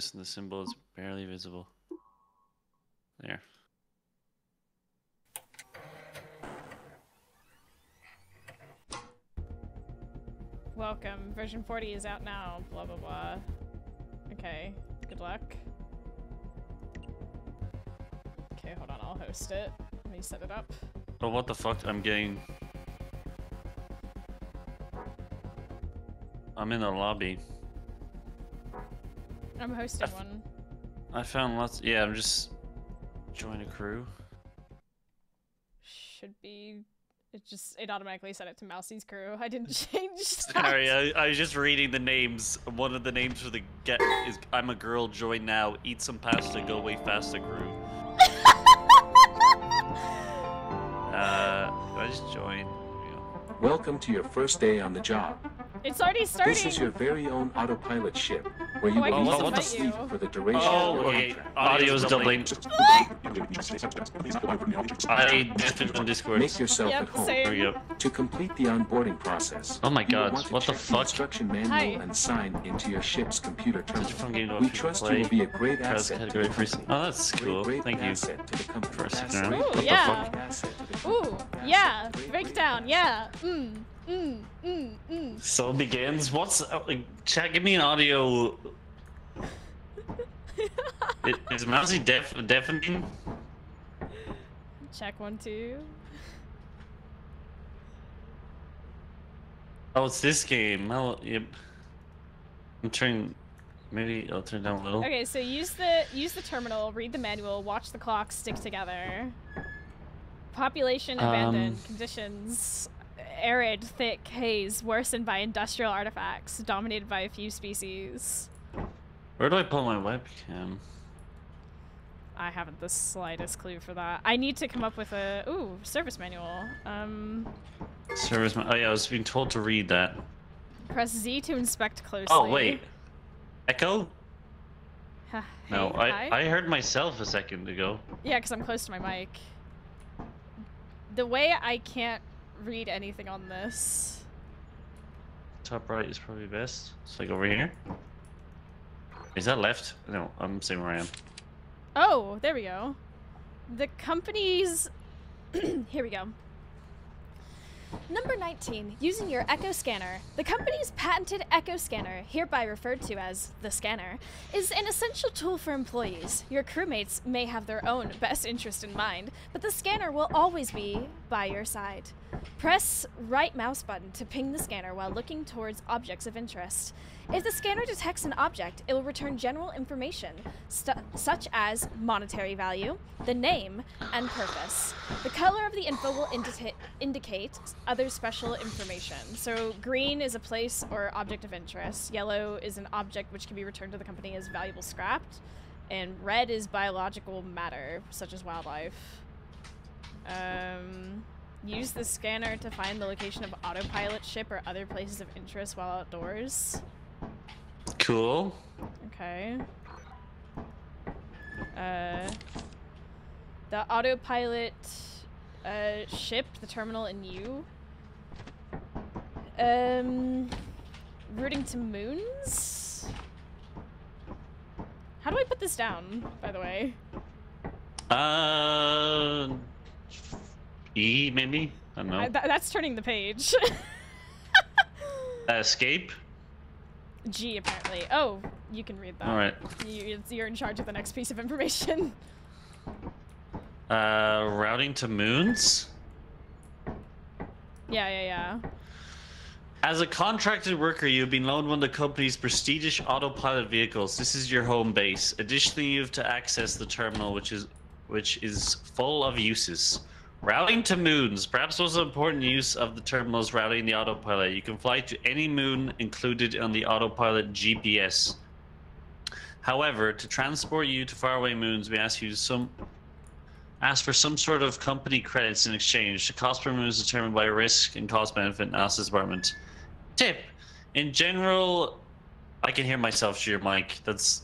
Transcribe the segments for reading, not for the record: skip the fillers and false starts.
darkness and the symbol is barely visible. There. Welcome. Version 40 is out now. Blah, blah, blah. Okay. Good luck. Okay, hold on. I'll host it. Let me set it up. Oh, what the fuck? I'm getting... I'm in the lobby. I'm hosting one. I found lots... Yeah, I'm just... Join a crew. Should be... It just, it automatically set it to Mousie's crew. I didn't change that. Sorry, I was just reading the names. One of the names for the get is I'm a girl, join now, eat some pasta, go away faster crew. I just joined. Yeah. Welcome to your first day on the job. It's already starting. This is your very own autopilot ship, where you will need to sleep for the duration of your contract. Audio's doubling. I definitely on Discord. Make yourself at home. Same. To complete the onboarding process. Oh my God! What the fuck? Instruction manual and sign into your ship's computer terminal. We trust you will be a great asset. Oh, that's cool. Thank you. Ooh, yeah. Ooh, yeah. Breakdown, yeah. So it begins. What's chat? Give me an audio. Is Mousie deafening? Check 1 2. Oh, it's this game. Oh, yep. I'm turning. Maybe I'll turn down a little. Okay, so use the terminal. Read the manual. Watch the clock. Stick together. Population abandoned. Conditions. Arid, thick haze, worsened by industrial artifacts, dominated by a few species. Where do I pull my webcam? I haven't the slightest clue for that. I need to come up with a service manual. Service manual. Oh yeah, I was being told to read that. Press Z to inspect closely. Oh wait, echo. Hey, no, I heard myself a second ago. Yeah, because I'm close to my mic. The way I can't read anything on this. Top right is probably best. It's like over here. Is that left? No, I'm saying where I am. Oh, there we go. The company's... Here we go. Number 19, using your Echo Scanner. The company's patented Echo Scanner, hereby referred to as the scanner, is an essential tool for employees. Your crewmates may have their own best interest in mind, but the scanner will always be by your side. Press right mouse button to ping the scanner while looking towards objects of interest. If the scanner detects an object, it will return general information, such as monetary value, the name, and purpose. The color of the info will indicate other special information. So green is a place or object of interest. Yellow is an object which can be returned to the company as valuable scrap. And red is biological matter, such as wildlife. Use the scanner to find the location of autopilot ship or other places of interest while outdoors. Cool. Okay. The autopilot ship, the terminal, and you. Rooting to moons? How do I put this down, by the way? E, maybe? I don't know. That's turning the page. Escape? G, apparently. Oh, you can read that. All right. You're in charge of the next piece of information. Routing to moons? Yeah. As a contracted worker, you've been loaned one of the company's prestigious autopilot vehicles. This is your home base. Additionally, you have to access the terminal, which is full of uses. Routing to moons. Perhaps most important use of the terminal is routing the autopilot. You can fly to any moon included on the autopilot GPS. However, to transport you to faraway moons, we ask you to ask for some sort of company credits in exchange. The cost per moon is determined by risk and cost-benefit analysis department. Tip: in general, I can hear myself through your mic. That's.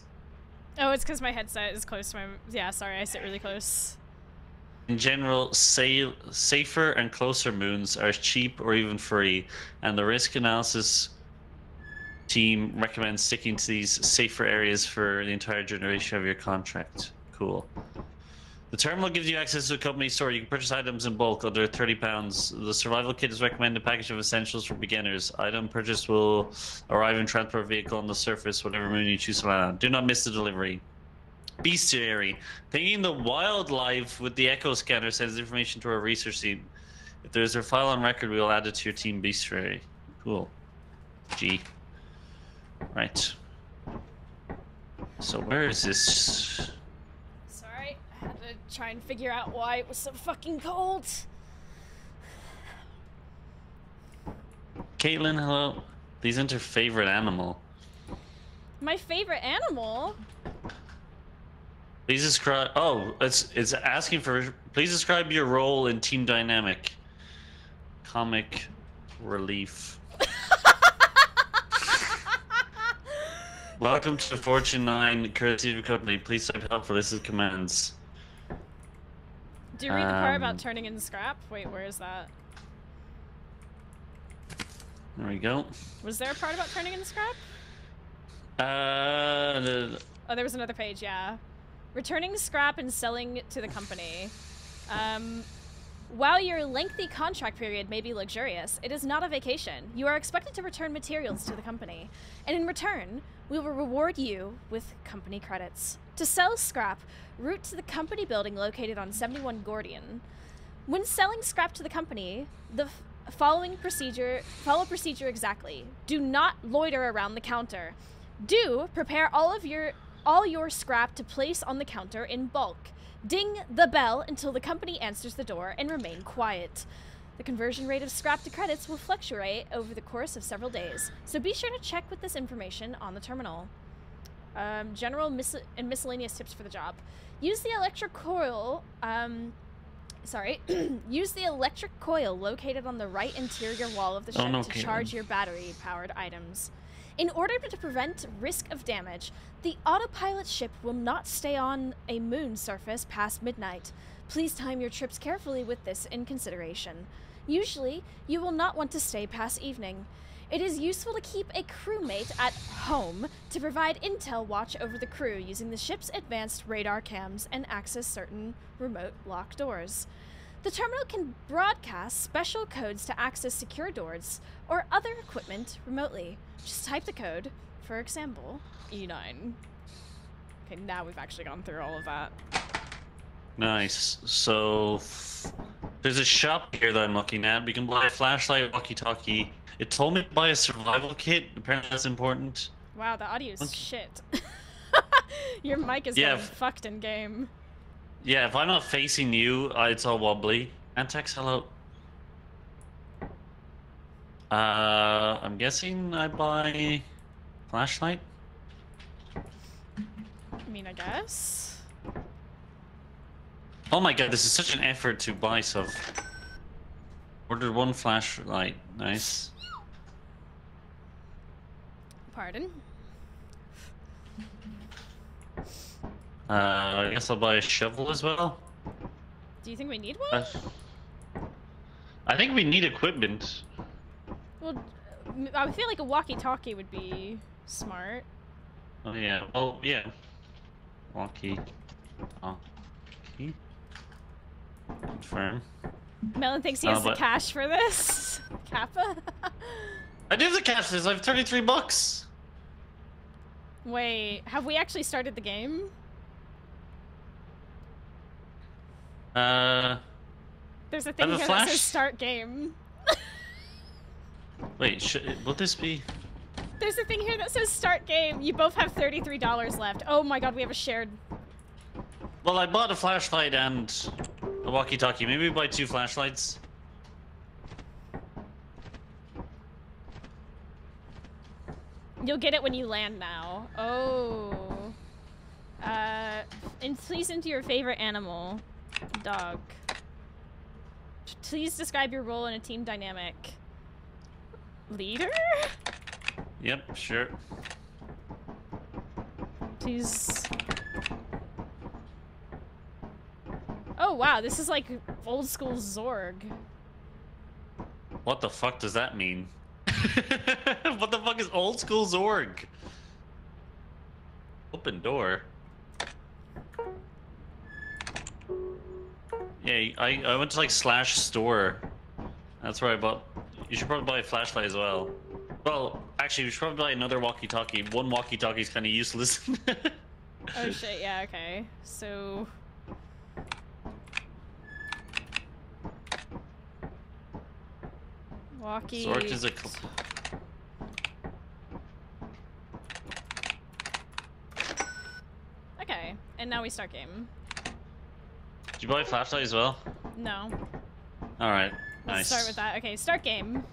Oh, it's because my headset is close to my. Yeah, sorry, I sit really close. In general, safer and closer moons are cheap or even free, and the risk analysis team recommends sticking to these safer areas for the entire duration of your contract. Cool. The terminal gives you access to a company store. You can purchase items in bulk under £30. The survival kit is recommended a package of essentials for beginners. Item purchase will arrive in transport vehicle on the surface, whatever moon you choose to land on. Do not miss the delivery. Bestiary. Thinking the wildlife with the echo scanner sends information to our research team. If there's a file on record, we will add it to your team bestiary. Cool. G. Right. So where is this? Sorry, I had to try and figure out why it was so fucking cold. Caitlin, hello. These aren't your favorite animal. My favorite animal? Please describe. Oh, it's asking for. Please describe your role in team dynamic. Comic relief. Welcome to Fortune 9, courtesy of your company. Please type help for list of commands. Do you read the part about turning in scrap? Wait, where is that? There we go. Was there a part about turning in scrap? Oh, there was another page. Yeah. Returning scrap and selling to the company. While your lengthy contract period may be luxurious, it is not a vacation. You are expected to return materials to the company. And in return, we will reward you with company credits. To sell scrap, route to the company building located on 71 Gordian. When selling scrap to the company, the follow procedure exactly. Do not loiter around the counter. Do prepare all your scrap to place on the counter in bulk. Ding the bell until the company answers the door and remain quiet. The conversion rate of scrap to credits will fluctuate over the course of several days, so be sure to check with this information on the terminal. General and miscellaneous tips for the job. Use the electric coil, use the electric coil located on the right interior wall of the ship to charge your battery-powered items. In order to prevent risk of damage, the autopilot ship will not stay on a moon surface past midnight. Please time your trips carefully with this in consideration. Usually, you will not want to stay past evening. It is useful to keep a crewmate at home to provide intel watch over the crew using the ship's advanced radar cams and access certain remote lock doors. The terminal can broadcast special codes to access secure doors or other equipment remotely. Just type the code, for example, E9. Okay, now we've actually gone through all of that. Nice. So there's a shop here that I'm looking at. We can buy a flashlight, walkie-talkie. It told me to buy a survival kit. Apparently that's important. Wow, the audio is shit. Your mic is getting fucked in game. Yeah, if I'm not facing you, it's all wobbly. Antex, hello. I'm guessing I buy flashlight? I mean, I guess. Oh my god, this is such an effort to buy stuff. Ordered one flashlight. Nice. Pardon? I guess I'll buy a shovel as well. Do you think we need one? I think we need equipment. Well, I feel like a walkie-talkie would be smart. Oh yeah. Oh yeah. Walkie-talkie. Confirm. Melon thinks he has the cash for this. Kappa. I do have the cash for this. I have 33 bucks. Wait, have we actually started the game? There's a thing here that says start game. Wait, will this be? There's a thing here that says start game. You both have $33 left. Oh my god, we have a shared. Well, I bought a flashlight and a walkie-talkie. Maybe we buy two flashlights. You'll get it when you land now. Oh. And please enter your favorite animal. Dog. Please describe your role in a team dynamic. Leader? Yep, sure. Please. Oh wow, this is like old school Zorg. What the fuck does that mean? What the fuck is old school Zorg? Open door. Yeah, I went to like slash store. That's where I bought. You should probably buy a flashlight as well. Well, actually, we should probably buy another walkie-talkie. One walkie-talkie is kind of useless. Oh shit! Yeah. Okay. So. Walkie. Zork is a. Okay, and now we start game. Did you buy a flashlight as well? No. All right. Nice. Let's start with that. Okay, start game.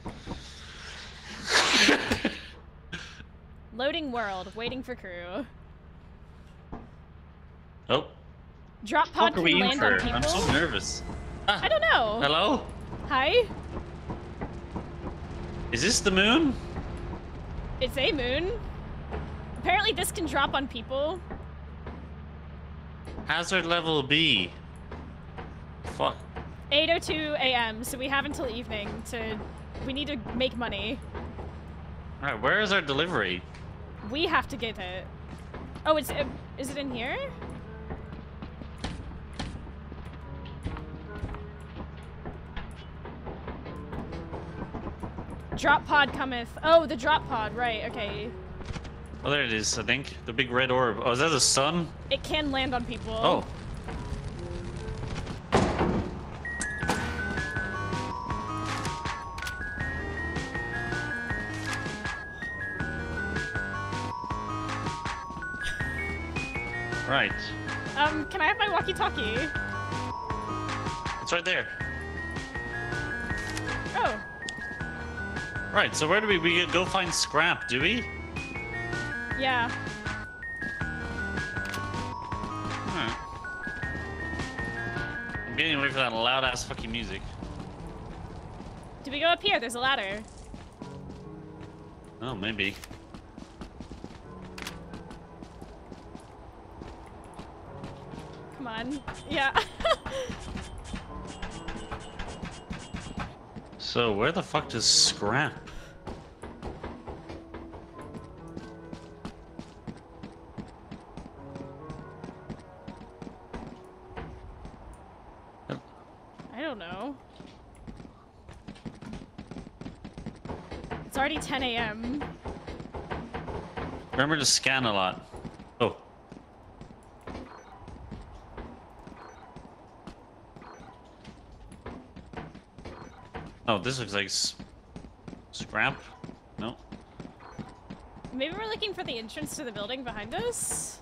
Loading world, waiting for crew. Oh. Drop pod can land on people. I'm so nervous. I don't know. Hello? Hi. Is this the moon? It's a moon. Apparently this can drop on people. Hazard level B. Fuck. 8:02 a.m. So we have until evening to... We need to make money. Alright, where is our delivery? We have to get it. Oh, it's... Is it in here? Drop pod cometh. Oh, the drop pod. Right, okay. Oh, there it is, I think. The big red orb. Oh, is that the sun? It can land on people. Oh. Right. Can I have my walkie-talkie? It's right there. Oh. Right, so where do we go find scrap, do we? Yeah. Alright. I'm getting away from that loud-ass fucking music. Do we go up here? There's a ladder. Oh, maybe. Yeah. So where the fuck does scrap? I don't know. It's already 10 a.m. Remember to scan a lot. Oh, this looks like scrap. No. Maybe we're looking for the entrance to the building behind us?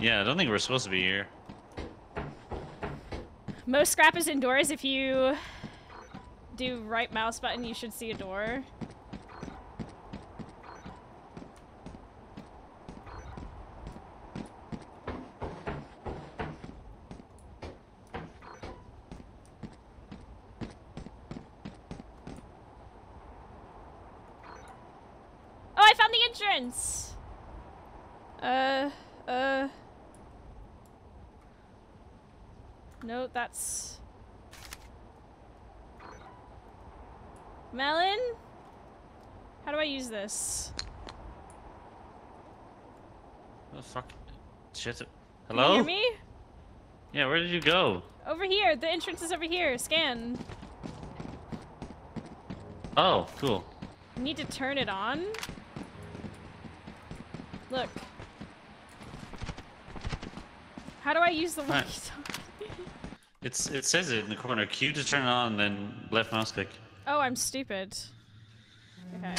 Yeah, I don't think we're supposed to be here. Most scrap is indoors. If you do right mouse button, you should see a door. No, that's... Melon? How do I use this? Oh, fuck. Shit. Hello? Can you hear me? Yeah, where did you go? Over here. The entrance is over here. Scan. Oh, cool. You need to turn it on? Look. How do I use the walkie-talkie? It says it in the corner. Q to turn it on, then left mouse click. Oh, I'm stupid. Okay.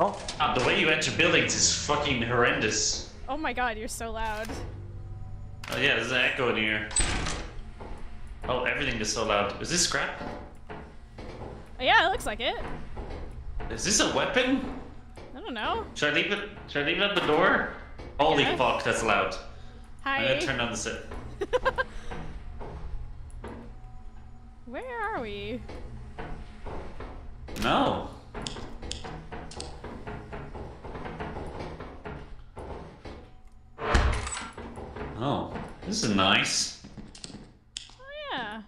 Oh, the way you enter buildings is fucking horrendous. Oh my god, you're so loud. Oh yeah, there's an echo in here. Oh, everything is so loud. Is this scrap? Oh, yeah, it looks like it. Is this a weapon? I don't know. Should I leave it? Should I leave it at the door? Holy fuck, that's loud. Hi. I'm gonna turn on the set. Where are we? No. Oh, this is nice. Oh yeah.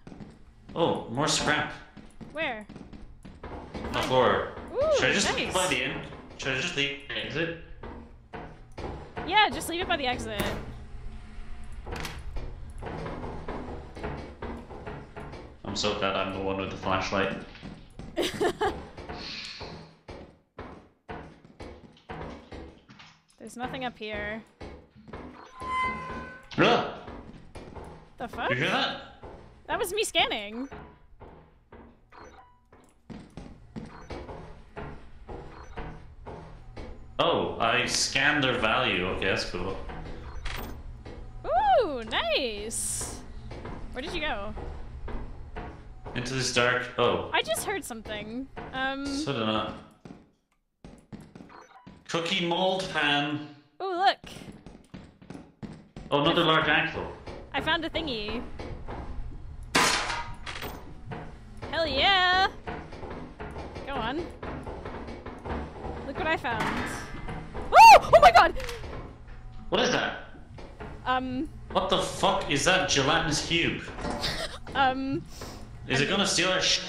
Oh, more scrap. Where? the floor. Ooh, should I just leave by the end? Should I just leave by the exit? Yeah, just leave it by the exit. I'm so glad I'm the one with the flashlight. There's nothing up here. What the fuck? Did you hear that? That was me scanning. Oh, I scanned their value. Okay, that's cool. Ooh, nice. Where did you go? Into this dark. Oh. I just heard something. So did I. Cookie mold pan. Ooh, look. Oh, another large ankle. I found a thingy. Hell yeah! Go on. Look what I found. Oh! Oh my god! What is that? What the fuck is that gelatinous cube? Is it gonna steal our sh?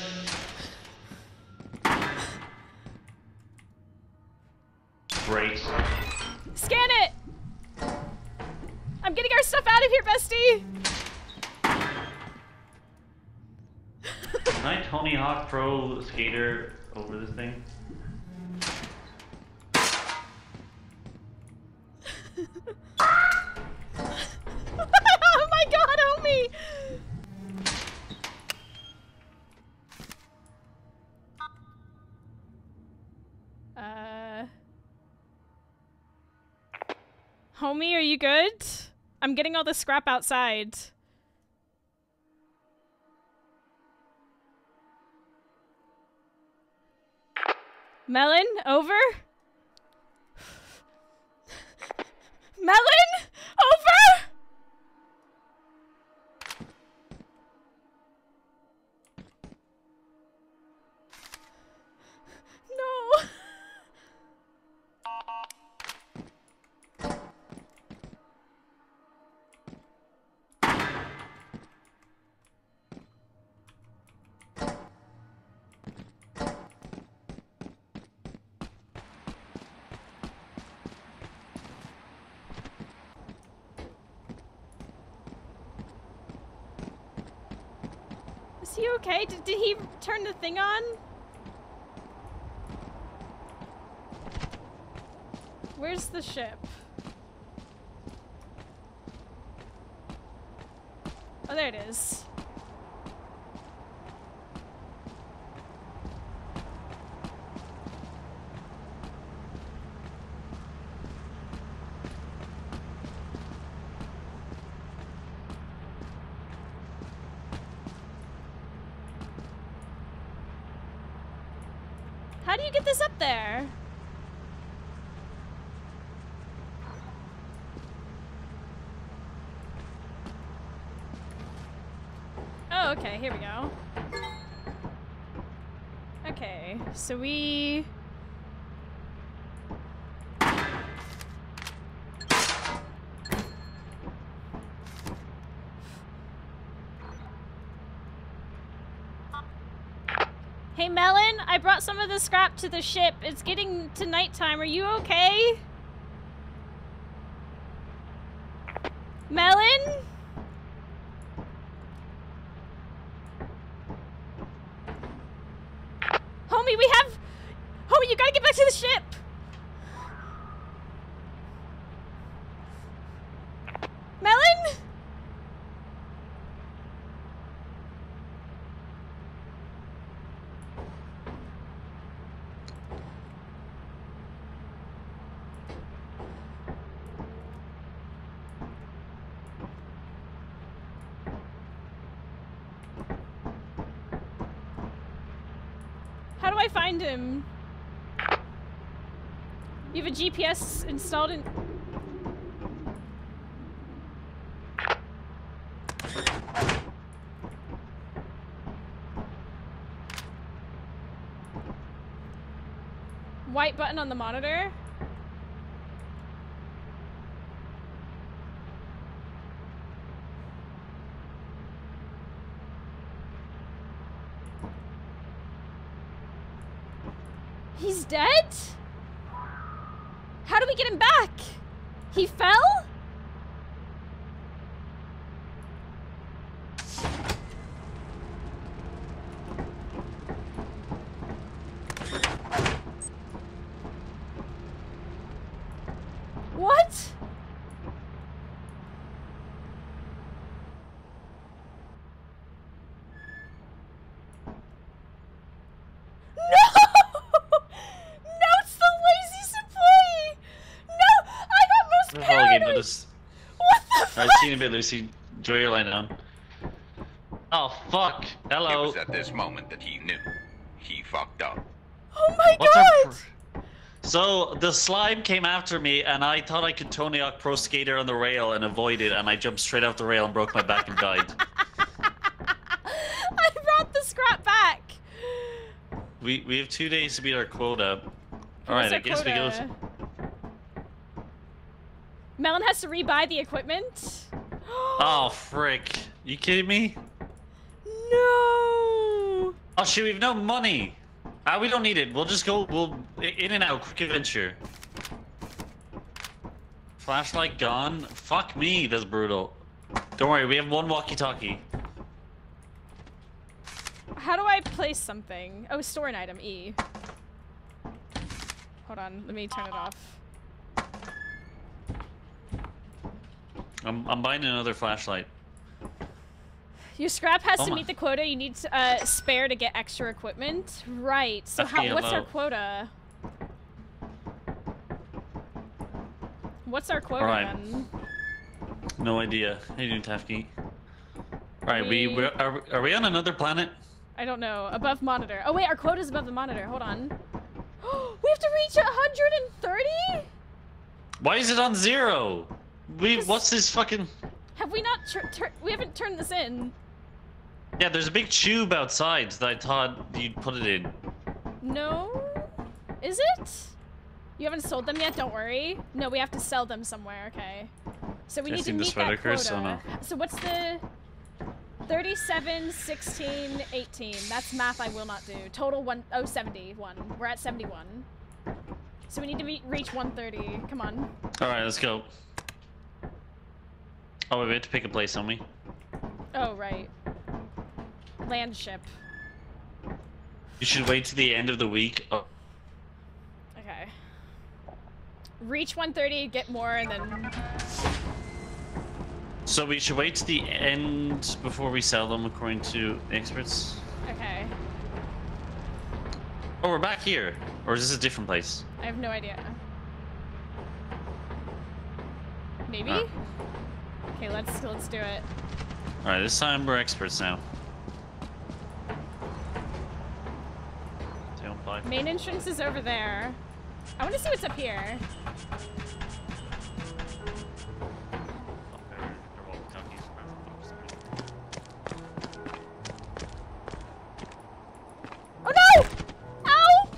Great. Scan it! I'm getting our stuff out of here, bestie! Can I Tony Hawk Pro Skater over this thing? Oh my god, help me! Homie, are you good? I'm getting all the scrap outside. Melon, over? Melon, over? Is he okay? Did he turn the thing on? Where's the ship? Oh, there it is. How do you get this up there? Oh, okay, here we go. Okay, so we... Hey Melon, I brought some of the scrap to the ship. It's getting to nighttime. Are you okay? Melon? Homie, we have... Homie, you gotta get back to the ship! Melon? How do I find him? You have a GPS installed in... White button on the monitor? He's dead? How do we get him back? He fell? What? A bit, Lucy. Enjoy your line down. Oh, fuck. Hello. It was at this moment that he knew. He fucked up. Oh my god! So, the slime came after me, and I thought I could Tony Hawk Pro Skater on the rail and avoid it, and I jumped straight off the rail and broke my back and died. I brought the scrap back! We have 2 days to beat our quota. Alright, I guess we go... Melon has to rebuy the equipment. Oh, frick. You kidding me? No. Oh, shit, we have no money. We don't need it. We'll just go, we'll, in and out, quick adventure. Flashlight gone. Fuck me, that's brutal. Don't worry, we have one walkie-talkie. How do I place something? Oh, store an item, E. Hold on, let me turn it off. I'm buying another flashlight. Your scrap has to meet the quota. You need to, spare to get extra equipment. Right. So what's our quota? What's our quota then? No idea. How you doing, Tafki? Alright, are we on another planet? I don't know. Above monitor. Oh wait, our quota's above the monitor. Hold on. We have to reach 130? Why is it on 0? What's this fucking... Have we not... we haven't turned this in. Yeah, there's a big tube outside that I thought you'd put it in. No? Is it? You haven't sold them yet? Don't worry. No, we have to sell them somewhere. Okay. So we need to meet that quota. No? So what's the... 37, 16, 18. That's math I will not do. Total 71. We're at 71. So we need to reach 130. Come on. Alright, let's go. Oh, we have to pick a place, don't we? Oh, right. Land ship. You should wait to the end of the week. Oh. Okay. Reach 130, get more, and then... So we should wait to the end before we sell them, according to experts. Okay. Oh, we're back here. Or is this a different place? I have no idea. Maybe? Okay, let's do it. All right, this time we're experts now. Main entrance is over there. I want to see what's up here. Oh no! Ow!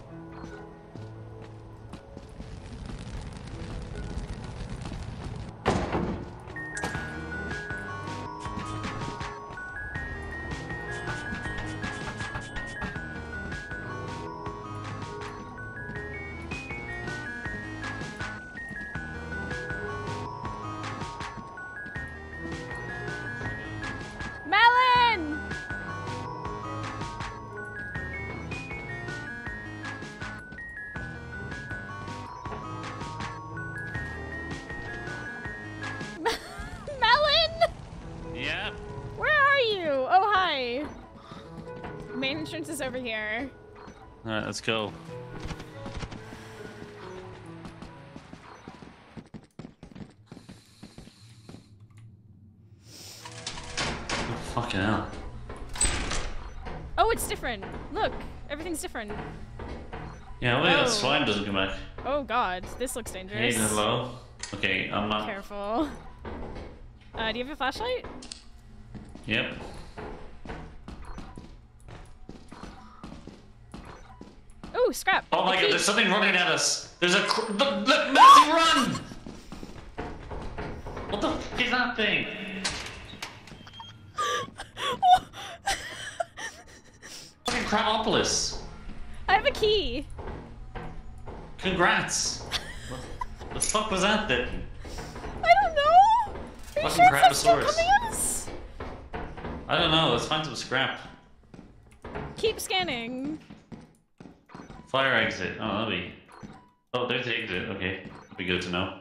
Is over here. All right, let's go. Fucking hell. Oh, it's different. Look, everything's different. Yeah, wait, that slime doesn't come back. Oh god, this looks dangerous. Hey, hello. Okay, I'm not careful. Do you have a flashlight? Yep. Ooh, scrap. Oh my god, there's something running at us. There's a look, Mousie, run! What the f is that thing? Fucking Crapopolis. I have a key. Congrats! What the fuck was that then? I don't know! Pretty fucking sure it's still coming at us. I don't know, let's find some scrap. Keep scanning. Fire exit. Oh, that'll be... Oh, there's the exit. Okay. That'll be good to know.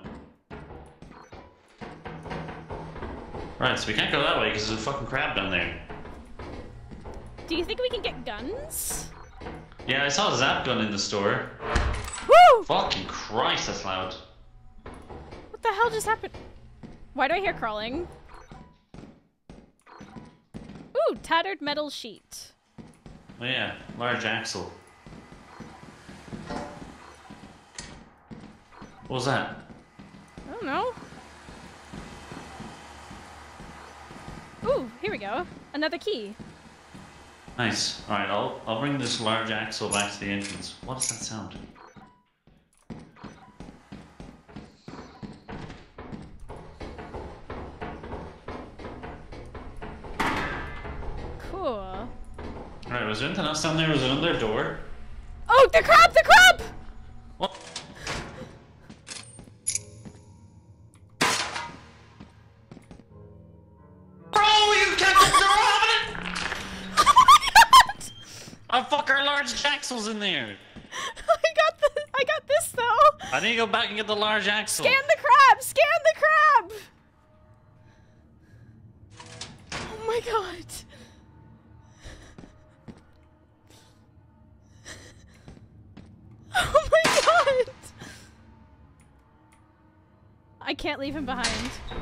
Right, so we can't go that way because there's a fucking crab down there. Do you think we can get guns? Yeah, I saw a zap gun in the store. Woo! Fucking Christ, that's loud. What the hell just happened? Why do I hear crawling? Ooh, tattered metal sheet. Oh yeah, large axle. What was that? I don't know. Ooh, here we go. Another key. Nice. Alright, I'll bring this large axle back to the entrance. What does that sound? Cool. Alright, was there anything else down there? Was there another door? Oh, the crab! The crab! What? In there. I got this though. I need to go back and get the large axle. Scan the crab. Scan the crab. Oh my god. Oh my god. I can't leave him behind.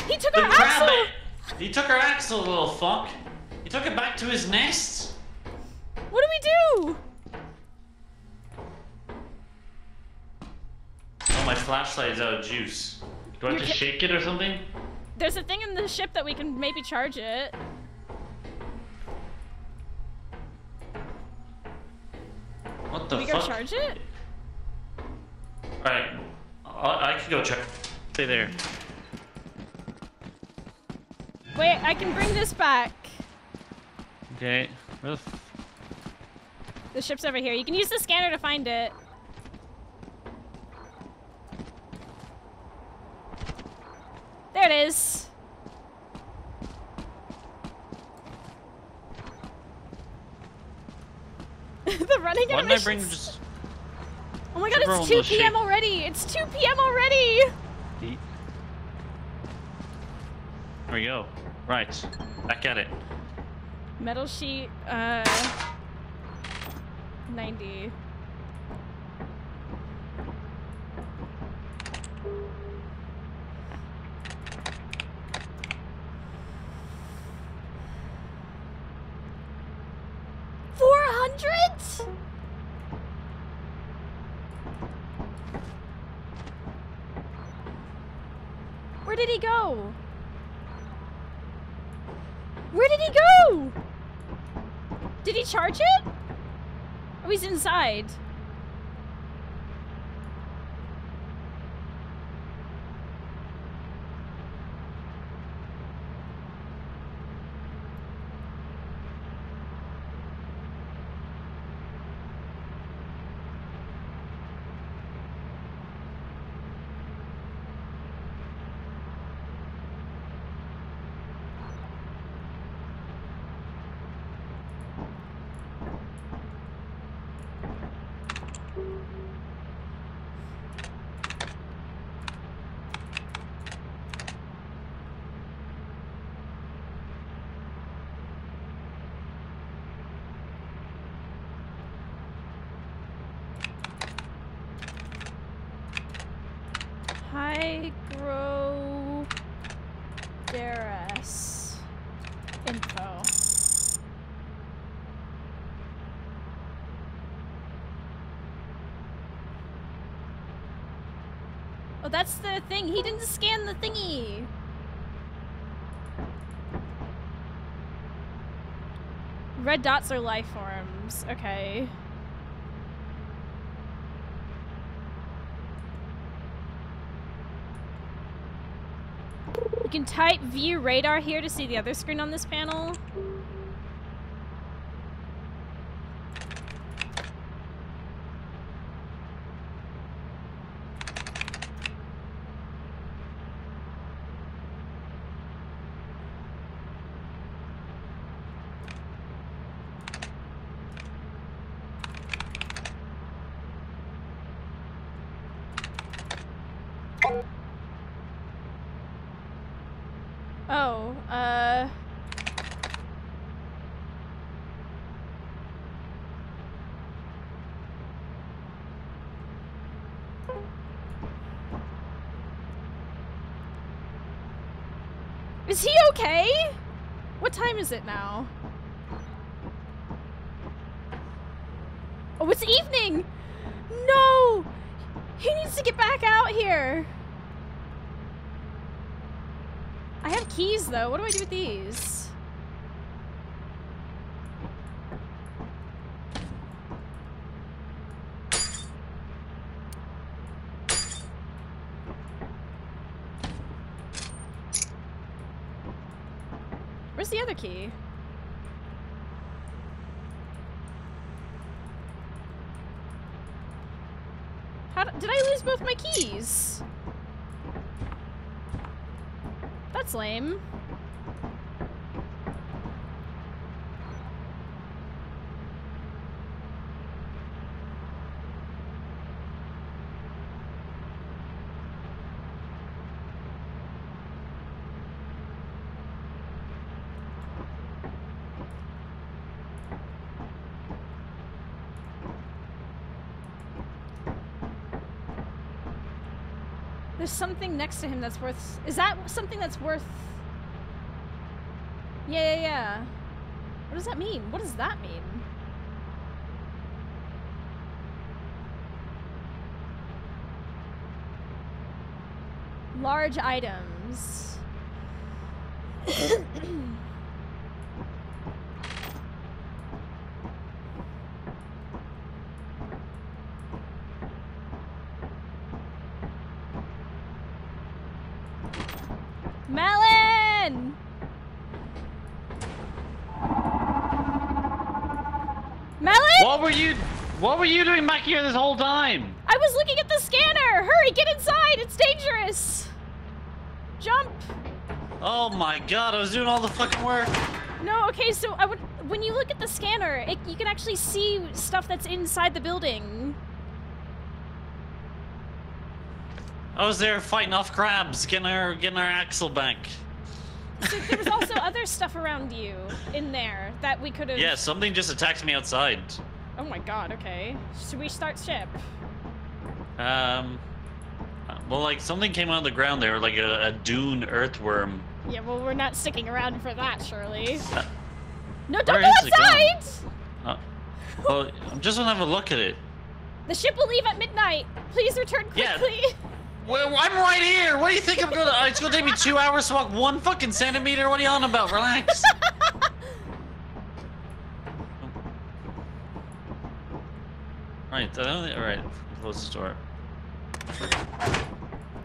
He took our axle. He took our axle, little fuck. He took it back to his nest. What do we do? My flashlight's out of juice. Do I have to shake it or something? There's a thing in the ship that we can maybe charge it. What the fuck? Can we go charge it? Alright. I can go check. Stay there. Wait, I can bring this back. Okay. The ship's over here. You can use the scanner to find it. There it is. The running animations. Just... Oh my god, it's 2 p.m. already. It's 2 p.m. already. There we go. Right. Back at it. Metal sheet 90. Where did he go? Where did he go? Did he charge it? Oh, he's inside. That's the thing. He didn't scan the thingy. Red dots are life forms. Okay. You can type view radar here to see the other screen on this panel. Oh, Is he okay? What time is it now? Oh, it's evening! No! He needs to get back out here! I have keys though, what do I do with these? Where's the other key? Did I lose both my keys? That's lame. There's something next to him that's worth... Is that something that's worth... Yeah, yeah, yeah. What does that mean? What does that mean? Large items. What were you doing back here this whole time? I was looking at the scanner! Hurry, get inside! It's dangerous! Jump! Oh my god, I was doing all the fucking work! No, okay, so I would... When you look at the scanner, you can actually see stuff that's inside the building. I was there fighting off crabs, getting our axle back. So there was also other stuff around you in there that we could have... Yeah, something just attacked me outside. Oh my god, okay. Should we start ship? Well, like, something came out of the ground there, like a dune earthworm. Yeah, well, we're not sticking around for that, surely. No, don't go outside! Well, I'm just gonna have a look at it. The ship will leave at midnight. Please return quickly. Yeah. Well, I'm right here! What do you think I'm gonna... It's gonna take me 2 hours to walk 1 fucking centimeter? What are you on about? Relax. Right, I don't think, all right, close the door.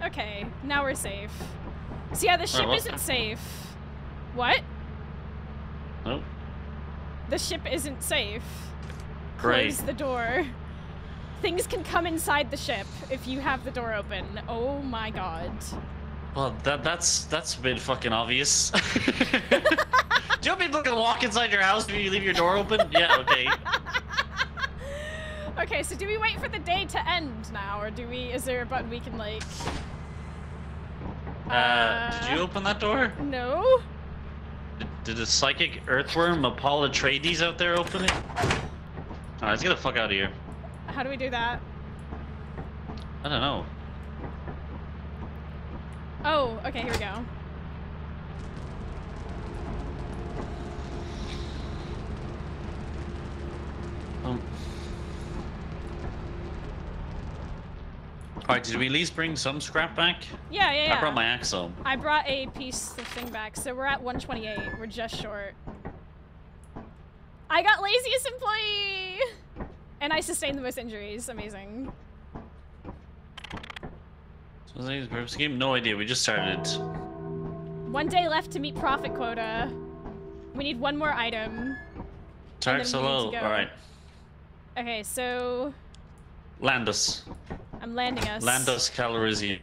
Okay, now we're safe. So yeah, the ship isn't safe. What? Nope. The ship isn't safe. Great. Close the door. Things can come inside the ship if you have the door open. Oh my god. Well, that's been fucking obvious. Do you want people to walk inside your house when you leave your door open? Yeah, okay. Okay, so do we wait for the day to end now, or do we, is there a button we can, like... Did you open that door? No. Did a psychic earthworm, Apollo Trades out there open it? Alright, let's get the fuck out of here. How do we do that? I don't know. Oh, okay, here we go. Alright, did we at least bring some scrap back? Yeah, yeah, yeah. I brought my axle. I brought a piece of thing back, so we're at 128. We're just short. I got laziest employee! And I sustained the most injuries. Amazing. So this is purpose game? No idea, we just started. 1 day left to meet profit quota. We need 1 more item. Tark's hello. Alright. Okay, so... Land us. I'm landing us. Land us, Calrissian.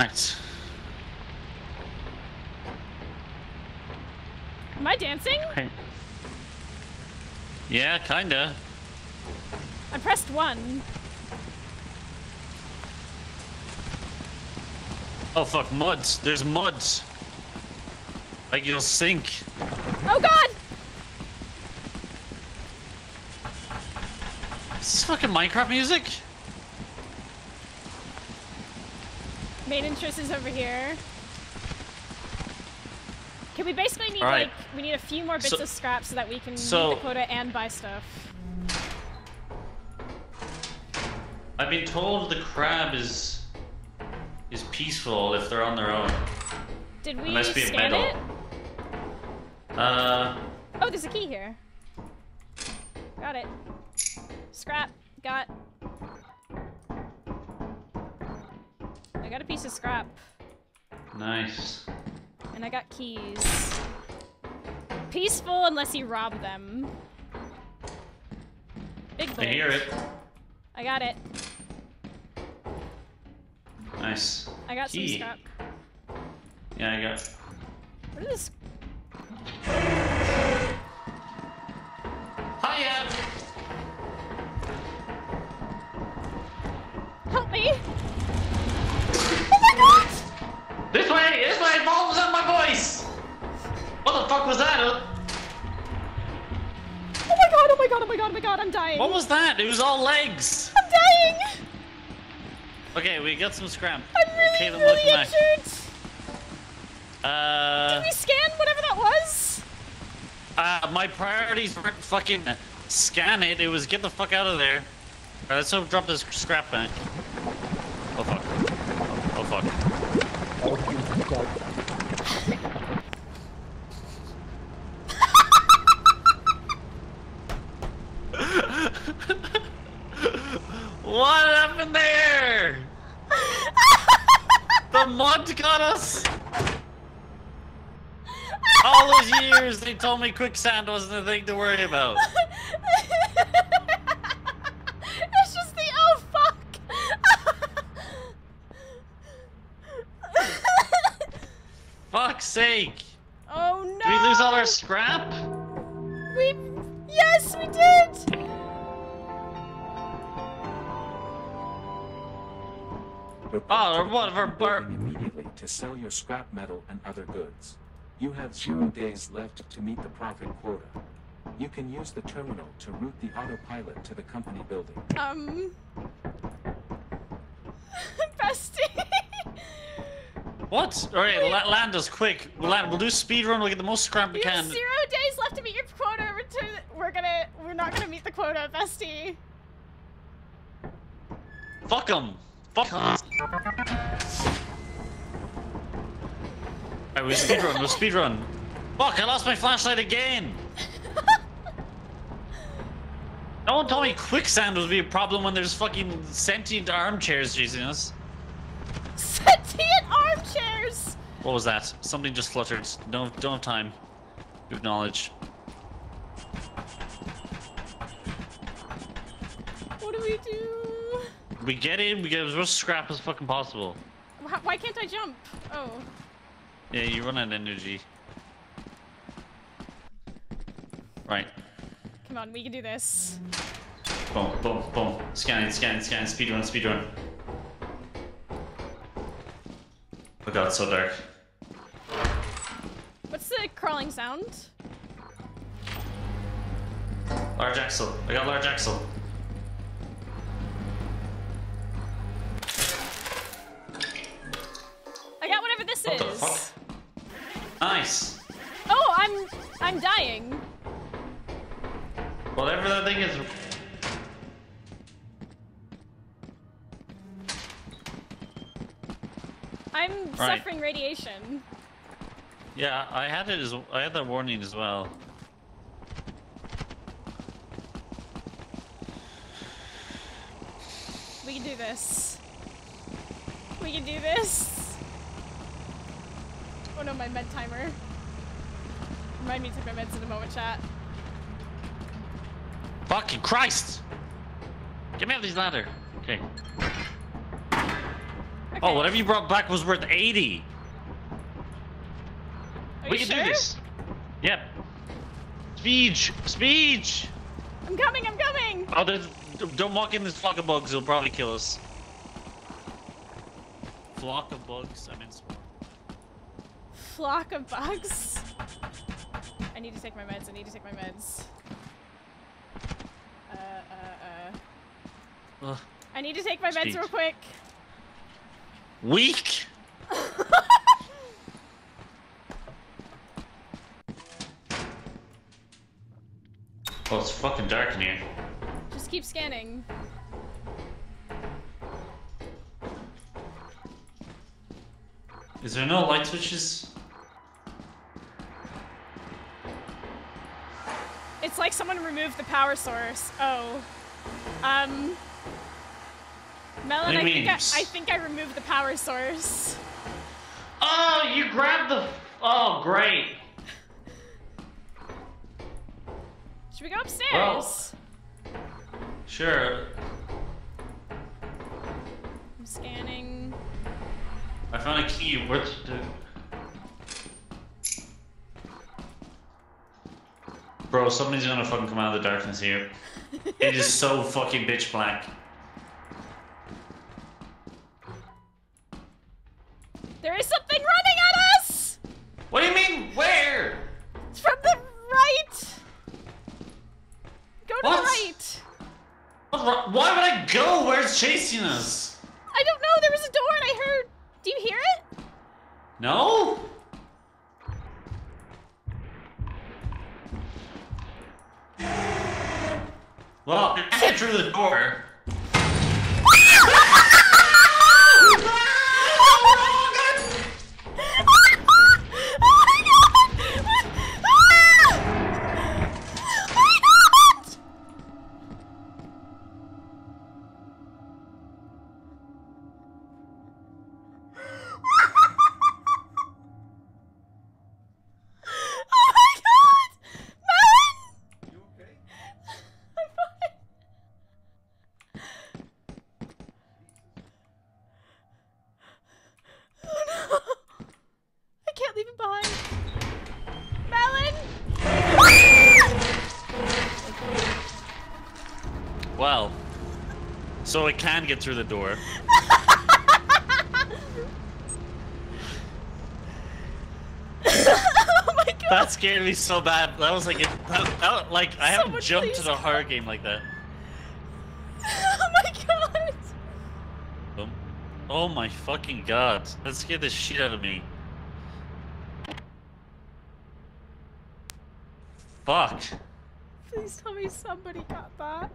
Nice. Am I dancing? Okay. Yeah, kinda. I pressed 1. Oh fuck, muds. There's muds. Like you'll sink. Oh god! Is this fucking Minecraft music? Main interest is over here. Can we basically need right. like we need a few more bits of scrap so that we can meet the quota and buy stuff. I've been told the crab is peaceful if they're on their own. Did we scan it? Oh, there's a key here. Got it. Scrap. Got. I got a piece of scrap. Nice. And I got keys. Peaceful unless you rob them. Big boy. I hear it. I got it. Nice. I got some scrap. Yeah, I got. What is this? Hiya! Help me! Oh my god! This way, what was that my voice? What the fuck was that? Oh my god, oh my god, oh my god, oh my god, I'm dying. What was that? It was all legs. I'm dying! Okay, we got some scram. I'm really injured! Did we scan whatever that was? My priorities weren't fucking scan it. It was get the fuck out of there. Alright, let's hope drop this scrap back. Oh fuck. Oh, oh fuck. What happened there? The mud got us. All those years, they told me quicksand wasn't a thing to worry about. It's just the oh fuck. Fuck's sake. Oh no. Did we lose all our scrap? Yes, we did. Oh, one of our immediately to sell your scrap metal and other goods. You have 0 days left to meet the profit quota. You can use the terminal to route the autopilot to the company building. Bestie. What? All right, land us quick. We'll land. We'll do a speed run. We'll get the most scrap we can. You have 0 days left to meet your quota. We're not gonna meet the quota, bestie. Fuck 'em. Fuck. Alright, we speedrun, we'll speedrun. Fuck, I lost my flashlight again! No one told me quicksand would be a problem when there's fucking sentient armchairs chasing us. Sentient armchairs! What was that? Something just fluttered. Don't have time to acknowledge. What do? We get in, we get as much scrap as fucking possible. Why can't I jump? Oh. Yeah, you run out of energy. Right. Come on, we can do this. Boom, boom, boom. Scan, scan, scan. Speed run, speed run. Oh god, it's so dark. What's the crawling sound? Large axle. I got large axle. I got whatever this is. What the fuck? Nice. Oh, I'm dying. Whatever that thing is. I'm suffering radiation. Yeah, I had that warning as well. We can do this. We can do this. Oh no, my med timer. Remind me to take my meds in a moment, chat. Fucking Christ! Get me out of these ladder. Okay. Oh, whatever you brought back was worth 80. Are we can do this. Yep. Speech! Speech! I'm coming, I'm coming! Oh, don't walk in this flock of bugs, it'll probably kill us. Flock of bugs, I'm in spawn. Flock of bugs? I need to take my meds, I need to take my meds. I need to take my meds real quick. Weak! Oh, it's fucking dark in here. Just keep scanning. Is there no light switches? It's like someone removed the power source. Oh. Melon, I think I removed the power source. Oh, you grabbed the... Oh, great. Should we go upstairs? Well, sure. I'm scanning. I found a key. What to do? Bro, somebody's gonna fucking come out of the darkness here. It is so fucking bitch black. There is something running at us! What do you mean, where? It's from the right! Go to the right! Why would I go where it's chasing us? I don't know, there was a door and I heard... Do you hear it? No? Well, I hit through the door. So it can get through the door. Oh my god! That scared me so bad. That was like, I haven't jumped in a horror game like that. Oh my god! Oh my fucking god! That scared the shit out of me. Fuck. Please tell me somebody got that.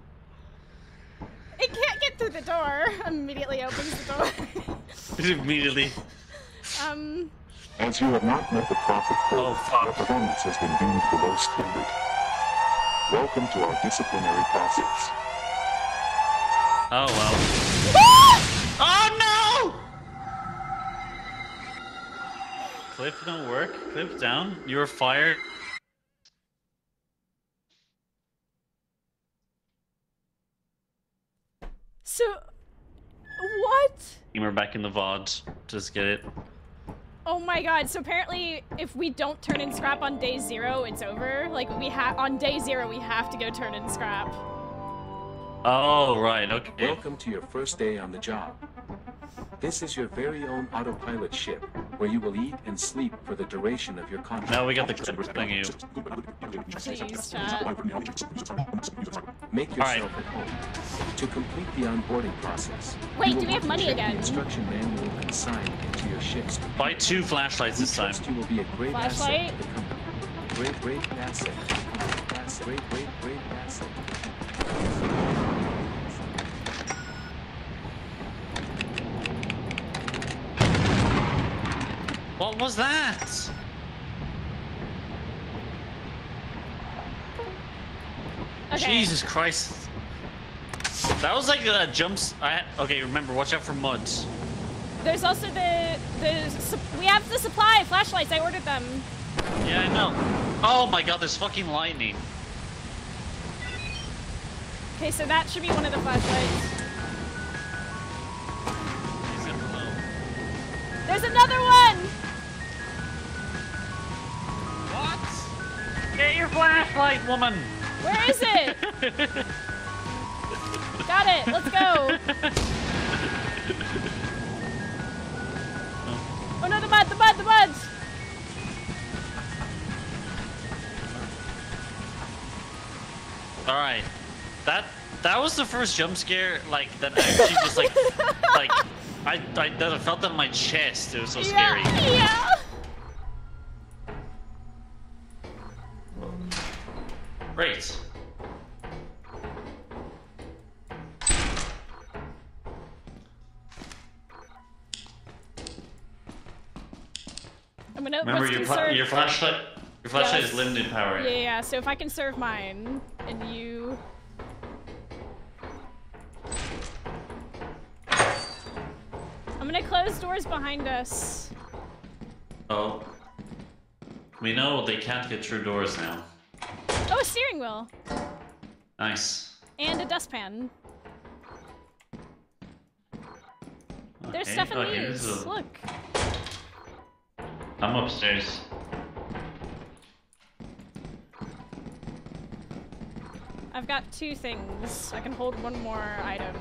It can't get through the door. Immediately opens the door. Immediately. As you have not met the profit code, your performance has been deemed below standard. Welcome to our disciplinary process. Oh well. Oh no! Clip don't work. Clip down. You're fired. So, what? We're back in the VOD. Just get it. Oh my god, so apparently if we don't turn in scrap on day zero, it's over. Like, on day zero, we have to go turn in scrap. Oh, right, okay. Welcome to your first day on the job. This is your very own autopilot ship, where you will eat and sleep for the duration of your contract. Now we got the clip thingy. Jeez, chat. Make yourself at home. To complete the onboarding process. Wait, do we have money again? The instruction manual and sign into your ships. Buy 2 flashlights this time. You will be a great asset to the company. Great asset. Great asset. What was that? Okay. Jesus Christ. That was like a jumps. Okay, remember, watch out for muds. There's also we have the supply flashlights. I ordered them. Yeah, I know. Oh my god, there's fucking lightning. Okay, so that should be one of the flashlights. There's another one! What? Get your flashlight, woman! Where is it? Got it. Let's go. Oh no, the mud, the mud, the mud. All right, that was the first jump scare like that actually just like like I felt that in my chest. It was so scary. Yeah. Great. I'm gonna remember your flashlight. Your flashlight is limited power. Yeah. So if I can serve mine and you. I'm gonna close doors behind us. Oh. We know they can't get through doors now. Oh, a steering wheel. Nice. And a dustpan. Okay. There's stuff in these. Look. I'm upstairs. I've got two things. I can hold one more item.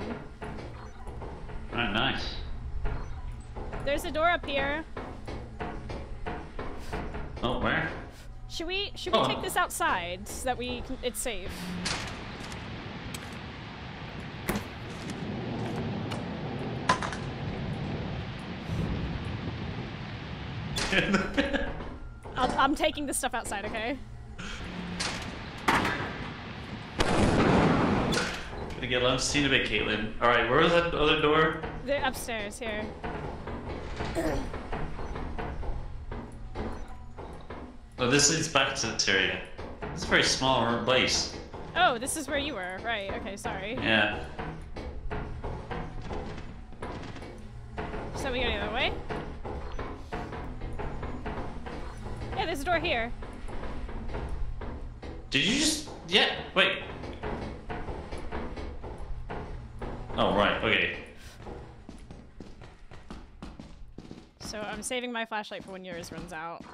Alright, nice. There's a door up here. Oh, where? Should we take this outside so that we can, it's safe? I'm taking this stuff outside, okay? Gonna get lunch seen a bit, Caitlin. All right, where was that other door? They're upstairs here. Oh, this leads back to this area. It's a very small place. Oh, this is where you were, right? Okay, sorry. Yeah. So we go the other way. Yeah, there's a door here. Did you just? Yeah. Wait. Oh right. Okay. So I'm saving my flashlight for when yours runs out.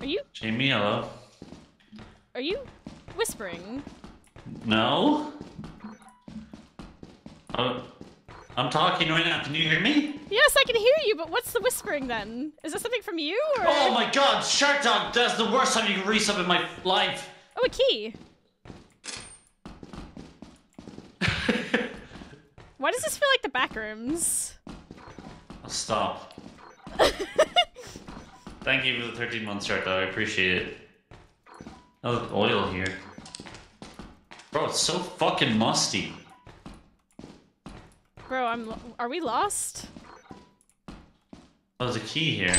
Are you? Jamie, hello. Are you whispering? No. I'm talking right now. Can you hear me? Yes, I can hear you, but what's the whispering then? Is that something from you? Or... Oh my god, Shark Dog! That's the worst time you can read something in my life. Oh, a key. Why does this feel like the back rooms? I'll stop. Thank you for the 13 month Shark Dog, I appreciate it. Oh, oil here. Bro, it's so fucking musty. Bro, are we lost? Oh, there's a key here.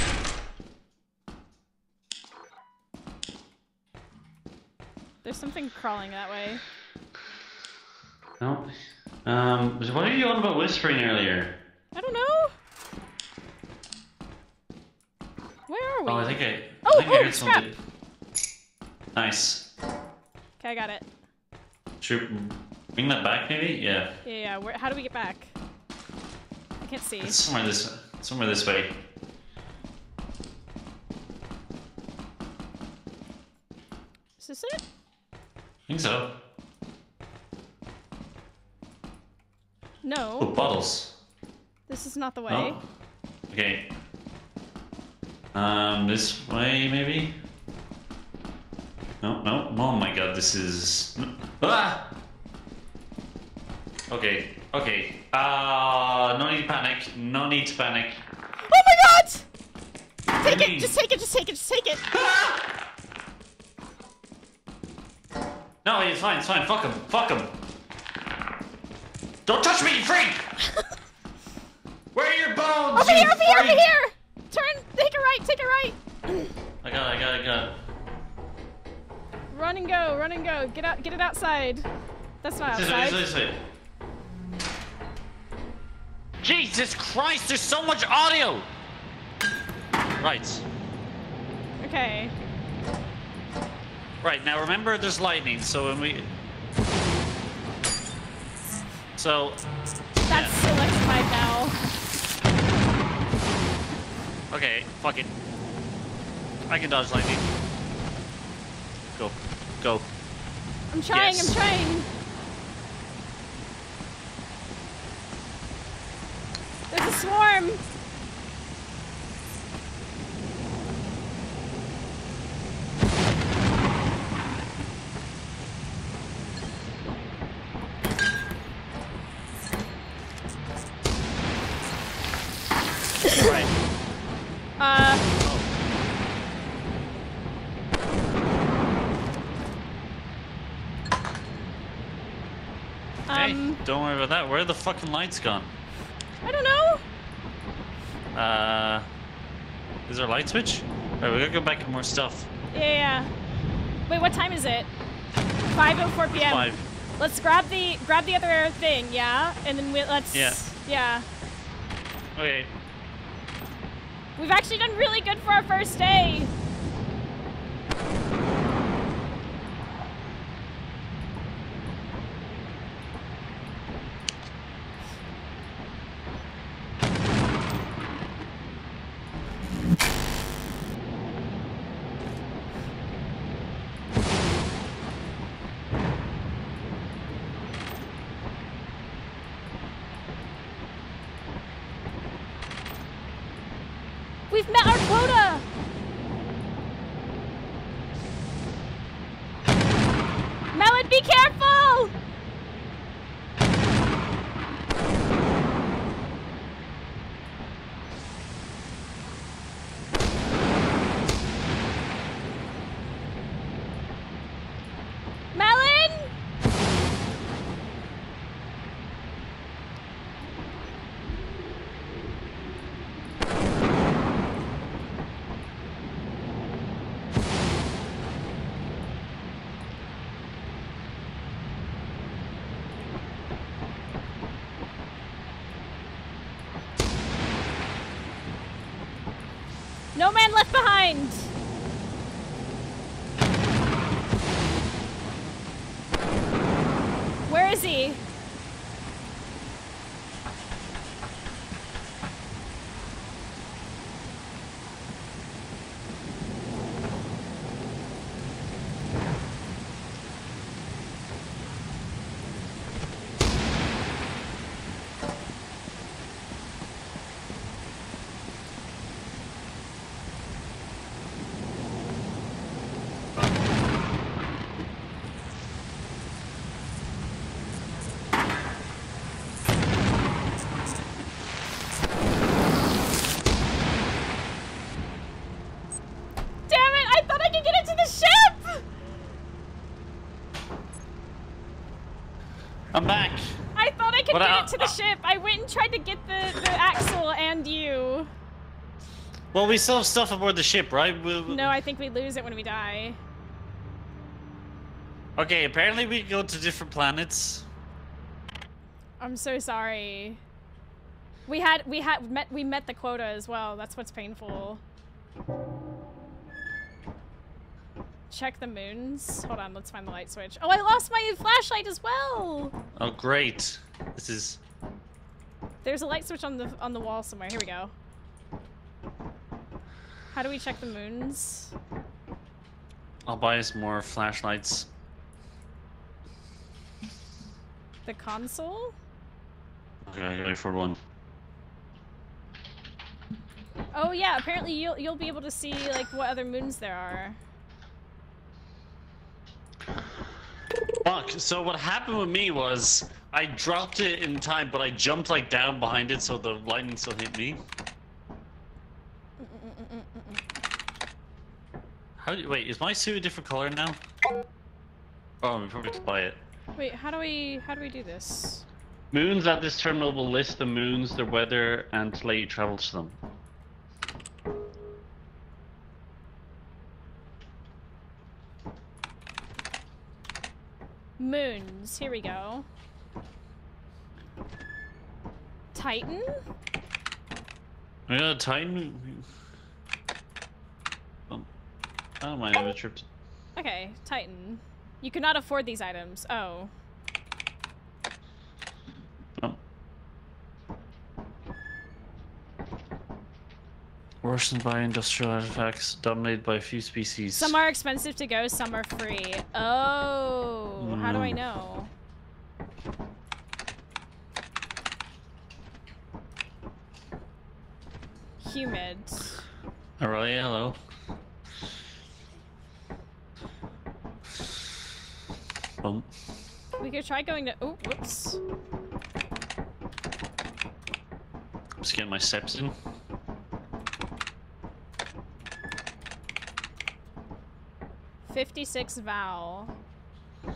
There's something crawling that way. Nope. What are you on about whispering earlier? I don't know. Where are we? Oh, I think I heard something. Nice. Okay, I got it. Should we bring that back, maybe? Yeah. Yeah. Where, how do we get back? I can't see. It's somewhere this way. Is this it? I think so. No. Oh, bottles. This is not the way. No? Okay. This way, maybe? No, no. Oh my god, this is... Ah! Okay, okay. No need to panic. No need to panic. Oh my god! Take it! Just take it, just take it, just take it! Ah! No, it's fine, it's fine. Fuck him, fuck him. Don't touch me, you freak! Where are your bones? Over here, over here, over here! Turn, take it right, take it right! I got it. Run and go, get out, get it outside. That's not outside. This way. Jesus Christ, there's so much audio! Right. Okay. Right, now remember there's lightning, so when we... So... That's electrified now. Okay, fuck it. I can dodge lightning. Go. Go. I'm trying, yes. I'm trying. There's a swarm. Don't worry about that. Where are the fucking lights gone? I don't know. Is there a light switch? Alright, we gotta go back and more stuff. Yeah, yeah. Wait, what time is it? 5:04 p.m. Let's grab the other thing, yeah, and then we let's. Yeah. Yeah. Okay. We've actually done really good for our first day. No man left behind! Where is he? To the ship. I went and tried to get the Axel and you. Well, we still have stuff aboard the ship, right? No, I think we lose it when we die. Okay, apparently we go to different planets. I'm so sorry. We met the quota as well. That's what's painful. Check the moons. Hold on, let's find the light switch. Oh, I lost my flashlight as well. Oh, great. This is. There's a light switch on the wall somewhere. Here we go. How do we check the moons? I'll buy us more flashlights. The console? Okay, I gotta afford one. Oh yeah, apparently you'll be able to see like what other moons there are. Fuck, so what happened with me was I dropped it in time, but I jumped like down behind it so the lightning still hit me. How do you, wait, is my suit a different color now? Oh, we probably have to buy it. Wait, how do we do this? Moons at this terminal will list the moons, their weather, and let you travel to them. Moons, here we go. Titan? Yeah, Titan. I don't mind if I tripped. Okay, Titan. You cannot afford these items. Oh. We're Worsened by industrial artifacts, dominated by a few species. Some are expensive to go, some are free. Oh, how do I know? Humid. Aurelia, hello. We could try going to. Oh, whoops. Just getting my steps in. $56 Val. At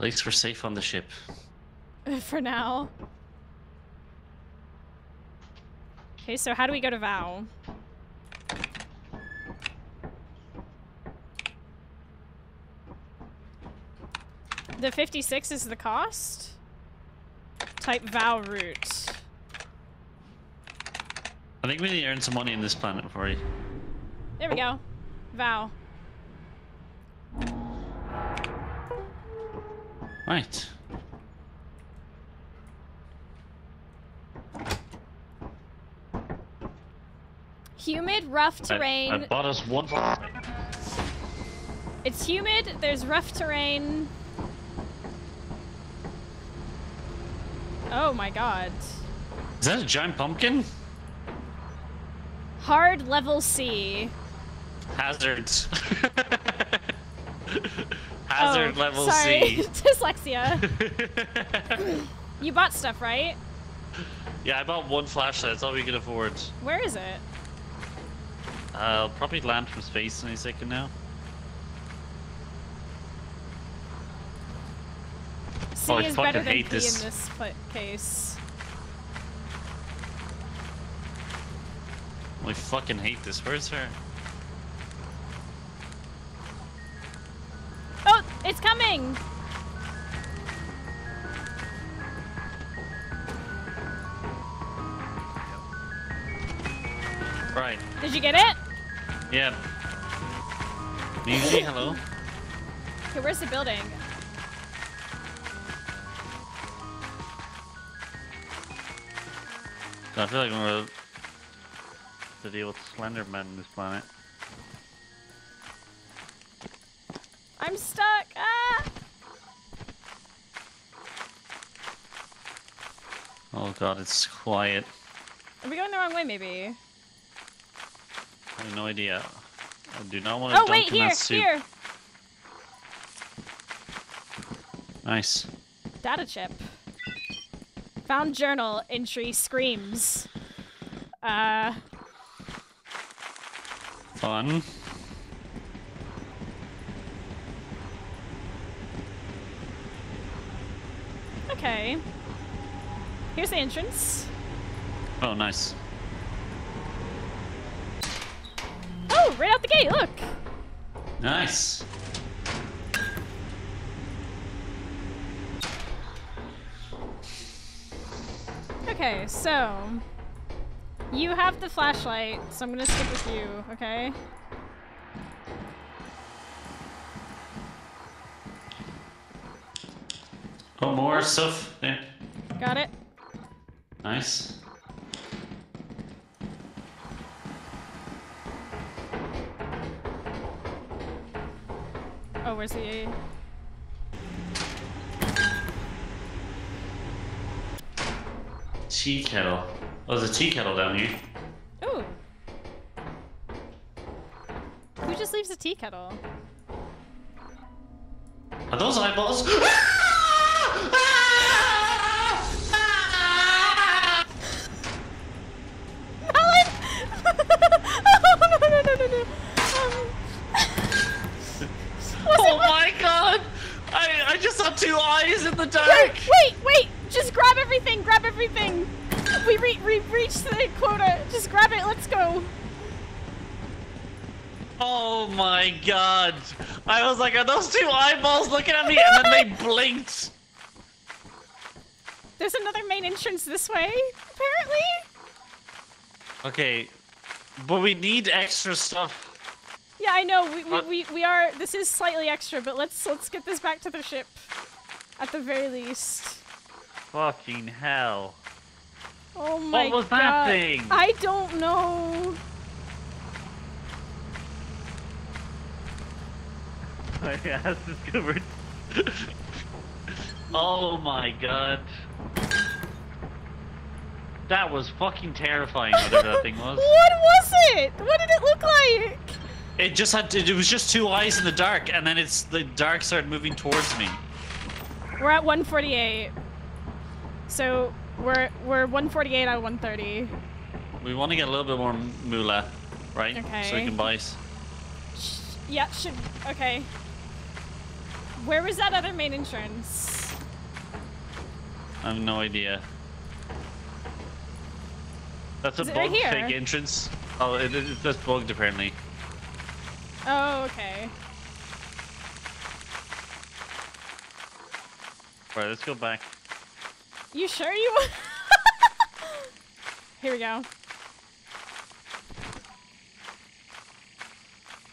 least we're safe on the ship. For now. Okay, so how do we go to Val? The 56 is the cost? Type Val route. I think we need to earn some money on this planet before you. There we go. Val. Right. Humid, rough terrain. I bought us one. It's humid, there's rough terrain. Oh my god. Is that a giant pumpkin? Hard level C. Hazards. Hazard level sorry. C. Dyslexia. You bought stuff, right? Yeah, I bought one flashlight. That's all we could afford. Where is it? I'll probably land from space any second now. C is better than P in this case. I fucking hate this. Where's her? Oh, it's coming! Right. Did you get it? Yeah. Mousie, hello. Okay, where's the building? I feel like we're to deal with Slenderman on this planet. I'm stuck! Ah! Oh god, it's quiet. Are we going the wrong way, maybe? I have no idea. I do not want to dunk in that soup. Oh, wait, here! Here! Nice. Data chip. Found journal entry screams. Fun. Okay. Here's the entrance. Oh, nice. Oh, right out the gate, look! Nice. Okay, so... You have the flashlight, so I'm gonna stick with you, okay? Oh, more stuff there. Got it. Nice. Oh, where's the... Tea kettle. Oh, there's a tea kettle down here. Ooh. Who just leaves a tea kettle? Are those eyeballs? Melon! Oh, no. Oh my god! I just saw two eyes in the dark! Wait! Just grab everything! We reached the quota. Just grab it. Let's go. Oh my god! I was like, are those two eyeballs looking at me? And then they blinked. There's another main entrance this way, apparently. Okay, but we need extra stuff. Yeah, I know. We are. This is slightly extra, but let's get this back to the ship, at the very least. Fucking hell. Oh my god. What was that thing? I don't know. Oh yeah, that's discovered. Oh my god. That was fucking terrifying, whatever that thing was. What was it? What did it look like? It just had to, it was just two eyes in the dark, and then it's the dark started moving towards me. We're at 148. So we're 148 out of 130. We want to get a little bit more moolah, right? Okay. So we can buy. Yeah, should okay. Where was that other main entrance? I have no idea. That's a bug fake entrance. Oh, it's just bugged apparently. Oh, okay. Alright, let's go back. You sure you want? Here we go.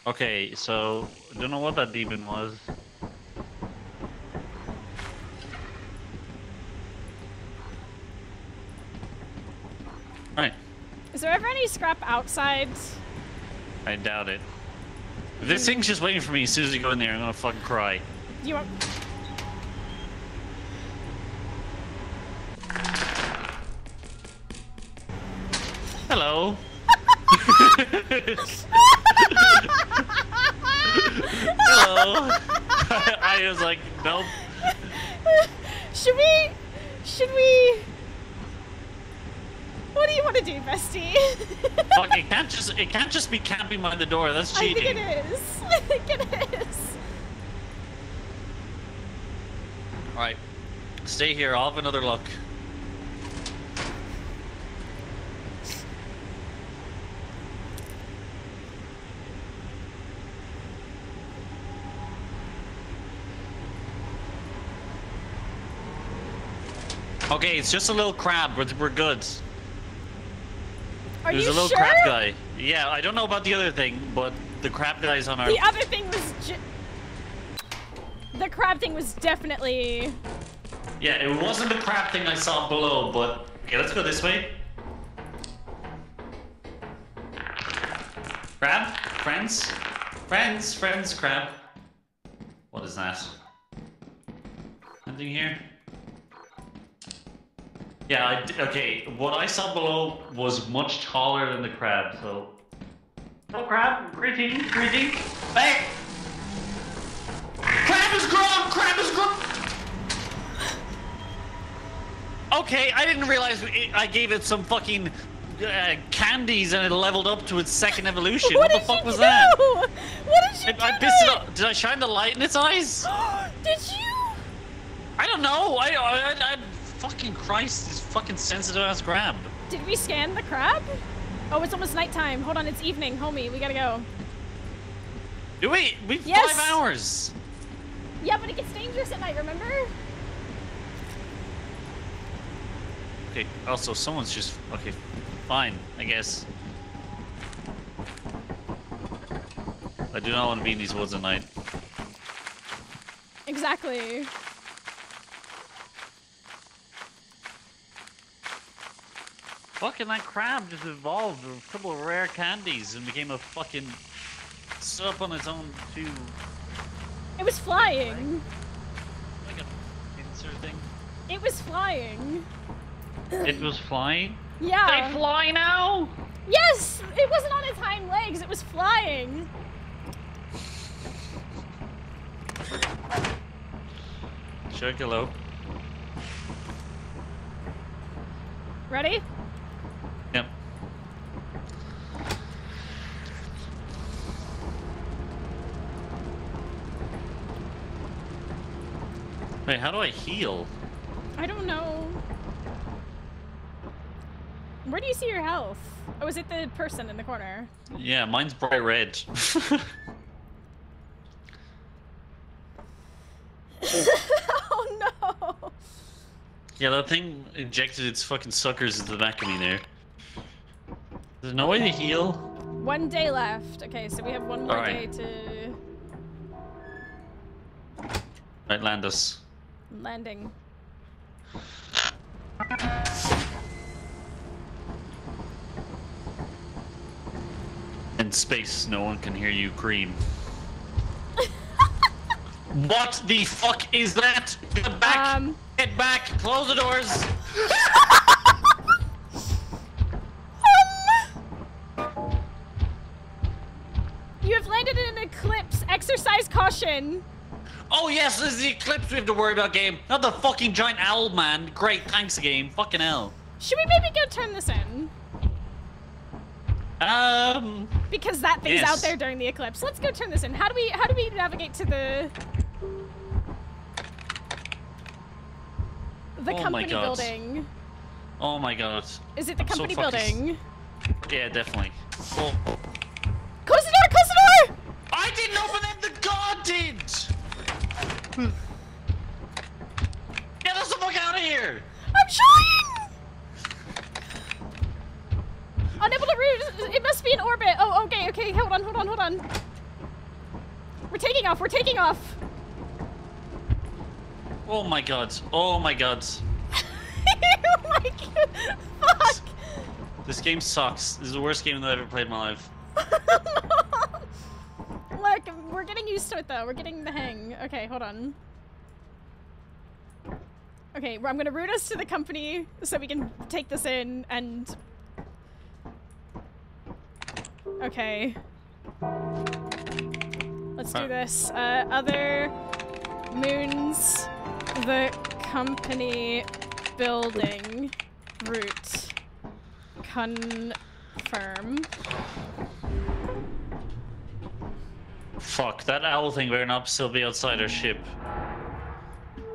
Okay, so I don't know what that demon was. Alright. Is there ever any scrap outside? I doubt it. This thing's just waiting for me. As soon as you go in there, I'm gonna fucking cry. You want... Hello. Hello. I was like, nope. Should we? What do you want to do, bestie? Fuck, it can't just be camping by the door. That's cheating. I think it is. All right, stay here. I'll have another look. Okay, it's just a little crab. We're good. Are you sure? There's a little crab guy. Yeah, I don't know about the other thing, but the crab guy's on our... The other thing was... The crab thing was definitely... Yeah, it wasn't the crab thing I saw below, but... Okay, let's go this way. Crab? Friends? Friends, friends, crab. What is that? Nothing here? Yeah, okay, what I saw below was much taller than the crab, so... Hello, crab. Greeting, greeting. Bang! Crab is grown! Crab is grown! Okay, I didn't realize I gave it some fucking candies and it leveled up to its second evolution. What the fuck was that? What did you do? I pissed it off. Did I shine the light in its eyes? Did you? I don't know. I fucking Christ, this fucking sensitive ass crab. Did we scan the crab? Oh, it's almost nighttime. Hold on, it's evening, homie. We gotta go. Do we? We've 5 hours. Yeah, but it gets dangerous at night, remember? Okay, also, someone's just. Okay, fine, I guess. I do not want to be in these woods at night. Exactly. Fucking that crab just evolved with a couple of rare candies and became a fucking stood up on its own too. It was flying. Like a pincer thing. It was flying. It was flying? Yeah. They fly now? Yes! It wasn't on its hind legs, it was flying. Chuggalo. Ready? Yep. Wait, how do I heal? I don't know. Where do you see your health? Oh, is it the person in the corner? Yeah, mine's bright red. Oh no! Yeah, that thing injected its fucking suckers into the back of me there. There's no way to heal. 1 day left. Okay, so we have one more day to... Right, land us. I'm landing. in space, no one can hear you scream. What the fuck is that? Get back! Get back! Close the doors! You have landed in an eclipse. Exercise caution. Oh yes, this is the eclipse we have to worry about, game. Not the fucking giant owl man. Great, thanks, game. Fucking hell. Should we maybe go turn this in? Because that thing's out there during the eclipse. Let's go turn this in. How do we navigate to the company building? Oh my god. Is it the company building? Yeah, definitely. Oh. Close the door! Close the door! I didn't open it! The guard did! Get us the fuck out of here! I'm trying! Unable to root! It must be in orbit! Oh, okay, okay. Hold on, hold on, hold on. We're taking off! We're taking off! Oh my god. Oh my god. Oh my god. Fuck! This game sucks. This is the worst game that I've ever played in my life. Look, we're getting used to it though. We're getting the hang. Okay, hold on. Okay, well, I'm gonna route us to the company so we can take this in and... Okay. Let's do this. Other moons, the company building, route, confirm. Fuck, that owl thing better not still be outside our ship.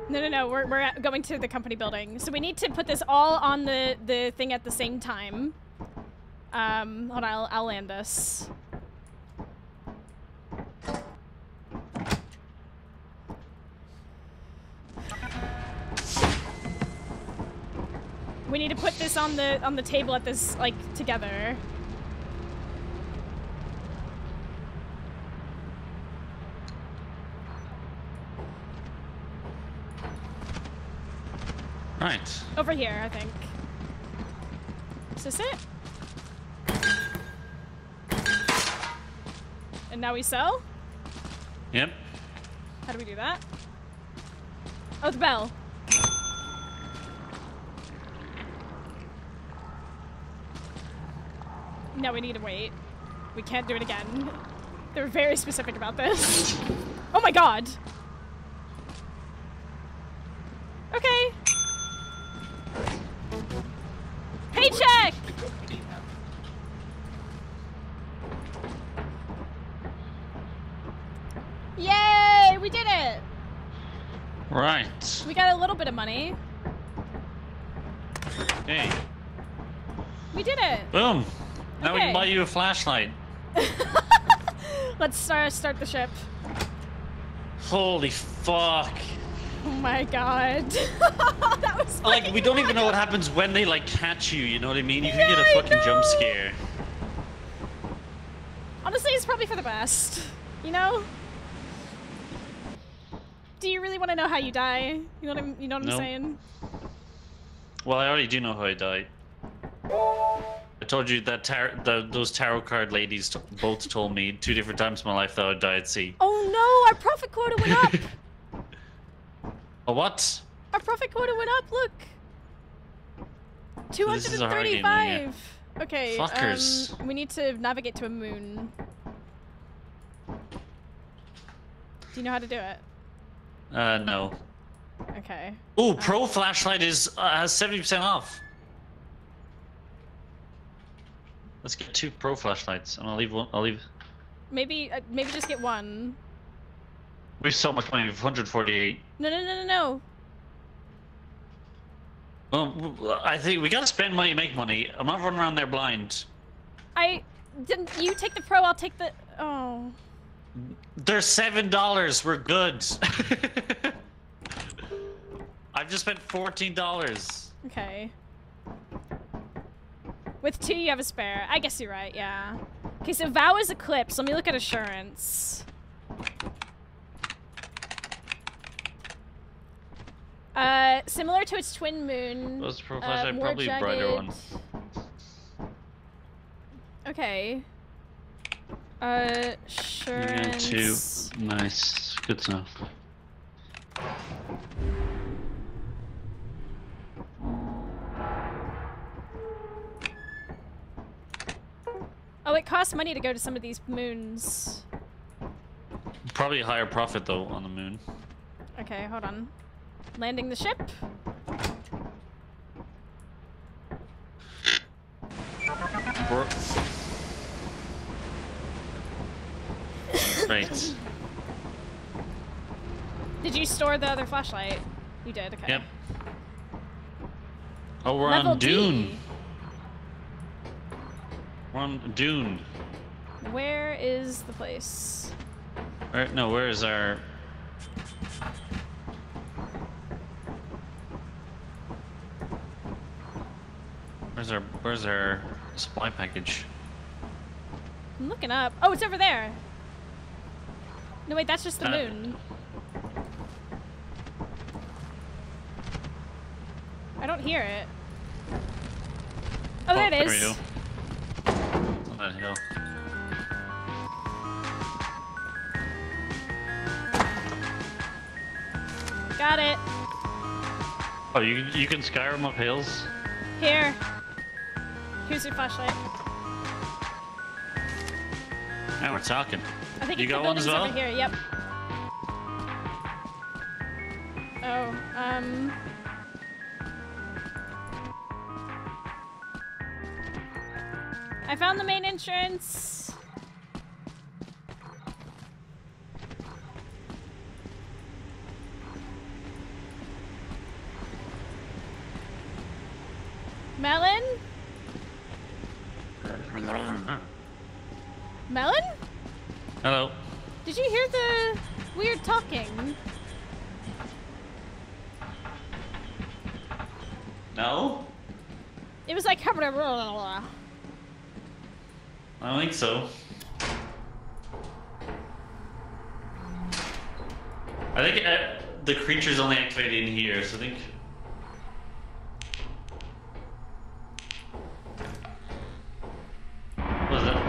No, no, no, we're going to the company building. So we need to put this all on the thing at the same time. Hold on, I'll land this. We need to put this on the table at this, like, together. Right. Over here, I think. Is this it? And now we sell? Yep. How do we do that? Oh, the bell. No, we need to wait. We can't do it again. They were very specific about this. Oh my god! Okay. Paycheck! Yay! We did it! Right. We got a little bit of money. Hey. We did it! Boom! Now we can buy you a flashlight. Let's start the ship. Holy fuck! Oh my god. That was like, we don't even know what happens when they like catch you, you know what I mean? You can get a fucking jump scare. Honestly, it's probably for the best. You know? Do you really want to know how you die? You know what I'm saying? Well, I already do know how I died. I told you that those tarot card ladies both told me 2 different times in my life that I would die at sea. Oh no, our profit quota went up! A what? Our profit quota went up, look! 235! Okay, fuckers. We need to navigate to a moon. Do you know how to do it? No. Okay. Ooh, Pro Flashlight has 70% off! Let's get 2 Pro Flashlights, and I'll leave one, Maybe just get one. We have so much money, 148. No, no, no, no, no. Well, I think we gotta spend money to make money. I'm not running around there blind. You take the Pro, I'll take the... Oh. They're $7, we're good. I've just spent $14. Okay. With 2, you have a spare. I guess you're right, yeah. Okay, so Vow is Eclipse. Let me look at Assurance. Similar to its twin moon. Those profiles are probably jagged. Brighter ones. Okay. Sure. Yeah, two. Nice. Good stuff. Oh, it costs money to go to some of these moons. Probably a higher profit, though, on the moon. Okay, hold on. Landing the ship. Great. Did you store the other flashlight? You did, okay. Yep. Oh, we're Level on Dune. D. We're on Dune. Where is the place? Where, no, where is our... Where's our supply package? I'm looking up. Oh, it's over there. No, wait, that's just the moon. I don't hear it. Oh, there it is. There we go. On that hill. Got it. Oh, you can Skyrim up hills? Here. Here's your flashlight. Now we're talking. I think you got one as well? Over here. Yep. Oh, I found the main entrance. Melon? Melon? Hello. Did you hear the weird talking? No? It was like... I don't think so. I think the creature's only activated in here, so I think... What is that?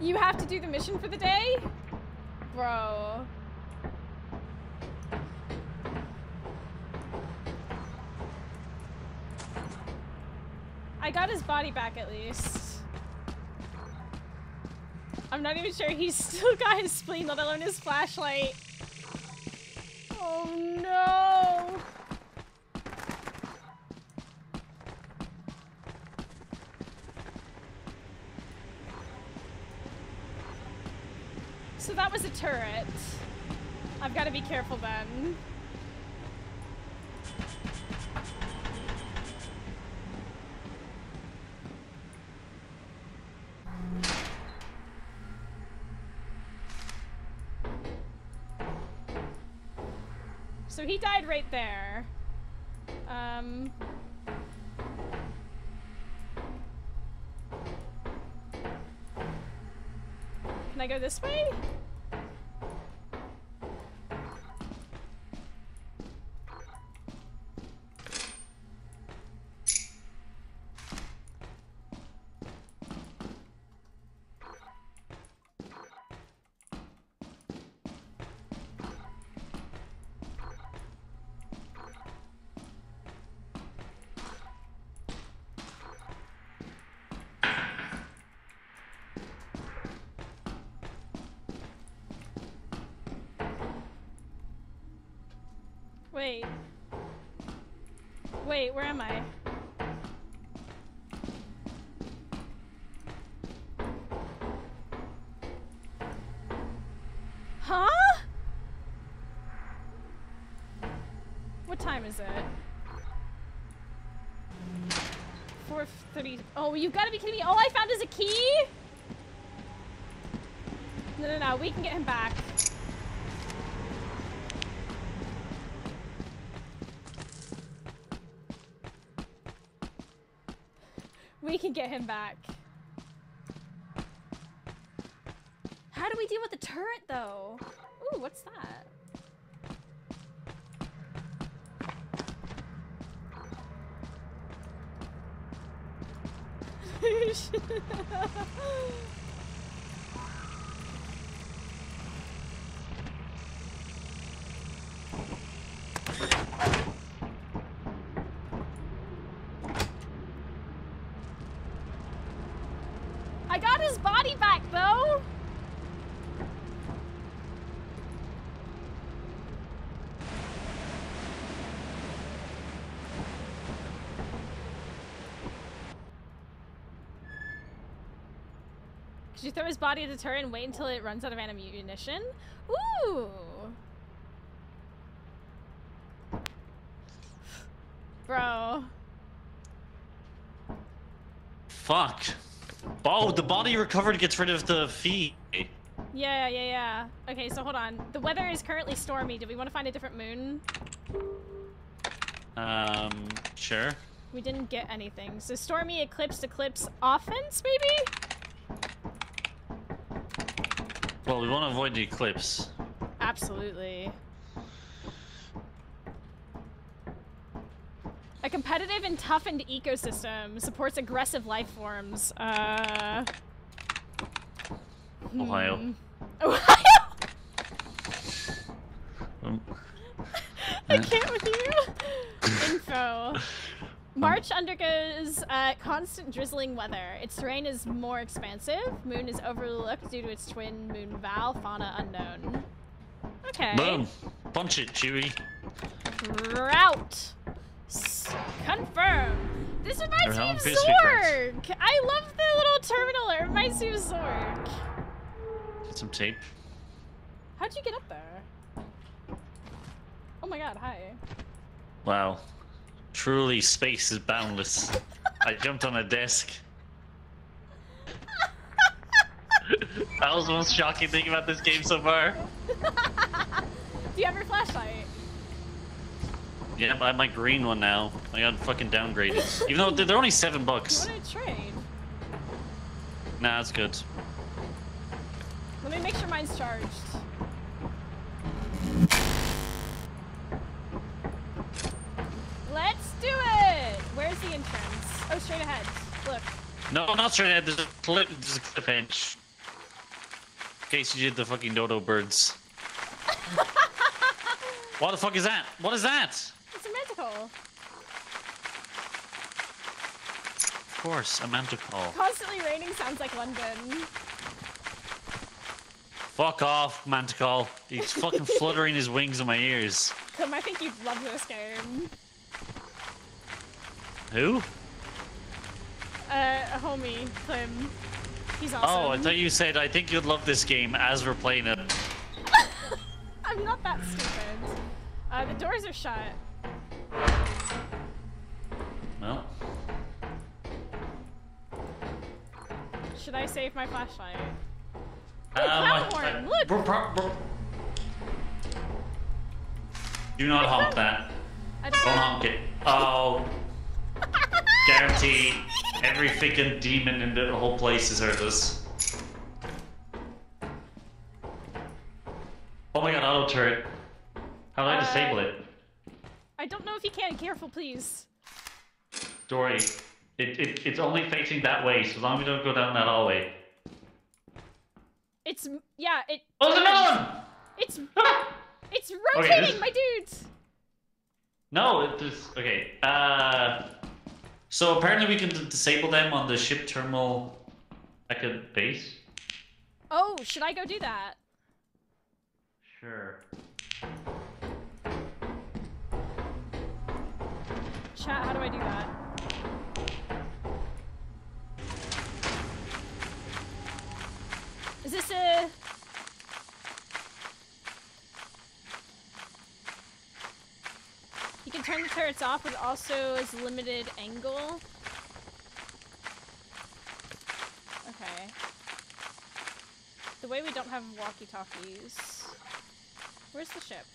You have to do the mission for the day? Bro. I got his body back at least. I'm not even sure he's still got his spleen, let alone his flashlight. Oh no! So that was a turret. I've got to be careful then. So he died right there. Can I go this way? Wait, where am I? Huh? What time is it? 4:30. Oh, you've got to be kidding me. All I found is a key? No. We can get him back. Get him back. How do we deal with the turret though? Ooh, what's that? Did you throw his body at the turret and wait until it runs out of ammunition? Ooh! Bro. Fuck. Oh, the body recovered gets rid of the fee. Yeah. Okay, so hold on. The weather is currently stormy. Do we want to find a different moon? Sure. We didn't get anything. So stormy, eclipse, offense, maybe? Well, we want to avoid the eclipse. Absolutely. A competitive and toughened ecosystem supports aggressive life forms. Ohio. Ohio? I can't with you. Info. March undergoes constant drizzling weather. Its terrain is more expansive. Moon is overlooked due to its twin moon Val, fauna unknown. Okay. Boom. Punch it, Chewie. Route. Confirm. This reminds me of Zork. I love the little terminal. It reminds me of Zork. Get some tape. How'd you get up there? Oh my god, hi. Wow. Truly, space is boundless. I jumped on a desk. That was the most shocking thing about this game so far. Do you have your flashlight? Yeah, I have my green one now. I got fucking downgraded. Even though they're only $7. You want to trade? Nah, that's good. Let me make sure mine's charged. Let's do it! Where's the entrance? Oh, straight ahead. Look. No, not straight ahead. There's a cliff edge. case you did the fucking dodo birds. What the fuck is that? What is that? It's a manticore. Of course, a manticore. Constantly raining sounds like London. Fuck off, manticore. He's fucking fluttering his wings in my ears. Come, I think you'd love this game. Who? A homie, Clem. He's awesome. Oh, I thought you said, I think you'd love this game as we're playing it. I'm not that stupid. The doors are shut. Well. Should I save my flashlight? Oh, clown horn! Look! Do not honk that. Don't honk it. Oh. Guaranteed. Every freaking demon in the whole place has heard this. Oh my god, auto turret. How do I disable it? I don't know if you can. Careful, please. Dory, it's only facing that way, so as long as we don't go down that hallway. It's... yeah, it... Oh, there's another one! It's... it's rotating, okay, my dudes! No, it's... okay, so apparently we can disable them on the ship terminal... like a base? Oh, should I go do that? Sure. Chat, how do I do that? Is this a... you can turn the turrets off, but also is limited angle. Okay. The way we don't have walkie-talkies. Where's the ship?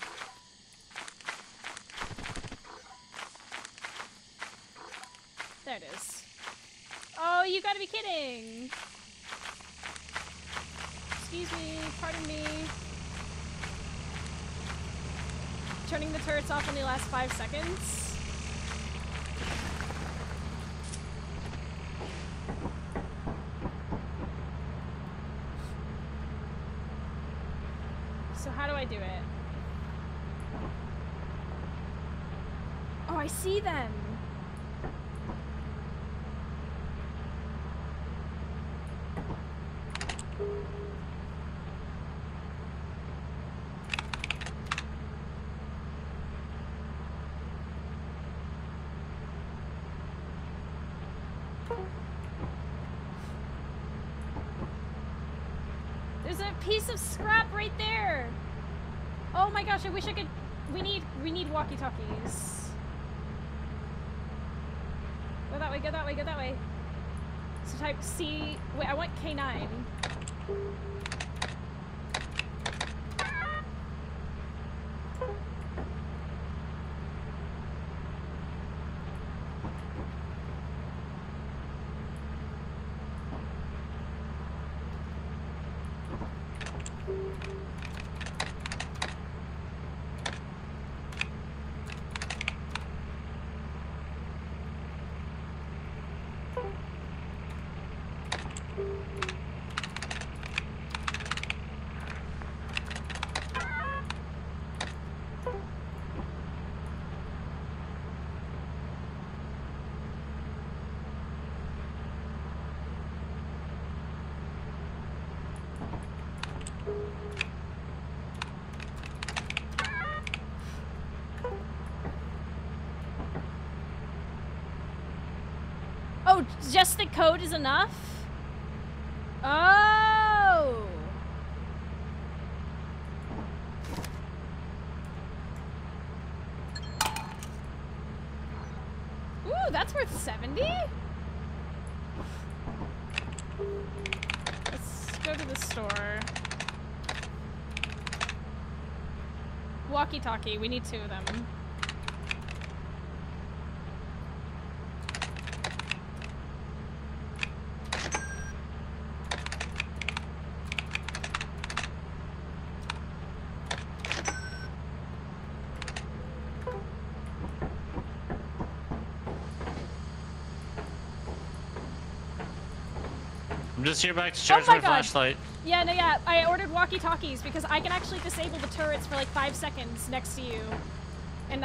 There it is. Oh, you gotta be kidding! Excuse me, pardon me. Turning the turrets off only lasts 5 seconds. So how do I do it? Oh, I see them! Piece of scrap right there. Oh my gosh, I wish I could. We need walkie-talkies. Go that way, go that way, go that way. So type C. Wait, I want K9. Just the code is enough? Oh! Ooh, that's worth 70? Let's go to the store. Walkie-talkie, we need 2 of them. I'm just here back to charge my flashlight. Yeah, no, yeah. I ordered walkie-talkies because I can actually disable the turrets for like 5 seconds next to you. And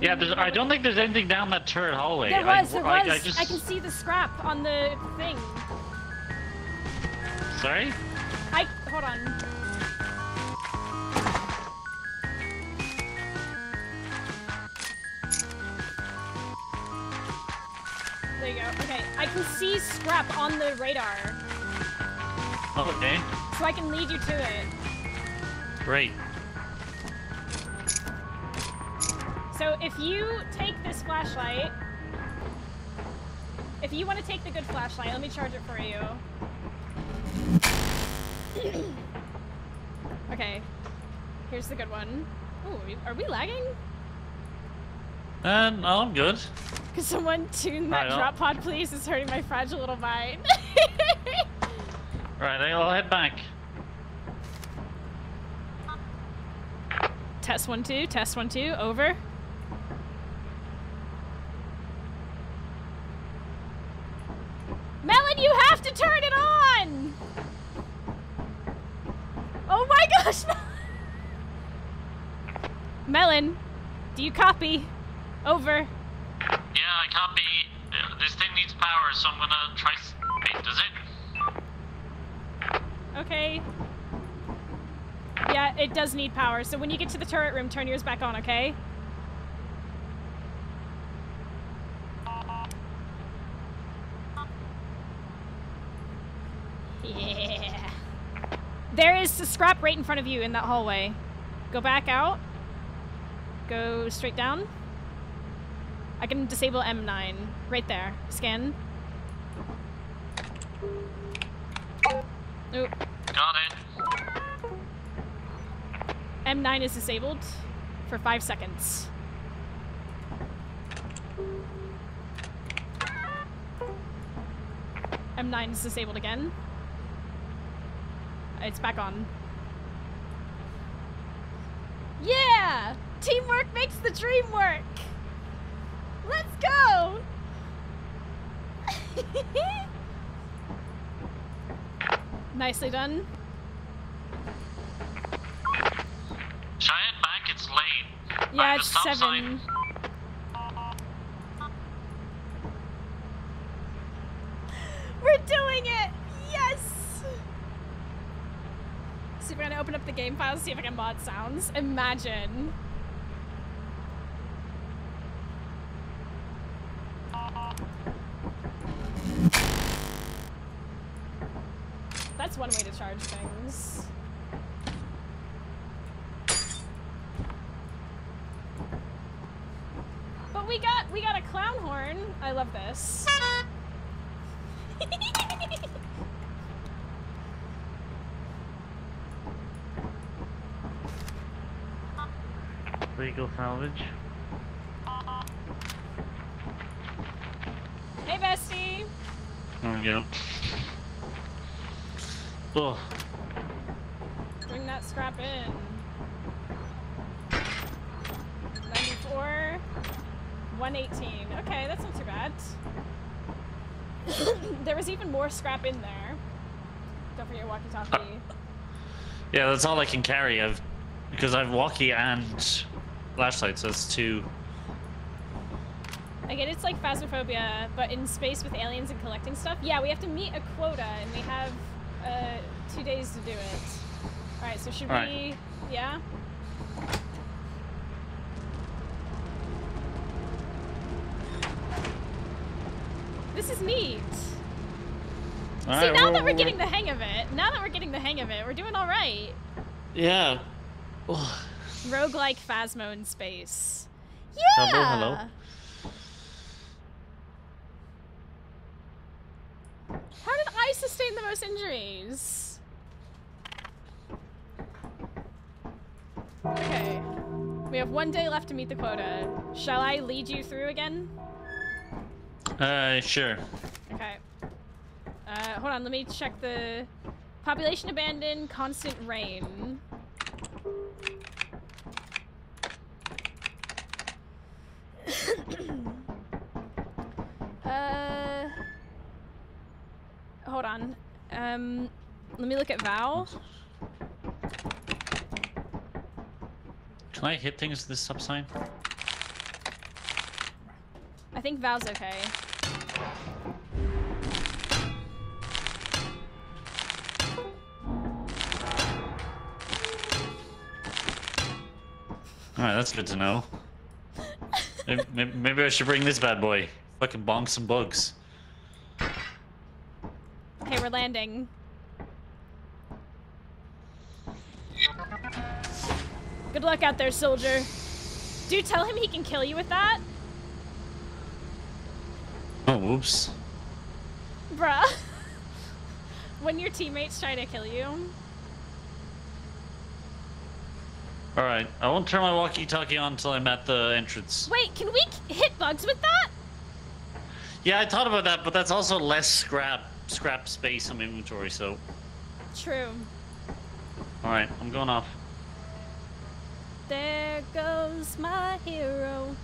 yeah, I don't think there's anything down that turret hallway. There was, there was. I can see the scrap on the thing. Sorry? Hold on. There you go. Okay, I can see scrap on the radar. Okay. So I can lead you to it. Great. So if you take this flashlight, if you want to take the good flashlight, let me charge it for you. Okay, here's the good one. Ooh, are we lagging? No, I'm good. Could someone tune that drop pod, please? It's hurting my fragile little mind. Alright, I'll head back. Test 1, 2, over. Melon, you have to turn it on! Oh my gosh! Melon, do you copy? Over. Yeah, I copy. This thing needs power, so I'm gonna try. Wait, does it? Okay. Yeah, it does need power, so when you get to the turret room, turn yours back on, okay? Yeah. There is the scrap right in front of you in that hallway. Go back out. Go straight down. I can disable M9. Right there. Scan. Oop. Got it. M9 is disabled for 5 seconds. M9 is disabled again. It's back on. Yeah! Teamwork makes the dream work! Let's go! Nicely done. Should I head back? It's late. Yeah, it's 7. We're doing it! Yes! So we're gonna open up the game files, see if I can mod sounds. Imagine. That's one way to charge things. But we got a clown horn. I love this. Legal salvage. Hey, bestie. There we go. Oh. Bring that scrap in. 94. 118. Okay, that's not too bad. There was even more scrap in there. Don't forget your walkie-talkie. Yeah, that's all I can carry. Because I have walkie and flashlights, so that's 2. I get it's like Phasmophobia, but in space with aliens and collecting stuff. Yeah, we have to meet a quota, and we have 2 days to do it. All right, so should we? Yeah. This is neat. See, now that we're getting the hang of it, we're doing all right. Yeah. Roguelike Phasmo in space. Yeah. Hello. How did I sustain the most injuries? Okay. We have 1 day left to meet the quota. Shall I lead you through again? Sure. Okay. Hold on, let me check the... Population abandoned, constant rain. Hold on. Let me look at Val. Can I hit things with this sub sign? I think Val's okay. Alright, that's good to know. Maybe I should bring this bad boy. Fucking bonk some bugs. Okay, we're landing. Good luck out there, soldier. Do tell him he can kill you with that. Oh, whoops. Bruh. When your teammates try to kill you. Alright, I won't turn my walkie-talkie on until I'm at the entrance. Wait, can we hit bugs with that? Yeah, I thought about that, but that's also less scrap space on my inventory, so... True. Alright, I'm going off. There goes my hero.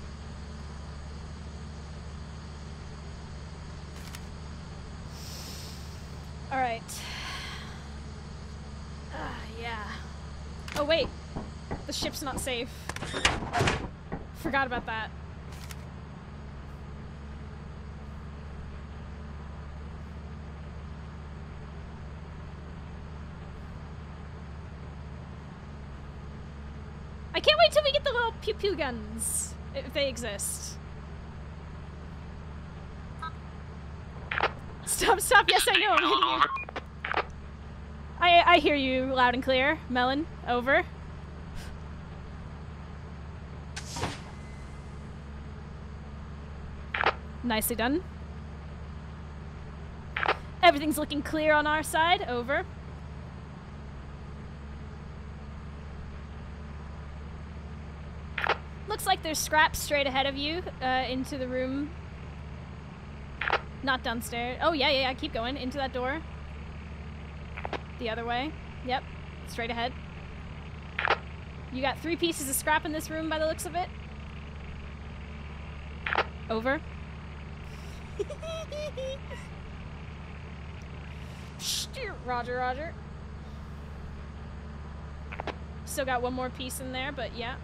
Alright. Yeah. Oh, wait. The ship's not safe. Forgot about that. I can't wait till we get the little pew-pew guns, if they exist. Stop, stop, yes I know, I'm hitting you. I hear you loud and clear. Melon, over. Nicely done. Everything's looking clear on our side, over. Looks like there's scraps straight ahead of you, into the room. Not downstairs. Oh, yeah, yeah, yeah, keep going. Into that door. The other way. Yep, straight ahead. You got 3 pieces of scrap in this room by the looks of it. Over. Roger, roger. Still got 1 more piece in there, but yeah.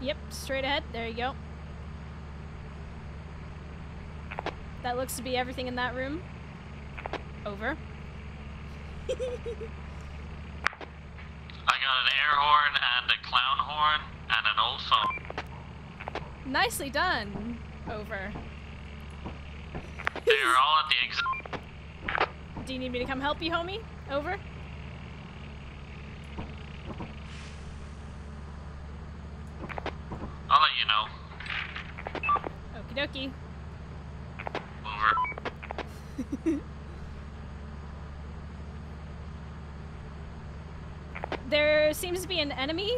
Yep, straight ahead. There you go. That looks to be everything in that room. Over. I got an air horn and a clown horn and an old phone. Nicely done. Over. They're all at the exit. Do you need me to come help you, homie? Over. I'll let you know. Okie dokie. Over. There seems to be an enemy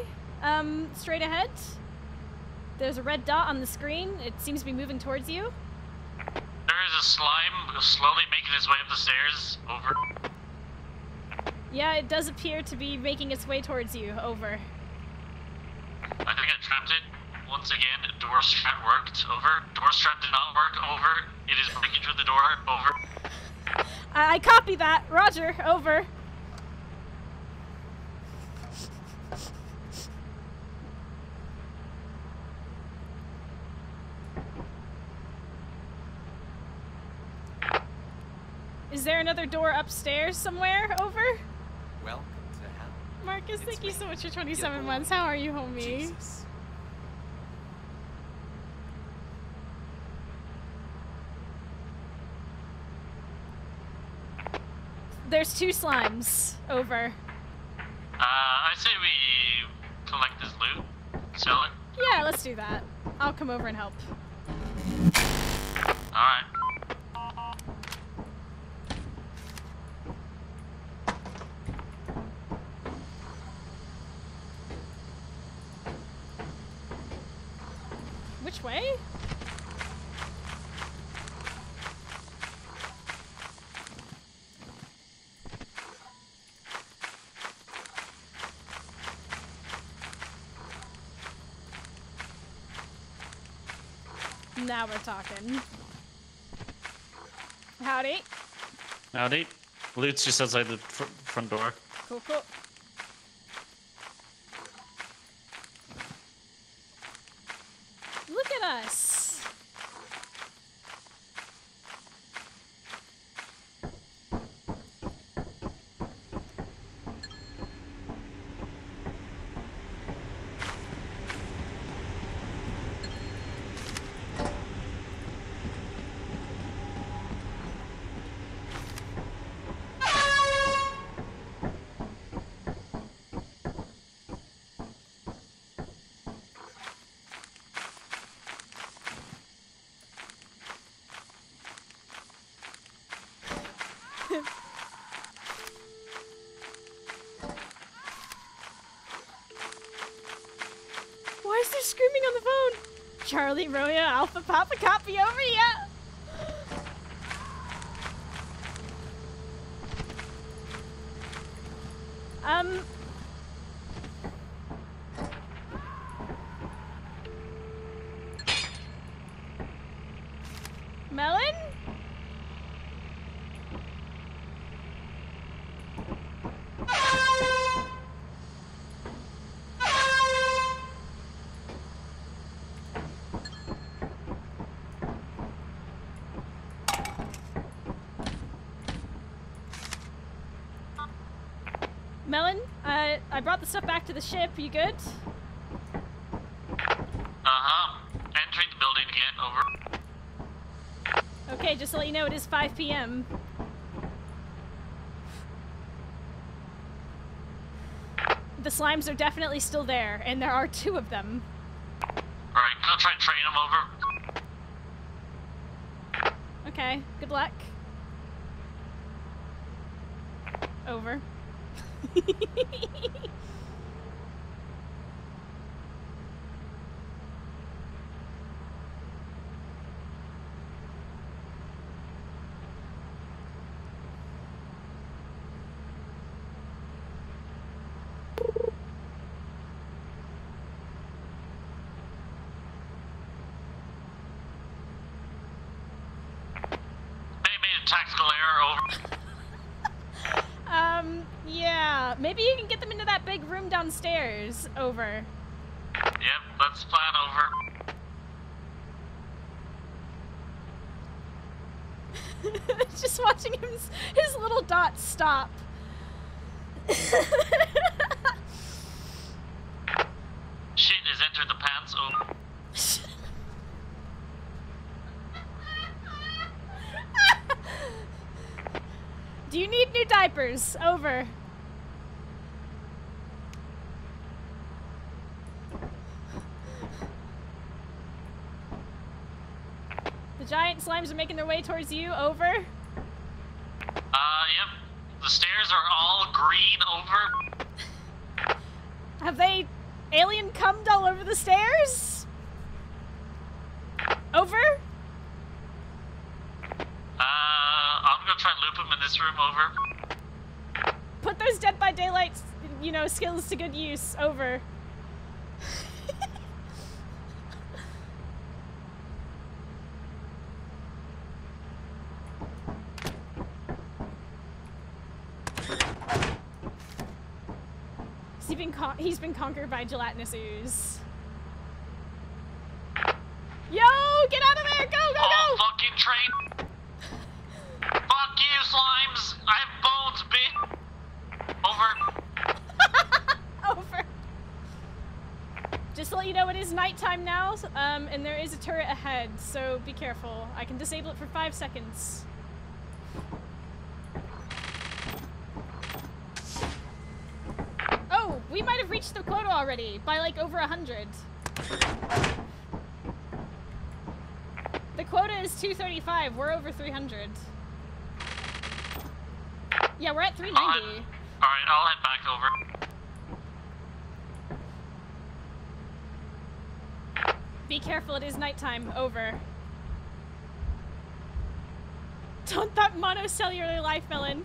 straight ahead. There's a red dot on the screen. It seems to be moving towards you. There is a slime slowly making its way up the stairs. Over. Yeah, it does appear to be making its way towards you. Over. I think I trapped it. Once again, door strat worked, over. Door strat did not work, over. It is breaking through the door, over. I copy that. Roger, over. Is there another door upstairs somewhere, over? Welcome to hell. Marcus, it's thank me. You so much for 27 You're months. How are you, homie? Jesus. There's 2 slimes. Over. I say we collect this loot. Sell it. Yeah, let's do that. I'll come over and help. Alright. Which way? Now we're talking. Howdy. Howdy. Loot's just outside the front door. Cool, cool. Look at us. Screaming on the phone. Charlie, Roya, Alpha, Papa, copy over ya. Melon? I brought the stuff back to the ship. You good? Uh-huh. Entering the building again. Over. Okay, just to let you know, it is 5 p.m. The slimes are definitely still there, and there are 2 of them. All right, go try and train them over. Okay, good luck. Over. Maybe you can get them into that big room downstairs. Over. Yep, let's plan over. Just watching him, his little dot stop. Shit has entered the pants. Over. Do you need new diapers? Over. Giant slimes are making their way towards you. Over. Yep. The stairs are all green. Over. Have they alien cummed all over the stairs? Over. I'm gonna try and loop them in this room. Over. Put those Dead by Daylight, you know, skills to good use. Over. He's been conquered by gelatinous ooze. Yo, get out of there! Go, go, go! Oh, fucking train! Fuck you, slimes! I have bones, bitch! Over. Over. Just to let you know, it is nighttime now, and there is a turret ahead, so be careful. I can disable it for 5 seconds. We might have reached the quota already by like over 100. The quota is 235. We're over 300. Yeah, we're at 390. All right, I'll head back over. Be careful, it is nighttime. Over. Don't that monocellular life, Melon.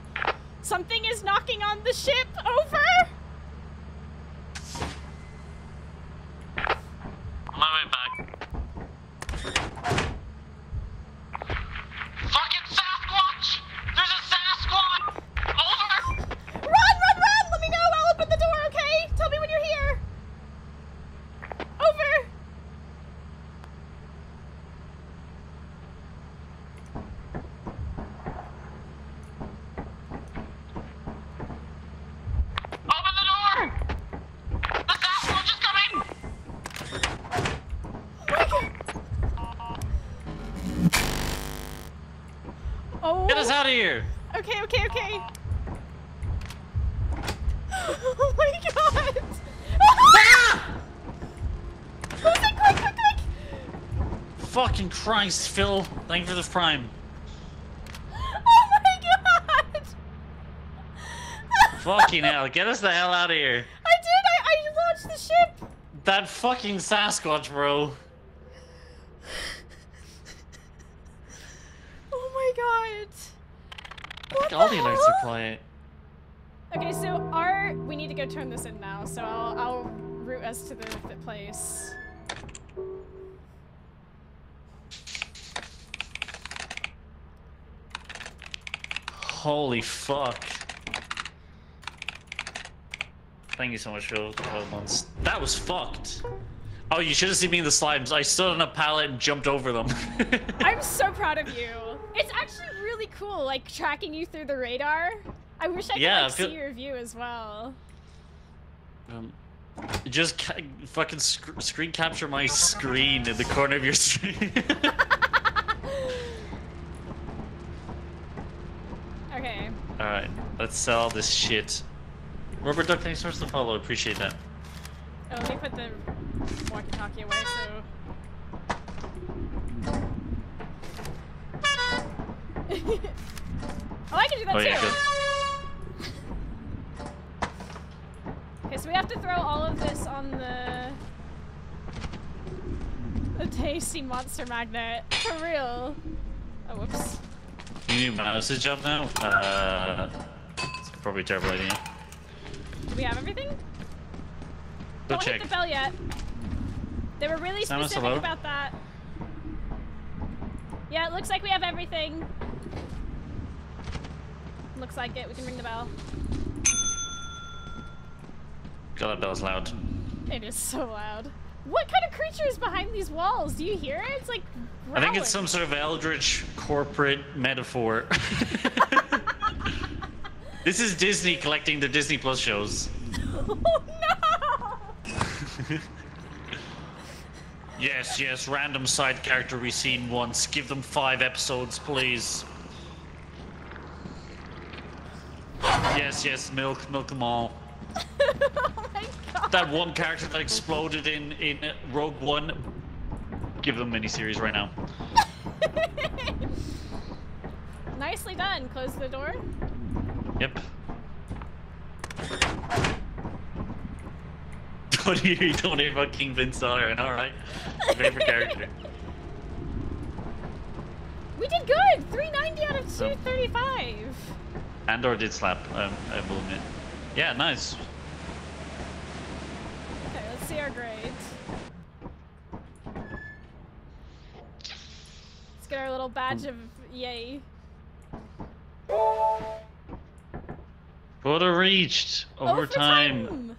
Something is knocking on the ship. Over. Out of here. Okay, okay, okay. Oh my god! Ah! Quick, quick, quick, quick! Fucking Christ, Phil! Thank you for the prime. Oh my god! Fucking hell! Get us the hell out of here! I did. I launched the ship. That fucking Sasquatch, bro. All the alerts are quiet. Okay, so we need to go turn this in now, so I'll route us to the place. Holy fuck. Thank you so much for the comments. That was fucked. Oh, you should have seen me in the slimes. I stood on a pallet and jumped over them. I'm so proud of you. It's actually really cool, like, tracking you through the radar. I wish I could see your view as well. Just fucking screen capture my screen in the corner of your screen. Okay. Alright, let's sell this shit. Robert Duck, thanks so much to follow. Appreciate that. Oh, let me put the walkie-talkie away, so... Oh, I can do that too. Yeah, okay, so we have to throw all of this on the tasty monster magnet. For real. Oh, whoops. You need Mouse to jump now? It's probably a terrible idea. Do we have everything? Don't hit the bell yet. They were really specific about that. Yeah, it looks like we have everything. Looks like it. We can ring the bell. God, that bell's loud. It is so loud. What kind of creature is behind these walls? Do you hear it? It's like growling. I think it's some sort of eldritch corporate metaphor. This is Disney collecting their Disney Plus shows. Oh no! Yes, yes, random side character we've seen once. Give them 5 episodes, please. Yes, yes, milk them all. Oh my god. That one character that exploded in Rogue One. Give them miniseries right now. Nicely done. Close the door. Yep. Don't hear about King Vince Sauron, alright. Favorite character. We did good! 390 out of 235. Andor did slap, I will admit. Yeah, nice. Okay, let's see our grades. Let's get our little badge of yay. Quota reached. Overtime.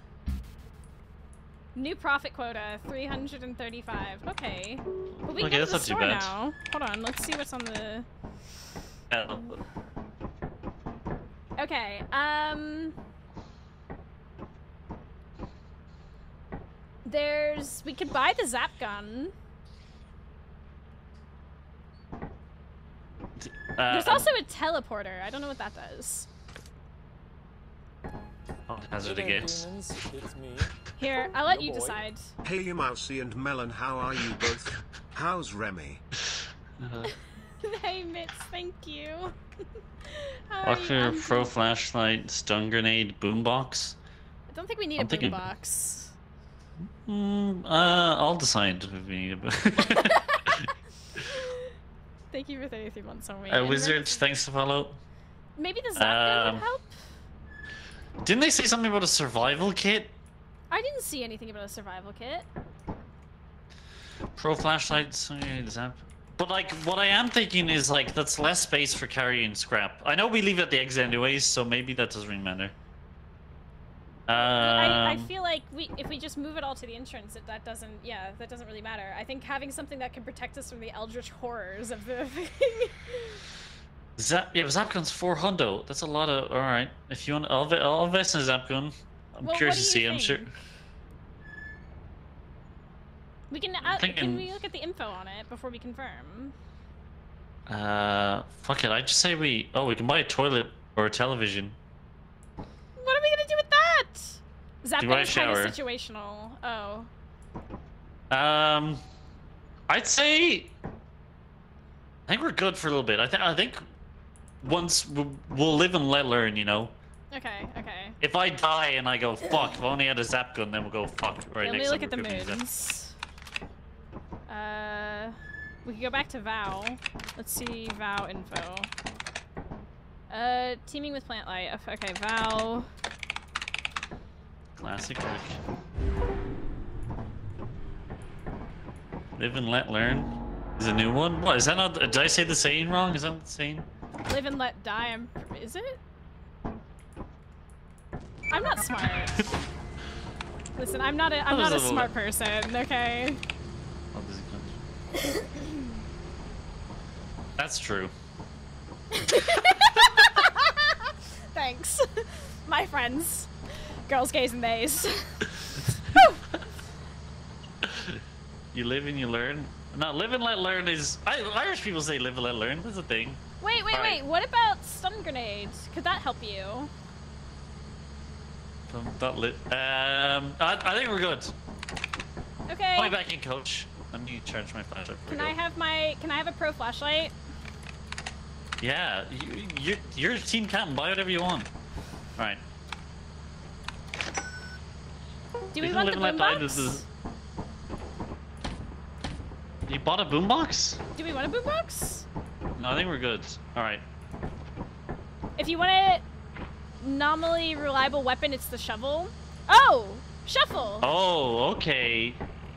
New profit quota, 335. Okay. Well, we can go to the store now. Hold on, let's see what's on the... Okay, we could buy the zap gun. There's also a teleporter. I don't know what that does. I'll hazard a guess. Here, I'll let you decide. Hey, you Mousie and Melon, how are you both? How's Remy? Hey, Mitz, thank you. Walker, pro flashlight, stun grenade, boombox. I don't think we need a boombox. I'll decide if we need it. Thank you for 33 months on me. Wizards, thanks to follow. Maybe the Zapdo would help? Didn't they say something about a survival kit? I didn't see anything about a survival kit. Pro flashlights, zap. But like, what I am thinking is like, that's less space for carrying scrap. I know we leave at the eggs anyways, so maybe that doesn't really matter. I feel like if we just move it all to the entrance, that doesn't really matter. I think having something that can protect us from the eldritch horrors of the thing. Zapgun's 400. That's a lot of. All right, if you want, I'll invest in Zapgun. I'm curious to see. Think? I'm sure. We can. Can we look at the info on it before we confirm? Fuck it. I just say we. Oh, we can buy a toilet or a television. What are we gonna do with that? Zapgun is kind of situational. Oh. I'd say. I think we're good for a little bit. I think once we'll live and let learn, you know. Okay. Okay. If I die and I go fuck, if I only had a Zapgun, then we'll go fuck. Right, next time. Let me look at the moons. We can go back to Vow. Let's see Vow info. Teaming with plant life. Okay, Vow. Classic Rick. Live and let learn is a new one. What is that? Not? Did I say the saying wrong? Is that the saying? Live and let die. Is it? I'm not smart. Listen, I'm not a smart person. Okay. That's true. Thanks, my friends, girls, gays, and theys. You live and you learn. No, live and let learn is Irish people say live and let learn. That's a thing. Wait. What about stun grenades? Could that help you? I think we're good. Okay. I'll be back in, coach. Let me charge my flashlight. Can I have a pro flashlight? Yeah, your team captain, buy whatever you want. All right. Do we want the boombox? You bought a boombox? Do we want a boombox? No, I think we're good. All right. If you want a nominally reliable weapon, it's the shovel. Oh, shuffle. Oh, okay.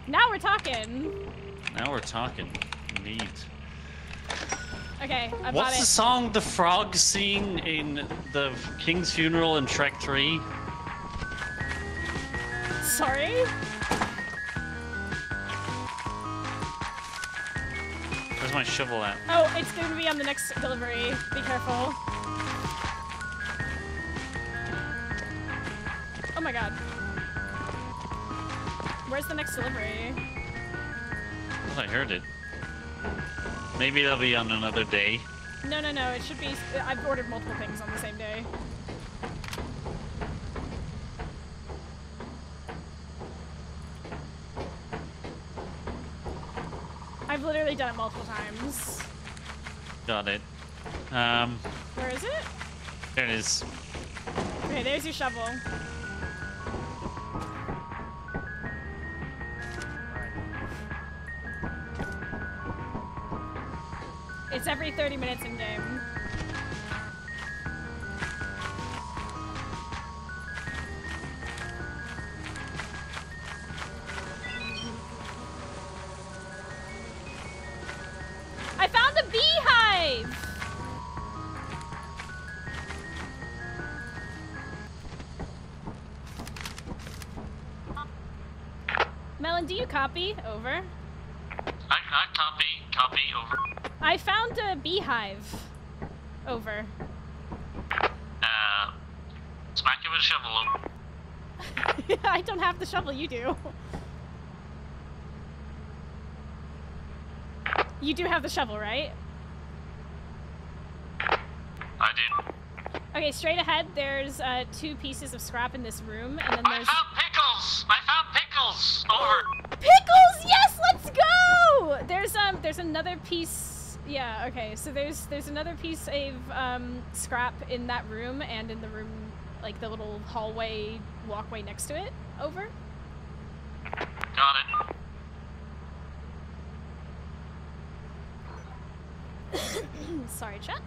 Now we're talking. Now we're talking. Indeed. Okay, I bought it. What's the song the frog sing in the King's Funeral in Trek 3? Sorry? Where's my shovel at? Oh, it's gonna be on the next delivery. Be careful. Oh my god. Where's the next delivery? I heard it. Maybe that'll be on another day. No, it should be. I've ordered multiple things on the same day. I've literally done it multiple times. Got it. Where is it? There it is. Okay, there's your shovel. It's every 30 minutes in game. I found a beehive! Melon, do you copy? Over. I copy, over. I found a beehive. Over. Smack it with a shovel. I don't have the shovel, you do. You do have the shovel, right? I do. Okay, straight ahead, there's 2 pieces of scrap in this room, and then there's... I found pickles! I found pickles! Over. Pickles! Yes, let's go! There's another piece... Yeah, okay, so there's another piece of scrap in that room and in the room, like the little hallway walkway next to it. Over. Got it. Sorry, chat.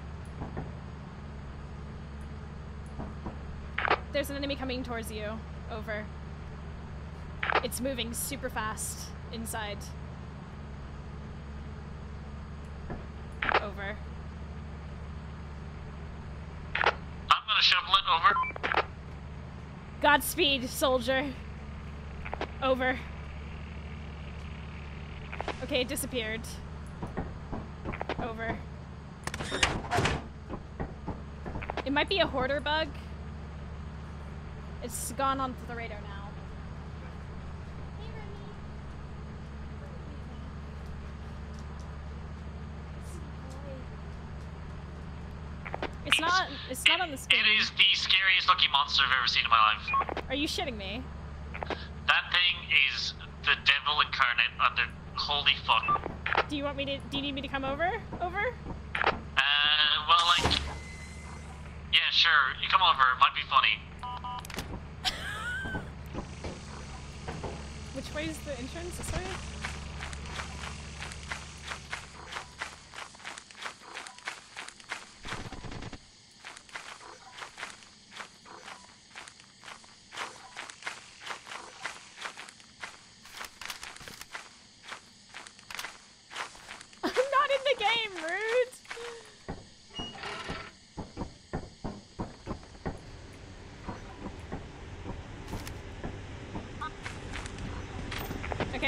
There's an enemy coming towards you. Over. It's moving super fast inside. Over. I'm gonna shovel it. Over. Godspeed, soldier. Over. Okay, it disappeared. Over. It might be a hoarder bug. It's gone onto the radar now. It's not on the screen. It is the scariest looking monster I've ever seen in my life. Are you shitting me? That thing is the devil incarnate under... Holy fuck. Do you need me to come over? Over? Well, like... Yeah, sure. You come over. It might be funny. Which way is the entrance? This way?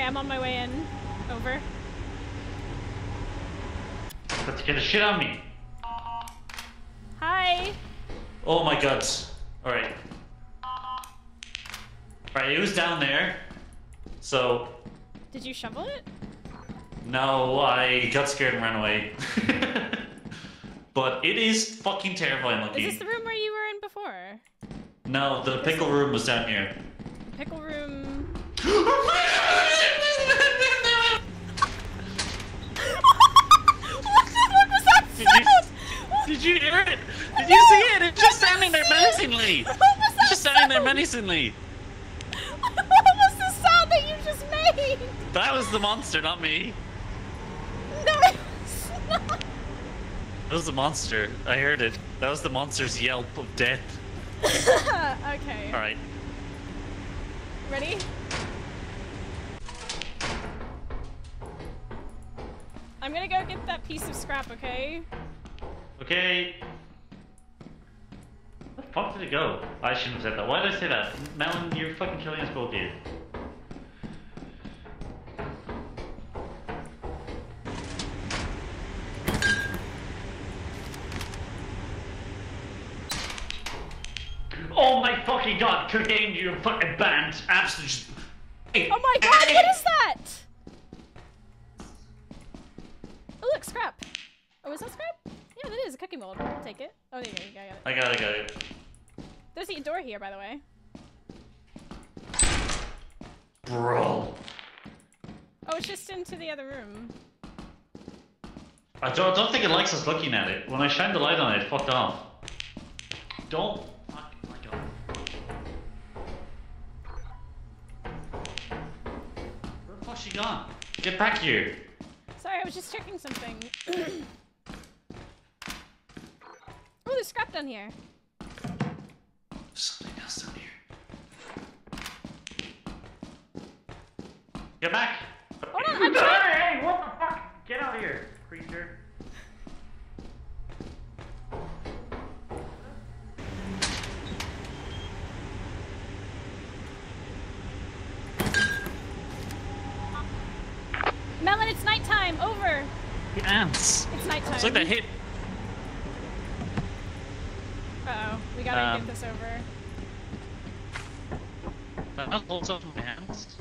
I'm on my way in. Over. Let's get a shit on me. Hi. Oh my guts. Alright. Alright, it was down there. So. Did you shovel it? No, I got scared and ran away. But it is fucking terrifying looking. Is this the room where you were in before? No, the pickle room was down here. The pickle room. Did you hear it? Did you see it? It's just standing there menacingly. What was that? Just standing there menacingly. What was the sound that you just made? That was the monster, not me. No, it was not. That was the monster. I heard it. That was the monster's yelp of death. Okay. All right. Ready? I'm gonna go get that piece of scrap, okay? Okay. Where the fuck did it go? I shouldn't have said that. Why did I say that? Melon, you're fucking killing us both here. Oh my fucking god, cocaine, you're fucking banned. Absolutely. Oh my god, what is that? Oh look, scrap. Oh, is that scrap? Yeah, that is a cookie mold. I'll take it. Oh, there you go. I got it. I got it. There's a door here, by the way. Bro. Oh, it's just into the other room. I don't think it likes us looking at it. When I shined the light on it, it fucked off. Don't. Where the fuck's she gone? Get back here. Sorry, I was just checking something. Oh, there's scrap down here. There's something else down here. Get back! Hold on, I'm trying! Hey, what the fuck? Get out of here, creature. Melon, it's nighttime. Over. The ants. It's nighttime. It's like that hit. Uh-oh. We gotta get this over. That holds up my hands.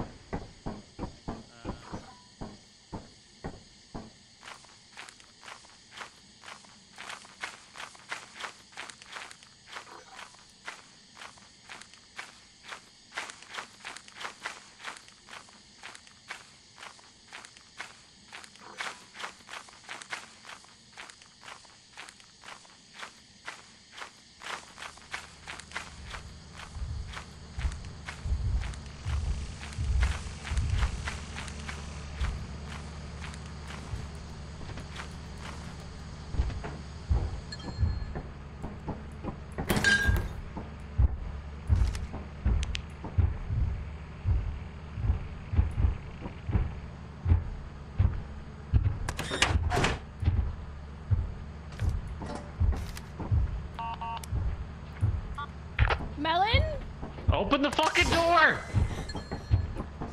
the fucking door!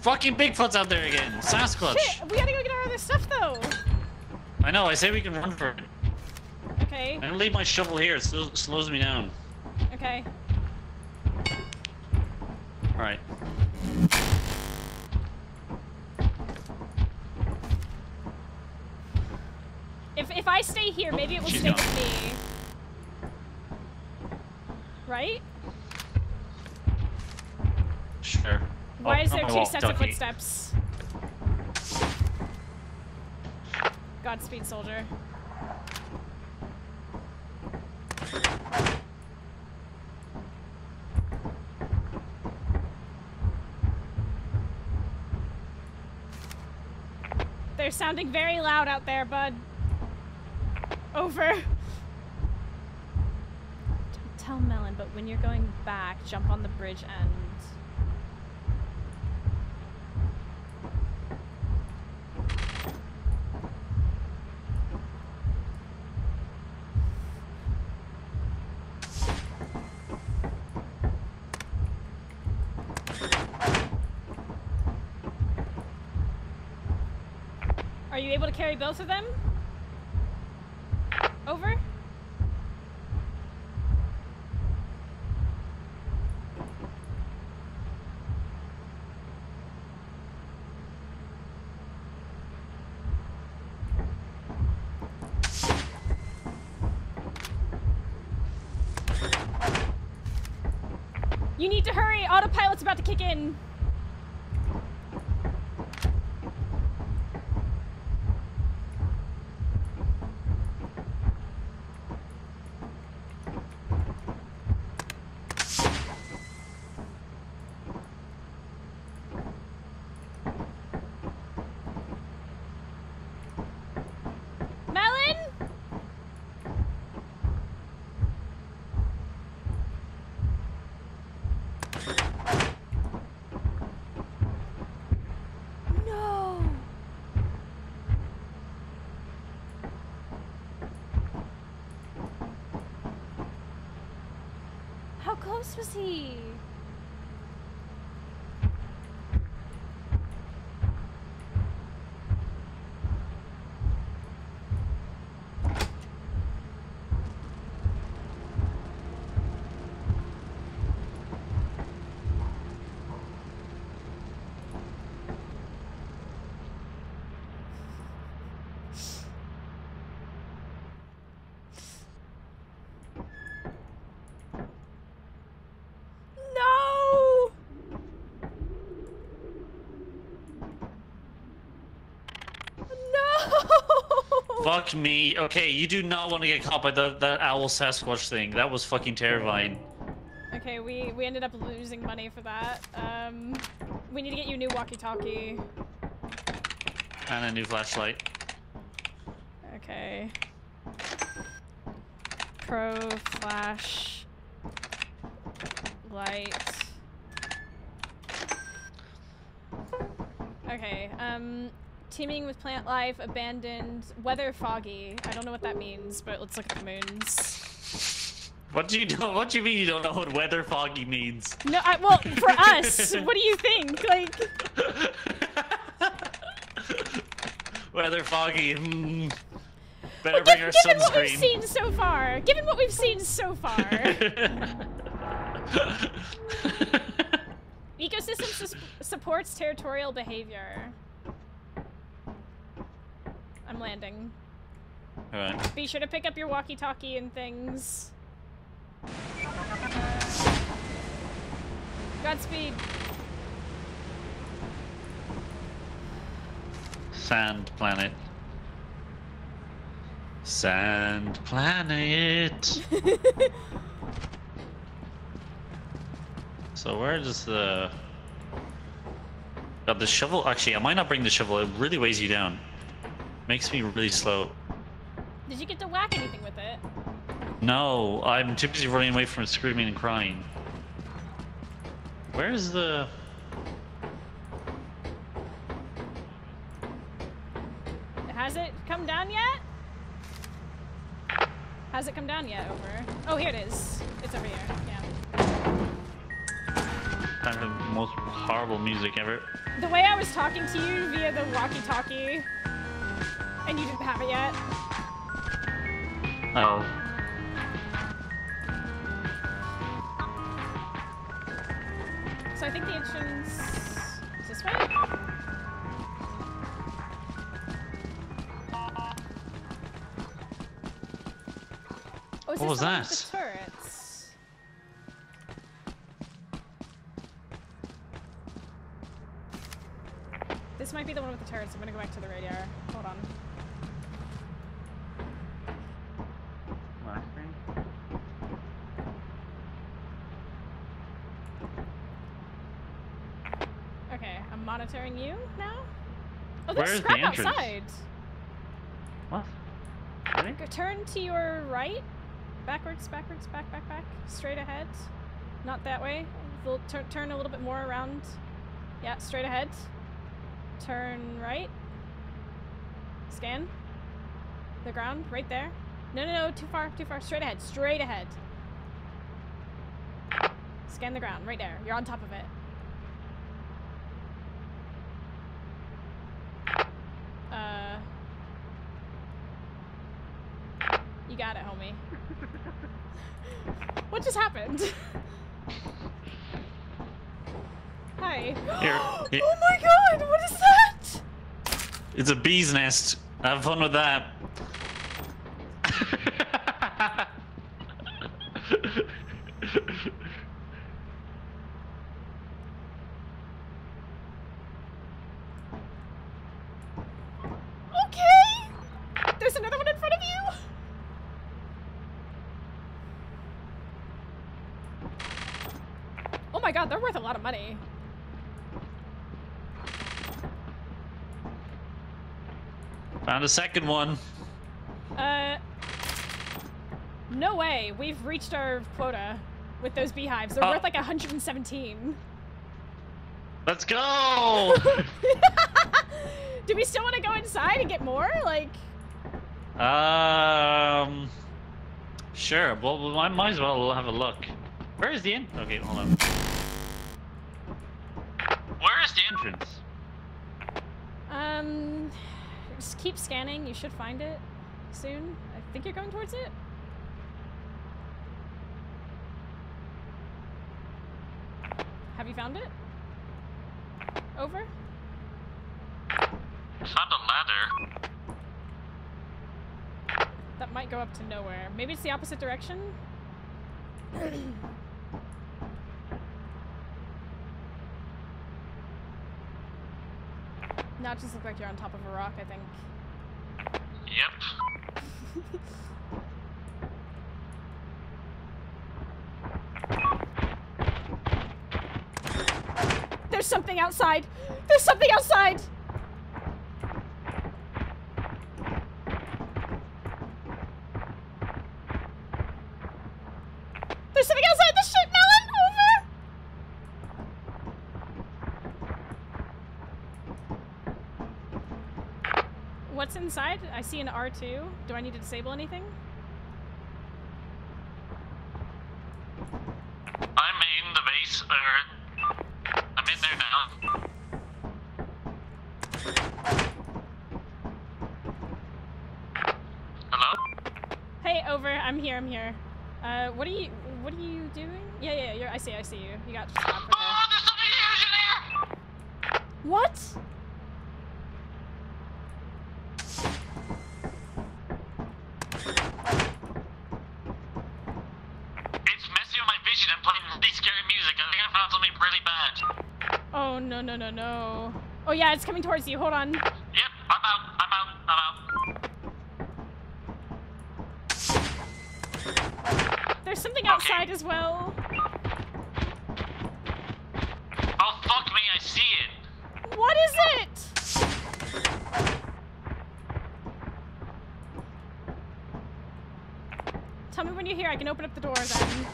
Fucking Bigfoot's out there again. Sasquatch. Shit, we gotta go get our other stuff though. I know, I say we can run for it. Okay. I'm gonna leave my shovel here, it slows me down. Okay. Alright. If I stay here, maybe it will stay with me. Right? Sure. Why is there two sets of footsteps? Godspeed, soldier. They're sounding very loud out there, bud. Over. Tell Melon, but when you're going back, jump on the bridge and... Are you able to carry both of them? Over? You need to hurry! Autopilot's about to kick in! How close was he? Fuck me. Okay, you do not want to get caught by that owl Sasquatch thing. That was fucking terrifying. Okay, we ended up losing money for that. We need to get you a new walkie-talkie. And a new flashlight. Okay. Pro flash... light. Okay, teeming with plant life, abandoned, weather foggy. I don't know what that means, but let's look at the moons. What do you mean you don't know what weather foggy means? No, well, for us, what do you think? Like... weather foggy, Better well, bring our sunscreen. Given what we've seen so far. Given what we've seen so far. Ecosystem supports territorial behavior. I'm landing. All right. Be sure to pick up your walkie-talkie and things. Godspeed. Sand planet. Sand planet. So where does the... Got the shovel? Actually, I might not bring the shovel. It really weighs you down. Makes me really slow. Did you get to whack anything with it? No, I'm too busy running away from screaming and crying. Where is the... Has it come down yet? Has it come down yet? Over. Oh, here it is. It's over here. Yeah. kind of the most horrible music ever. The way I was talking to you via the walkie-talkie, and you didn't have it yet. Oh. So I think the entrance is this way? Oh, what was that? The turrets. This might be the one with the turrets. I'm gonna go back to the radar. Hold on. Monitoring you now? Oh, there's scrap outside. What? Really? Turn to your right. Backwards, backwards, back, back, back. Straight ahead. Not that way. We'll turn a little bit more around. Yeah, straight ahead. Turn right. Scan. The ground, right there. No, no, no, too far, too far. Straight ahead, straight ahead. Scan the ground, right there. You're on top of it. You got it, homie. What just happened? Hi. Here. Oh my god, what is that? It's a bee's nest. Have fun with that. Money. Found a second one. No way. We've reached our quota with those beehives. They're worth like 117. Let's go! Do we still want to go inside and get more? Like. Sure. Well, I might as well have a look. Where is the end? Okay, hold on. Just keep scanning. You should find it soon. I think you're going towards it. Have you found it? Over? It's on the ladder. That might go up to nowhere. Maybe it's the opposite direction? Now it just looks like you're on top of a rock, I think. Yep. There's something outside! There's something outside! There's something outside the ship, Melon! Over! What's inside? I see an R2. Do I need to disable anything? I'm in the base. I'm in there now. Hello? Hey, over. I'm here. I'm here. What are you doing? Yeah, yeah. You're. I see you. You got. Oh, there's something huge in here! What? No, no, no. Oh, yeah, it's coming towards you. Hold on. Yep, I'm out. There's something outside as well. Oh, fuck me, I see it. What is it? Tell me when you're here. I can open up the door then.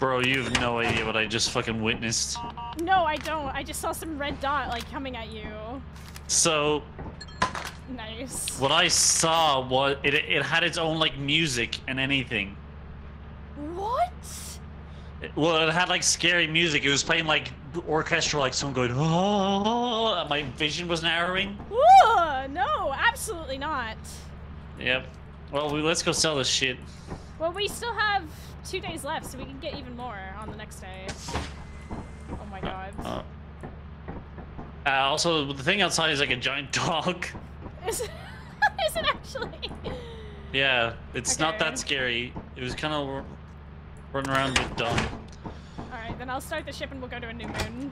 Bro, you have no idea what I just fucking witnessed. No, I don't. I just saw some red dot, like, coming at you. So... Nice. What I saw was... It had its own, like, music and anything. What? Well, it had, like, scary music. It was playing, like, orchestral, like, someone going, oh, my vision was narrowing. Ooh, no, absolutely not. Yep. Well, let's go sell this shit. Well, we still have 2 days left, so we can get even more on the next day. Oh my god. Also, the thing outside is like a giant dog. Is it actually? Yeah, it's okay. Not that scary. It was kind of running around a bit dumb. Alright, then I'll start the ship and we'll go to a new moon.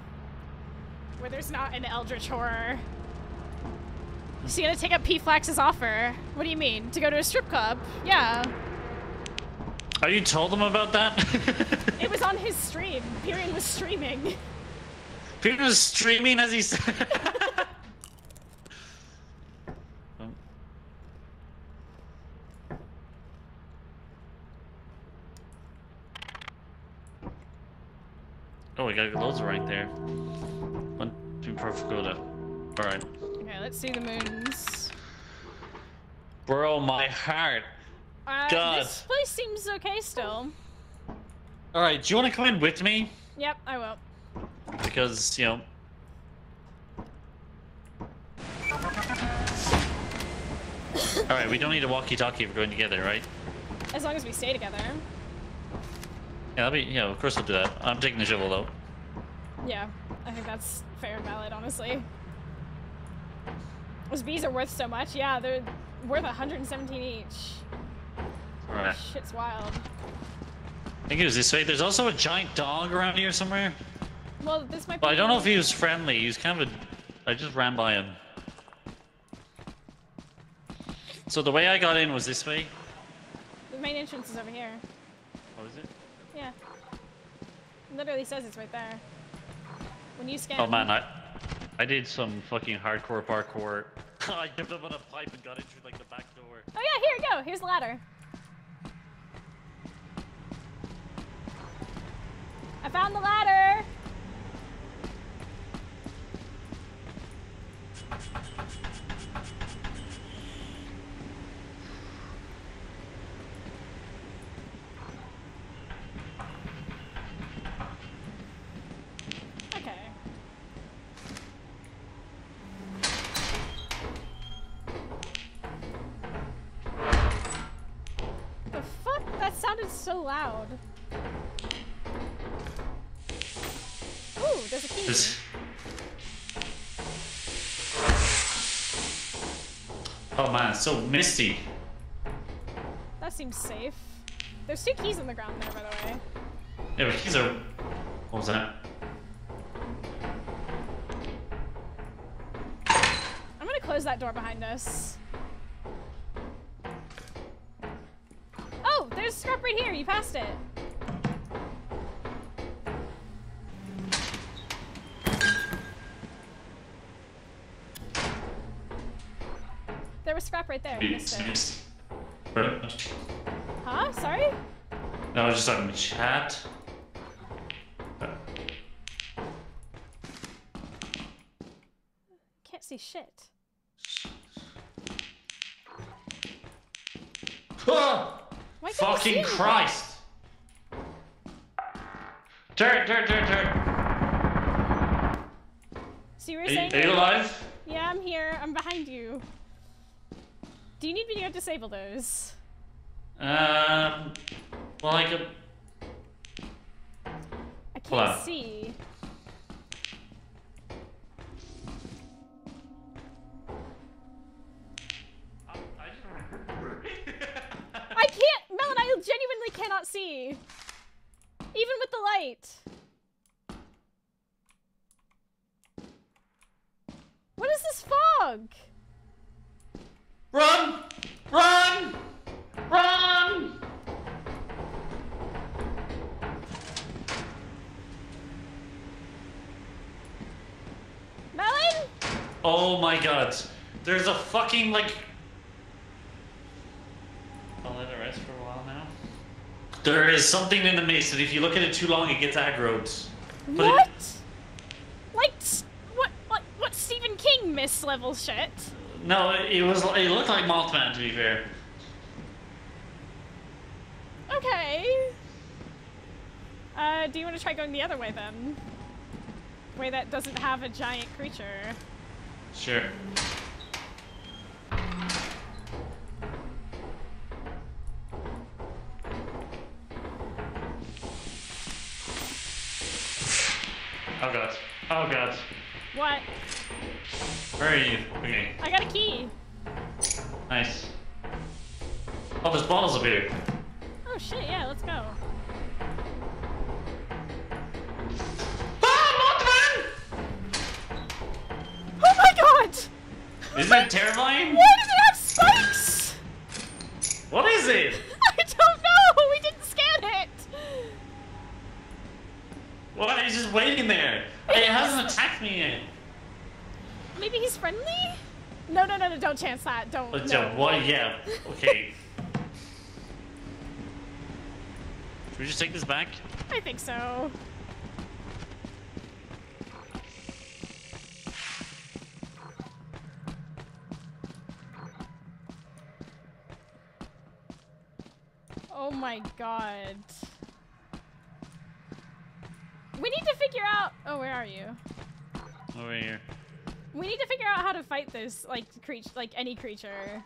Where there's not an eldritch horror. Is he gonna take up P-Flax's offer? What do you mean? To go to a strip club? Yeah. Oh, you told him about that? It was on his stream. Pyrian was streaming. Pyrian was streaming as he said. Oh, we got loads right there. 1, 2 per pagoda. Alright. Okay, let's see the moons. Bro, my heart. God. This place seems okay still. Alright, do you want to come in with me? Yep, I will. Because, you know... Alright, we don't need a walkie-talkie if we're going together, right? As long as we stay together. Yeah, that'll be, you know, of course we'll do that. I'm taking the shovel, though. Yeah, I think that's fair and valid, honestly. Those bees are worth so much. Yeah, they're worth 117 each. Right. Shit's wild. I think it was this way. There's also a giant dog around here somewhere. Well, this might be... Well, I don't know if he was friendly. He was kind of a... I just ran by him. So the way I got in was this way. The main entrance is over here. Oh, is it? Yeah. It literally says it's right there. When you scan... Oh, man. I did some fucking hardcore parkour. I jumped up on a pipe and got in through, like, the back door. Oh, yeah. Here we go. Here's the ladder. I found the ladder! Okay. The fuck? That sounded so loud. There's a key. Oh man, it's so misty. That seems safe. There's 2 keys on the ground there, by the way. Yeah, but keys are... What was that? I'm gonna close that door behind us. Oh, there's scrap right here. You passed it. Scrap right there. Missed it. Huh? Sorry? No, I was just on the chat. Can't see shit. Fucking Christ! Turn! So you were saying... Are you alive? Yeah, I'm here. I'm behind you. Do you need me to disable those? Well, I could... I can't see. I can't! Melon, I genuinely cannot see. Even with the light. What is this fog? Run! Run! Run! Melon? Oh my god. There's a fucking, like... I'll let it rest for a while now. There is something in the mace that if you look at it too long, it gets aggroed. What? Like, what Stephen King miss level shit? No, it looked like Mothman, to be fair. Okay. Do you want to try going the other way, then? The way that doesn't have a giant creature. Sure. Oh god. Oh god. What? Where are you? Okay. I got a key. Nice. Oh, there's bottles up here. Oh shit, yeah, let's go. Ah, Mothman! Oh my god! Isn't that terrifying? Why does it have spikes? What is it? I don't know! We didn't scan it! What? He's just waiting there. It hasn't attacked me yet. Maybe he's friendly? No, no, no, no, don't chance that. Don't. No. Well, yeah. Okay. Should we just take this back? I think so. Oh my god. We need to figure out. Oh, where are you? Over here. We need to figure out how to fight this, like, creature, like any creature.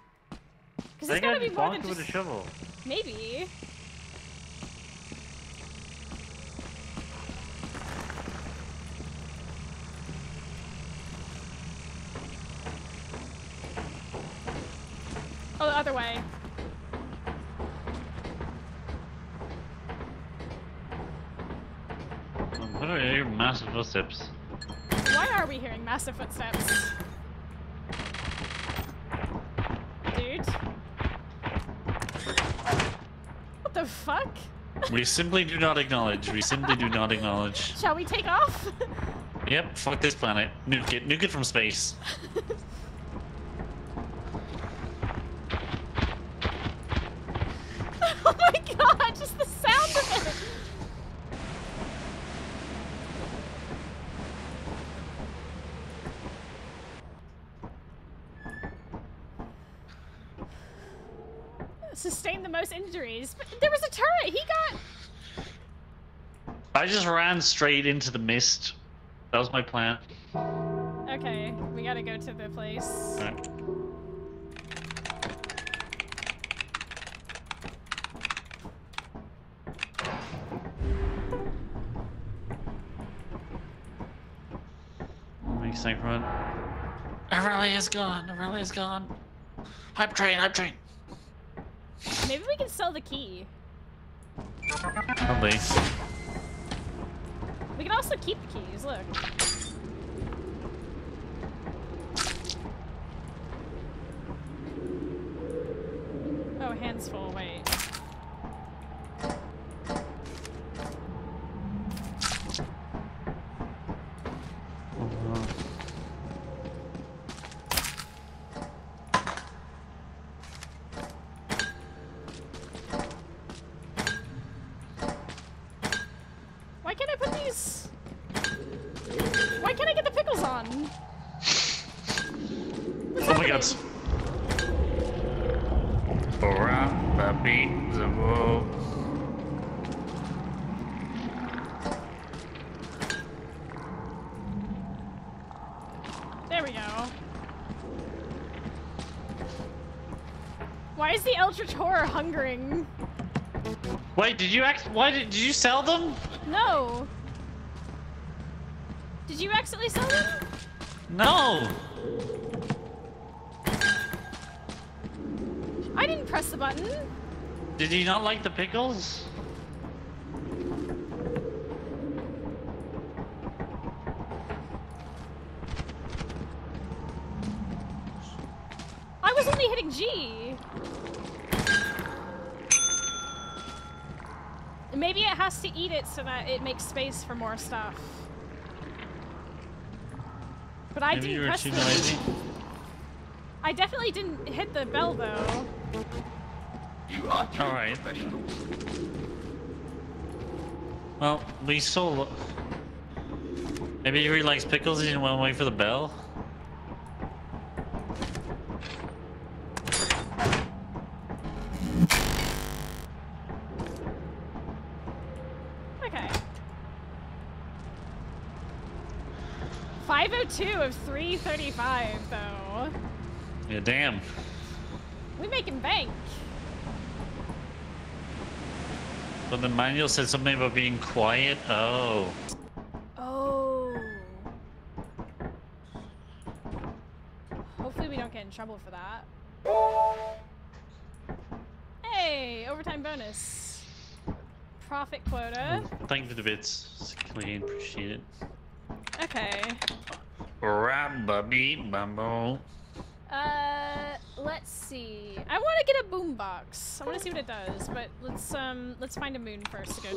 Because it's gotta be more than just a shovel. Maybe. Oh, the other way. What are your massive footsteps? Why are we hearing massive footsteps? Dude. What the fuck? We simply do not acknowledge. We simply do not acknowledge. Shall we take off? Yep, fuck this planet. Nuke it. Nuke it from space. Oh my god, just the sound of it! Sustain the most injuries. But there was a turret. He got. I just ran straight into the mist. That was my plan. Okay, we gotta go to the place. All right. Makes sense, run. Aurelia is gone. Aurelia is gone. Hype train. Hype train. Maybe we can sell the key. Probably. We can also keep the keys, look. Oh, hands full, wait. Horror hungering. Wait, did you sell them? No. Did you accidentally sell them? No. I didn't press the button. Did you not like the pickles? I was only hitting G. Maybe it has to eat it so that it makes space for more stuff. But I didn't press it. I definitely didn't hit the bell though. You are all right. Well, we saw... Maybe he really likes pickles, he didn't want to wait for the bell? Okay. 502 of 335, though. Yeah, damn. We making bank. But the manual said something about being quiet. Oh. Oh. Hopefully we don't get in trouble for that. Hey, overtime bonus. Profit quota. Thank you for the bits. Clean, appreciate it. Okay. Let's see. I want to get a boombox. I want to see what it does, but let's find a moon first to go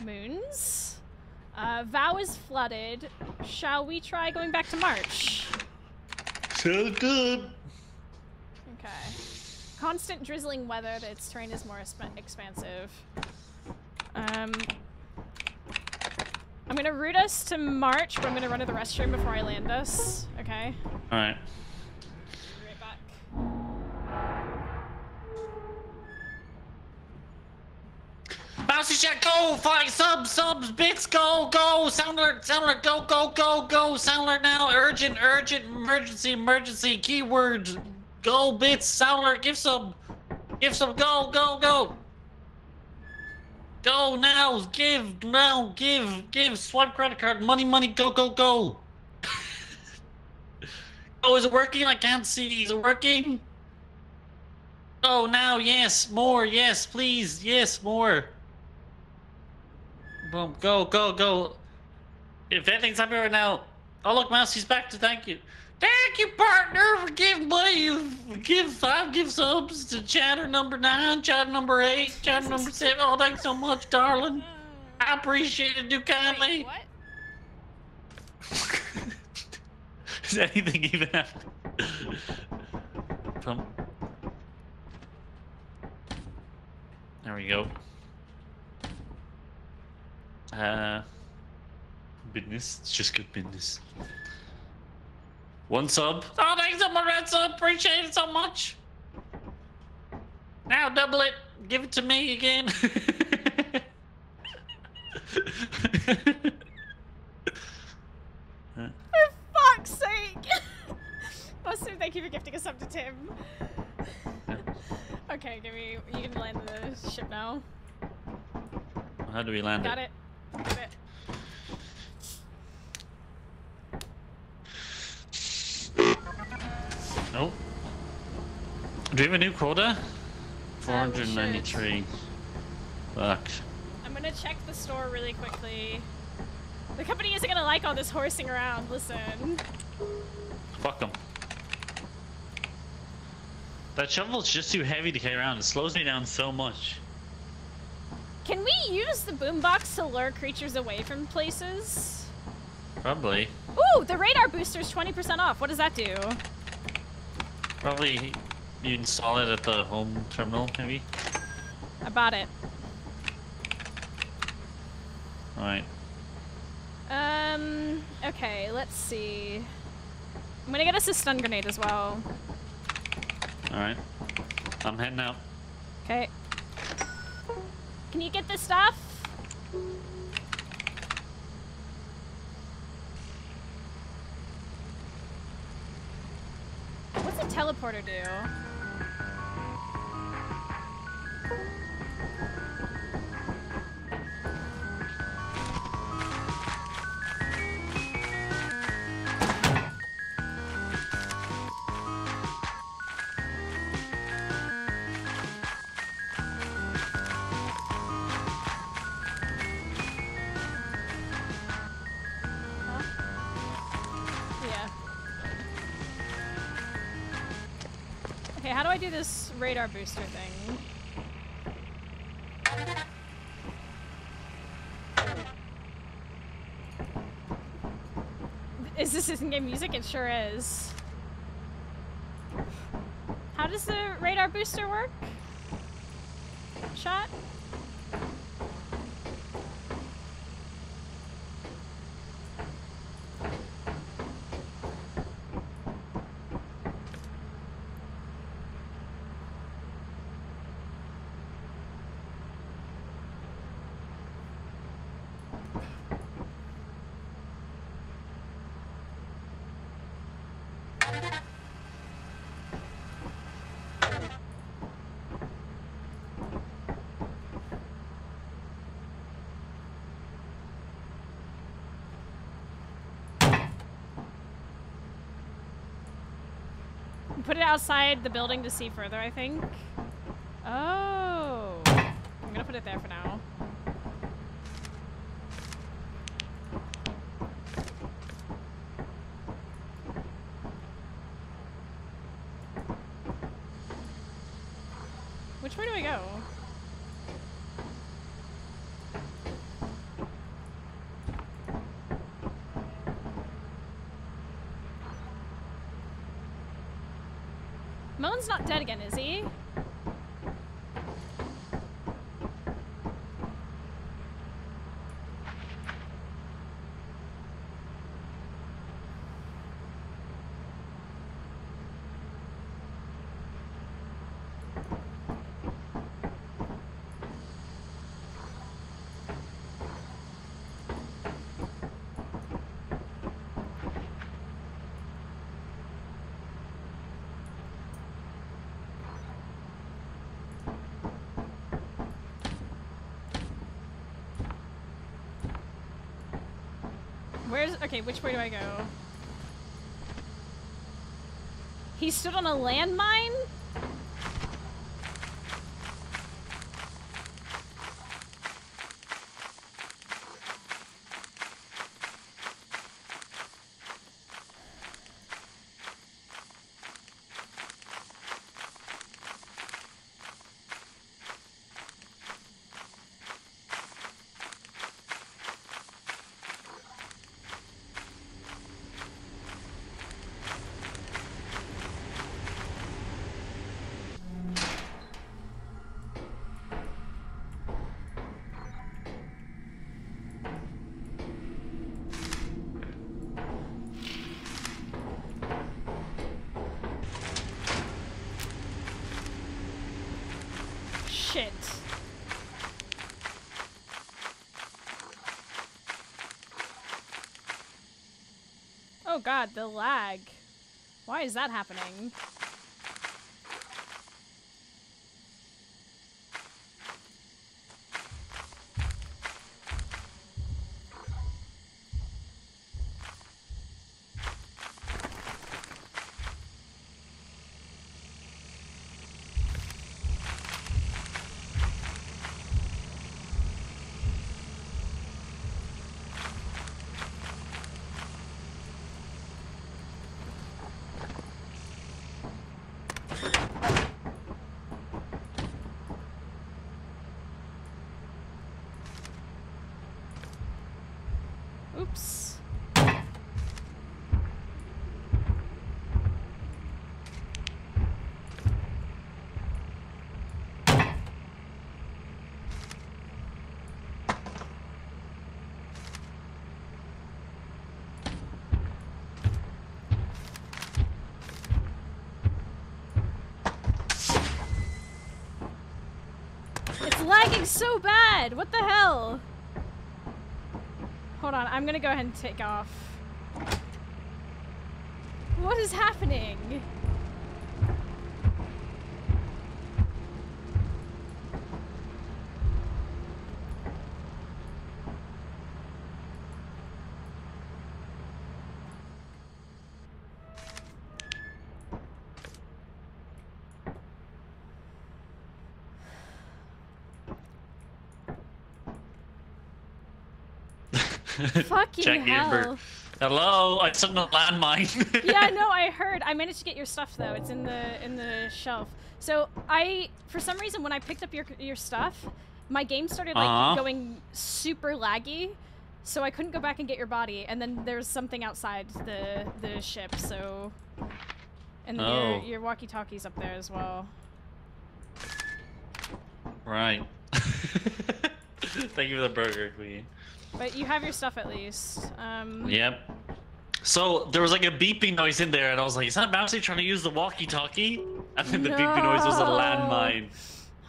to. Moons. Vow is flooded. Shall we try going back to March? So good. Okay. Constant drizzling weather. Its terrain is more expansive. I'm gonna route us to March, but I'm gonna run to the restroom before I land us. Okay. All right. Be right back. Mousie chat, go! 5 subs, bits, go, go! Sound alert, go, go, go, go! Sound alert now! Urgent, urgent, emergency, emergency! Keywords, go, bits, sound alert, give some, go, go, go! Go now! Give now! Give! Give! Swipe credit card! Money! Money! Go! Go! Go! Oh, is it working? I can't see. Is it working? Go now! Yes! More! Yes! Please! Yes! More! Boom! Go! Go! Go! If anything's happening right now, oh look, Mousie's back to thank you. Thank you, partner, for giving money. Give 5 subs to chatter number 9, chatter number 8, chatter number 7. Oh, thanks so much, darling. I appreciate it, do kindly. Wait, what? Is anything even happening? There we go. Business. It's just good business. 1 sub. Oh, thanks on my red sub. Appreciate it so much. Now double it. Give it to me again. For fuck's sake. Buster, thank you for gifting a sub to Tim. Okay, give me. You can land the ship now. How do we land it? Got it. Got it. Oh. Do we have a new quota? 493. Fuck. I'm gonna check the store really quickly. The company isn't gonna like all this horsing around, listen. Fuck them. That shovel's just too heavy to carry around. It slows me down so much. Can we use the boombox to lure creatures away from places? Probably. Ooh, the radar booster's 20% off. What does that do? Probably you install it at the home terminal, maybe? I bought it. Alright. Okay, let's see. I'm gonna get us a stun grenade as well. Alright. I'm heading out. Okay. Can you get this stuff? What's a teleporter do? Do this radar booster thing. Is this in-game music? It sure is. How does the radar booster work? shot? Put it outside the building to see further, I think. Oh. I'm gonna put it there for now. Which way do I go? Melon's not dead again, is he? Okay, which way do I go? He stood on a landmine? Oh god, the lag. Why is that happening? So bad! What the hell? Hold on, I'm gonna go ahead and take off. What is happening? Fucking Jack hell. Hello, it's in the landmine. Yeah, no, I heard. I managed to get your stuff though. It's in the shelf. So I, for some reason, when I picked up your stuff, my game started like going super laggy, so I couldn't go back and get your body. And then there's something outside the ship. So, and then your walkie-talkies up there as well. Right. Thank you for the burger, Queen. But you have your stuff at least. Yep. So there was like a beeping noise in there, and I was like, "Is that Mousie trying to use the walkie-talkie?" And then the beeping noise was a landmine.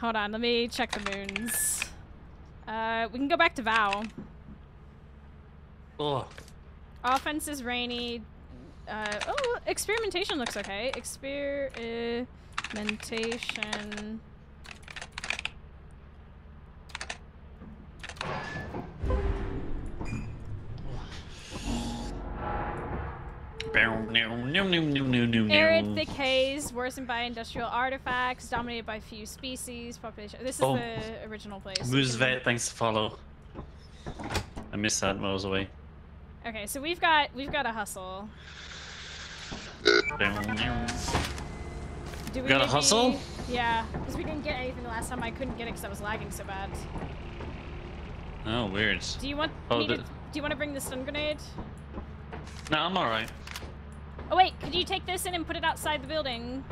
Hold on, let me check the moons. We can go back to Val. Oh. Offense is rainy. Oh, experimentation looks okay. Experimentation. Arid thick haze, worsened by industrial artifacts, dominated by few species, population. This is the original place. Moose Vet, thanks to follow. I missed that while I was away. Okay, so we've got a hustle. Do we got a hustle? Yeah, because we didn't get anything the last time. I couldn't get it because I was lagging so bad. Oh, weird. Do you want do you want to bring the stun grenade? No, I'm alright. Oh wait, could you take this in and put it outside the building?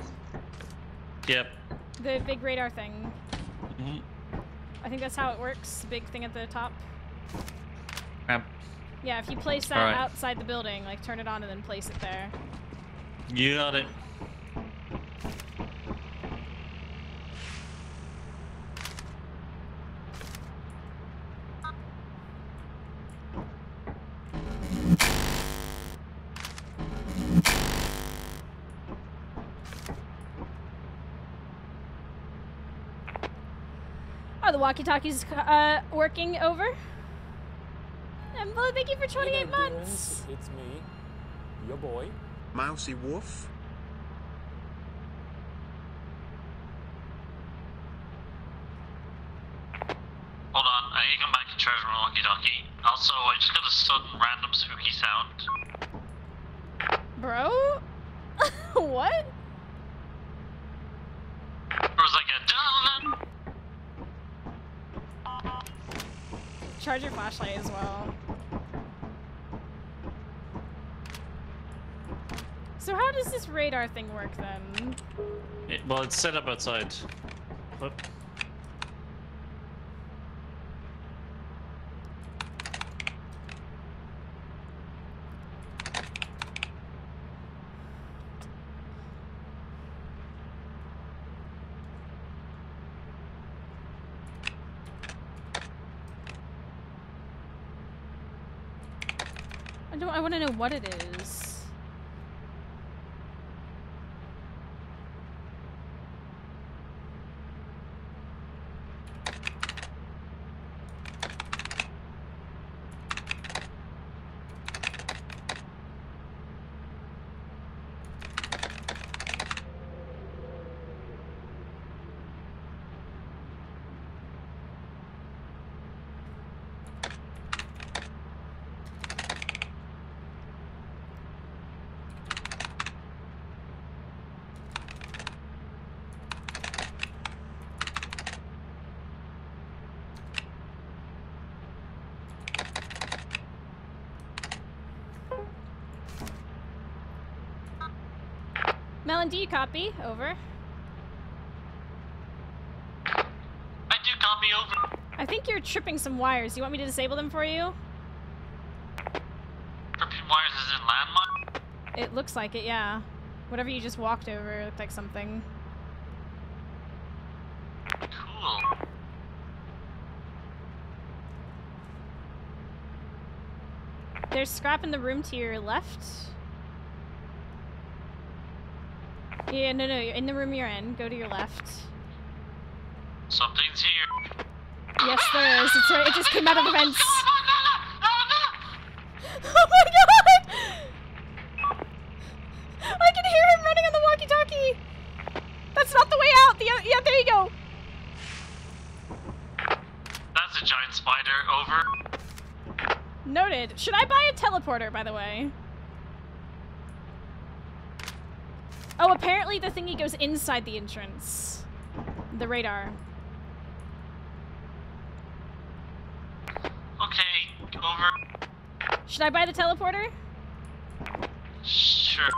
Yep. The big radar thing. Mm-hmm. I think that's how it works. Big thing at the top. Yep. Yeah, if you place that outside the building, like turn it on and then place it there. You got it. Walkie-talkie's working over. And well, thank you for 28 months. It's me, your boy, Mousie Wolf. Hold on, I need to come back to charge my walkie-talkie. Also, I just got a sudden random spooky sound. Bro? What? It was like a dun. Charge your flashlight as well. So how does this radar thing work then? Well, it's set up outside. Flip. I want to know what it is. Melon, do you copy? Over. I do copy, over. I think you're tripping some wires. You want me to disable them for you? Tripping wires is in landmine? It looks like it, yeah. Whatever you just walked over looked like something. Cool. There's scrap in the room to your left. Yeah, no, you're in the room you're in. Go to your left. Something's here. Yes, there is. It's right. It just came out of the vents. Oh my god! I can hear him running on the walkie-talkie! That's not the way out! Yeah, there you go! That's a giant spider. Over. Noted. Should I buy a teleporter, by the way? Oh, apparently the thingy goes inside the entrance. The radar. Okay, over. Should I buy the teleporter? Sure.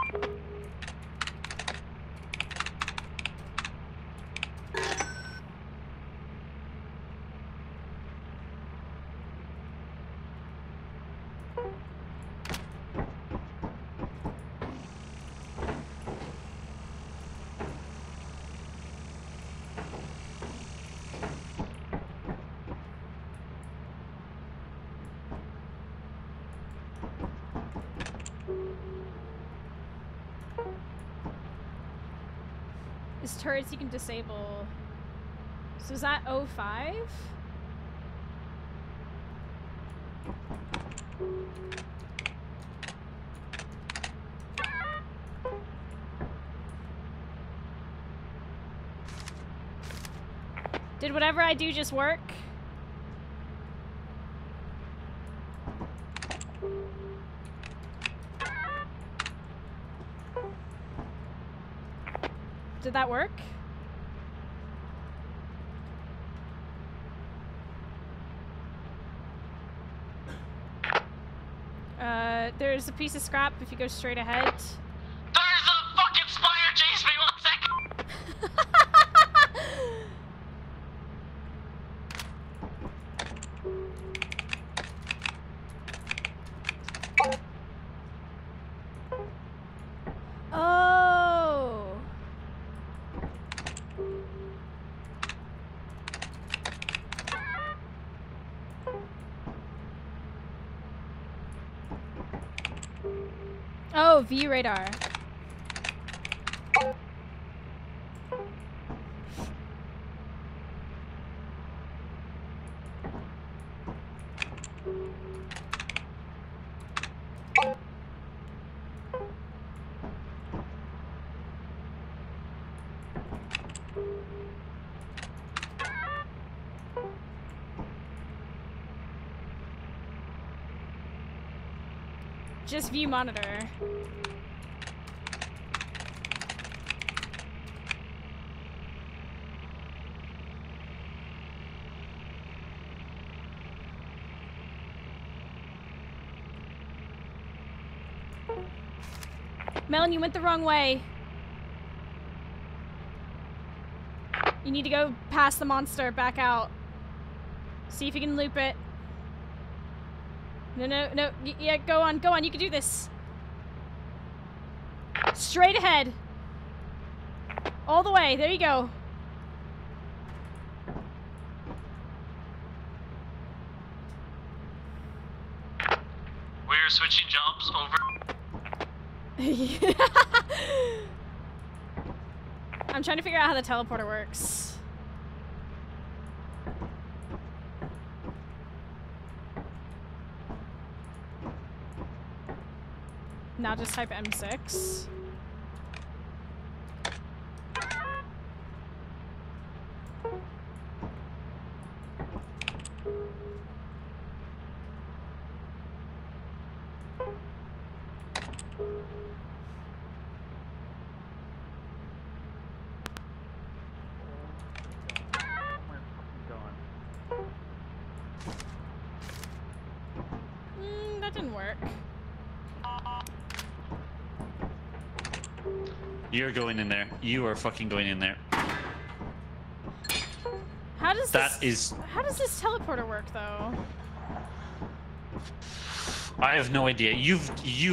There's turrets you can disable. So is that 05? Did whatever I do just work? Did that work? There's a piece of scrap if you go straight ahead. There's a fucking spider chase me, 1 second. Oh. Oh, V radar. Just view monitor. Melon, you went the wrong way. You need to go past the monster, back out. See if you can loop it. No, no, no. Yeah, go on, go on. You can do this. Straight ahead. All the way. There you go. We're switching jobs over. I'm trying to figure out how the teleporter works. Now just type M6. That didn't work. You're going in there. You are fucking going in there. How does that this, how does this teleporter work though? I have no idea. You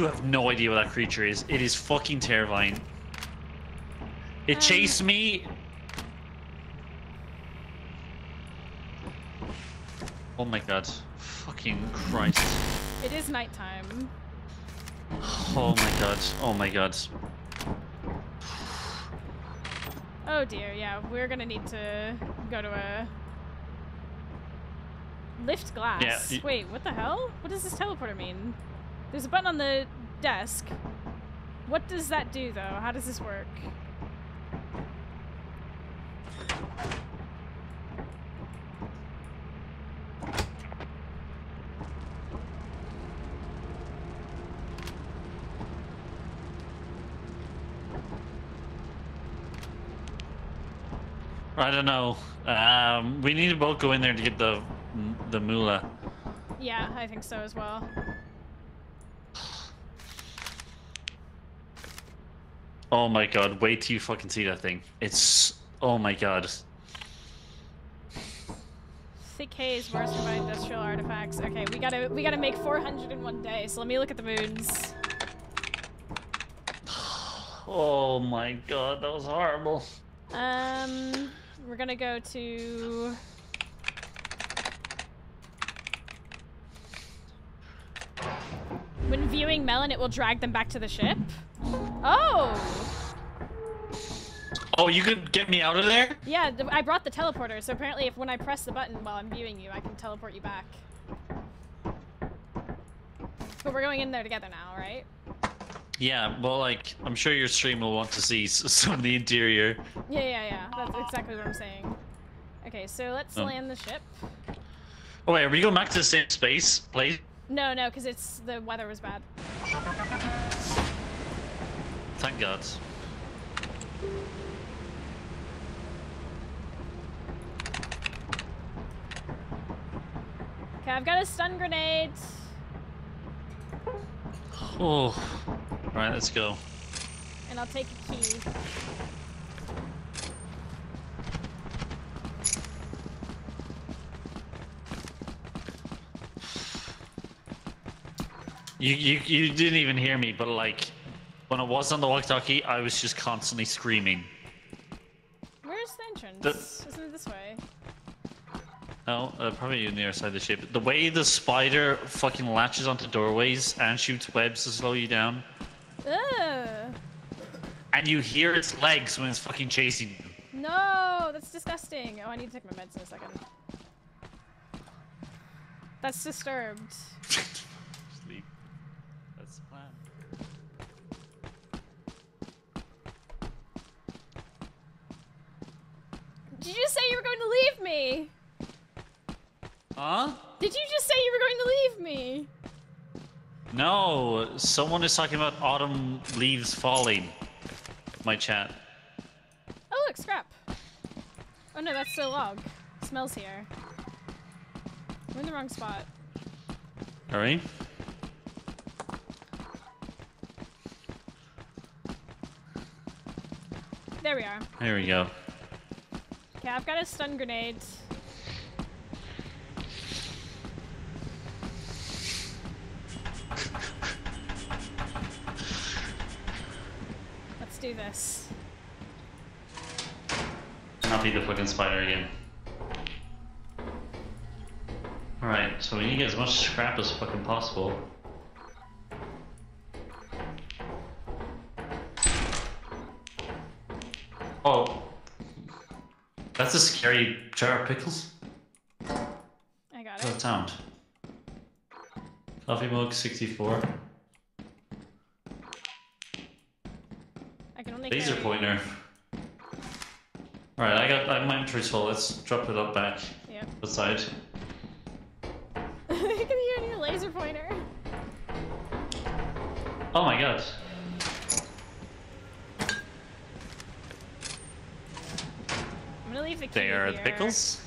have no idea what that creature is. It is fucking terrifying. It chased me. Oh my god. Fucking Christ. It is nighttime. Oh my god. Oh my god. Oh dear, yeah, we're gonna need to go to a lift glass. Yeah. Wait, what the hell? What does this teleporter mean? There's a button on the desk. What does that do though? How does this work? I don't know. We need to both go in there to get the moolah. Yeah, I think so as well. Oh my god, wait till you fucking see that thing. It's... oh my god. Thick haze, worse by industrial artifacts. Okay, we gotta make 400 in one day, so let me look at the moons. Oh my god, that was horrible. We're gonna go to... when viewing Melon, it will drag them back to the ship. Oh! Oh, you could get me out of there? Yeah, I brought the teleporter, so apparently if when I press the button while I'm viewing you, I can teleport you back. But we're going in there together now, right? Yeah, well, like, I'm sure your stream will want to see some of the interior. Yeah, yeah, yeah. That's exactly what I'm saying. Okay, so let's land the ship. Oh, wait, are we going back to the same space, place? No, no, because it's the weather was bad. Thank God. Okay, I've got a stun grenade. Oh, all right, let's go. And I'll take a key. You didn't even hear me, but like, when I was on the walkie-talkie, I was just constantly screaming. Where's the entrance? Isn't it this way? No, probably near side of the ship. The way the spider fucking latches onto doorways and shoots webs to slow you down. Ugh. And you hear its legs when it's fucking chasing you. No, that's disgusting. Oh, I need to take my meds in a second. That's disturbed. Sleep. That's the plan. Did you say you were going to leave me? Huh? Did you just say you were going to leave me? No, someone is talking about autumn leaves falling. My chat. Oh look, scrap. Oh no, that's the log. It smells here. We're in the wrong spot. All right. There we are. There we go. Okay, I've got a stun grenade. Do this. I'll be the fucking spider again. Alright, so we need to get as much scrap as fucking possible. Oh. That's a scary jar of pickles. I got it. What's that sound? Coffee mug 64. Laser pointer. Alright, I got my inventory's full, let's drop it up back. Yeah. Outside. You can hear any laser pointer. Oh my god. I'm gonna leave the key. They are the pickles.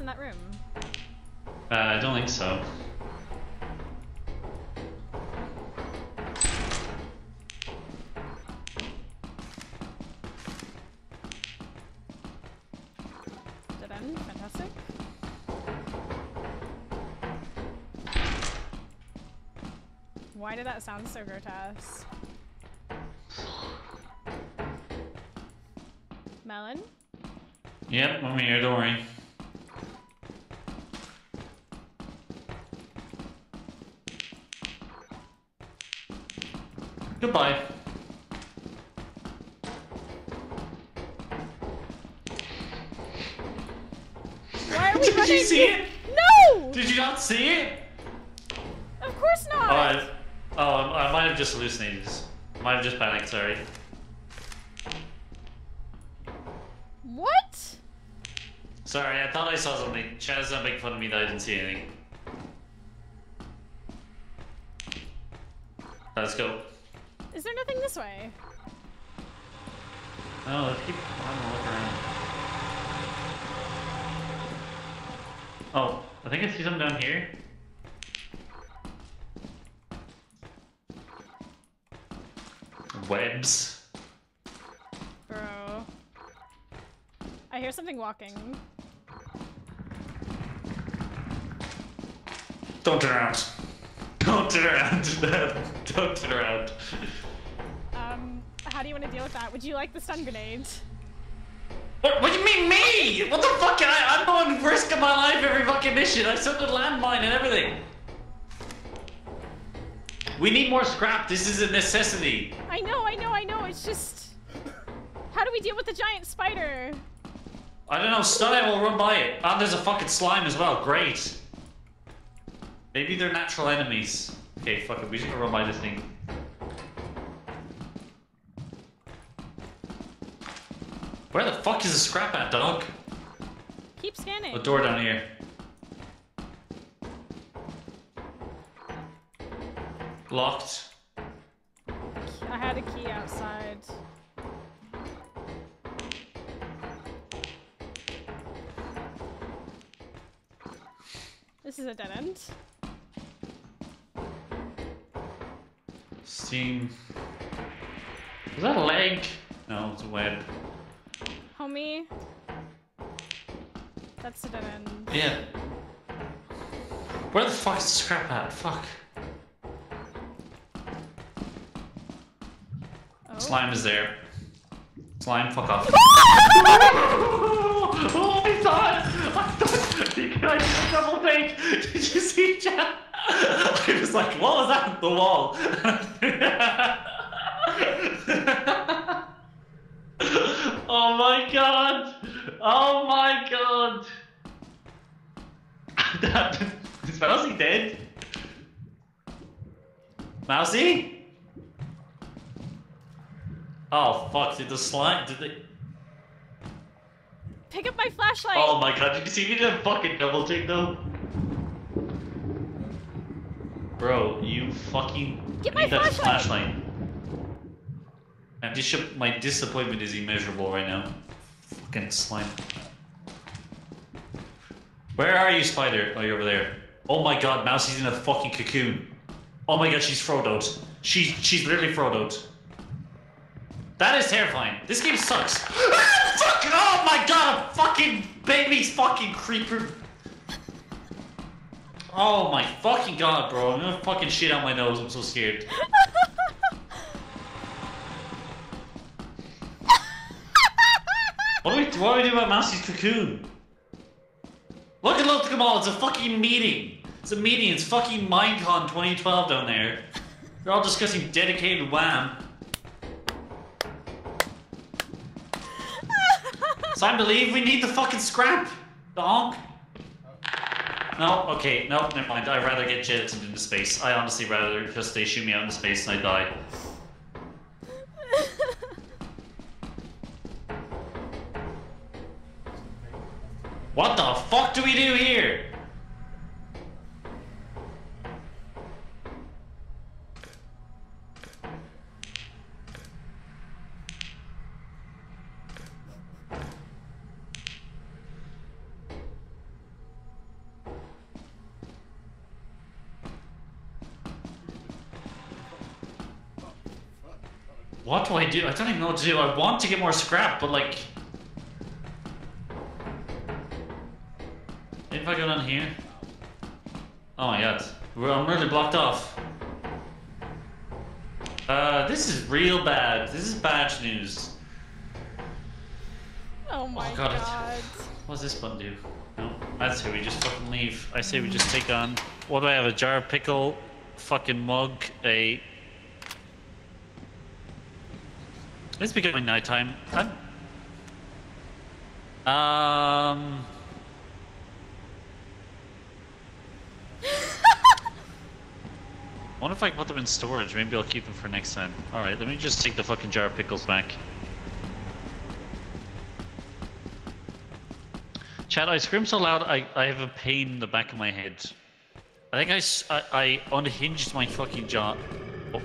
In that room? I don't think so. Dead end, fantastic. Why did that sound so grotesque? Melon? Yep, I'm here, don't worry. Goodbye. Why are we Did you see it? No! Did you not see it? Of course not! I might have just hallucinated. Might have just panicked, sorry. What? Sorry, I thought I saw something. Chad's not making fun of me that I didn't see anything. Let's go. Is there nothing this way? No, let's keep on looking around. Oh, I think I see something down here. Webs. Bro. I hear something walking. Don't turn around. Don't turn around. Don't turn around. How do you want to deal with that? Would you like the stun grenade? What do you mean me? What the fuck? I'm the one risk of my life every fucking mission. I stuck with landmine and everything. We need more scrap. This is a necessity. I know. It's just... How do we deal with the giant spider? I don't know. Stunite will run by it. Ah, oh, there's a fucking slime as well. Great. Maybe they're natural enemies. Okay, fuck it. We should go run by this thing. Where the fuck is the scrap at, dog? Keep scanning. A door down here. Locked. I had a key outside. This is a dead end. Steam. Is that a leg? No, it's a web. Homie. That's a dead end. Yeah. Where the fuck is the scrap at? Fuck. Oh. Slime is there. Slime, fuck off. Oh, I thought can I just double take? Did you see Jack? I was like, what was that? The wall. Oh my god! Oh my god! Is Mousie dead? Mousie? Oh fuck, did the slime... did they... Pick up my flashlight! Oh my god, did you see me do a fucking double take though? Bro, you fucking... Get my flashlight! My disappointment is immeasurable right now. Fucking slime. Where are you, spider? Oh, you're over there. Oh my god, Mousie's in a fucking cocoon. Oh my god, she's Frodo'd. She's literally Frodo'd. That is terrifying. This game sucks. Fuck! Oh my god, a fucking baby's fucking creeper. Oh my fucking god, bro. I'm gonna fucking shit out my nose. I'm so scared. What do we do about Mousie's cocoon? Look them all, it's a fucking meeting. It's fucking Minecon 2012 down there. They're all discussing dedicated wham. So I believe we need the fucking scrap. The honk. No, okay, no, never mind. I'd rather get jetted into space. I honestly rather just they shoot me out into space and I die. What the fuck do we do here? What do I do? I don't even know what to do. I want to get more scrap, but like... If I go down here, oh my god, I'm really blocked off. This is real bad. This is bad news. Oh my god. What's this button do? No, I'd say we just fucking leave. I say we just take on. What do I have? A jar of pickle, fucking mug, a. It's becoming nighttime. I wonder if I can put them in storage, maybe I'll keep them for next time. Alright, let me just take the fucking jar of pickles back. Chat, I scream so loud I have a pain in the back of my head. I think I unhinged my fucking jaw. Oh.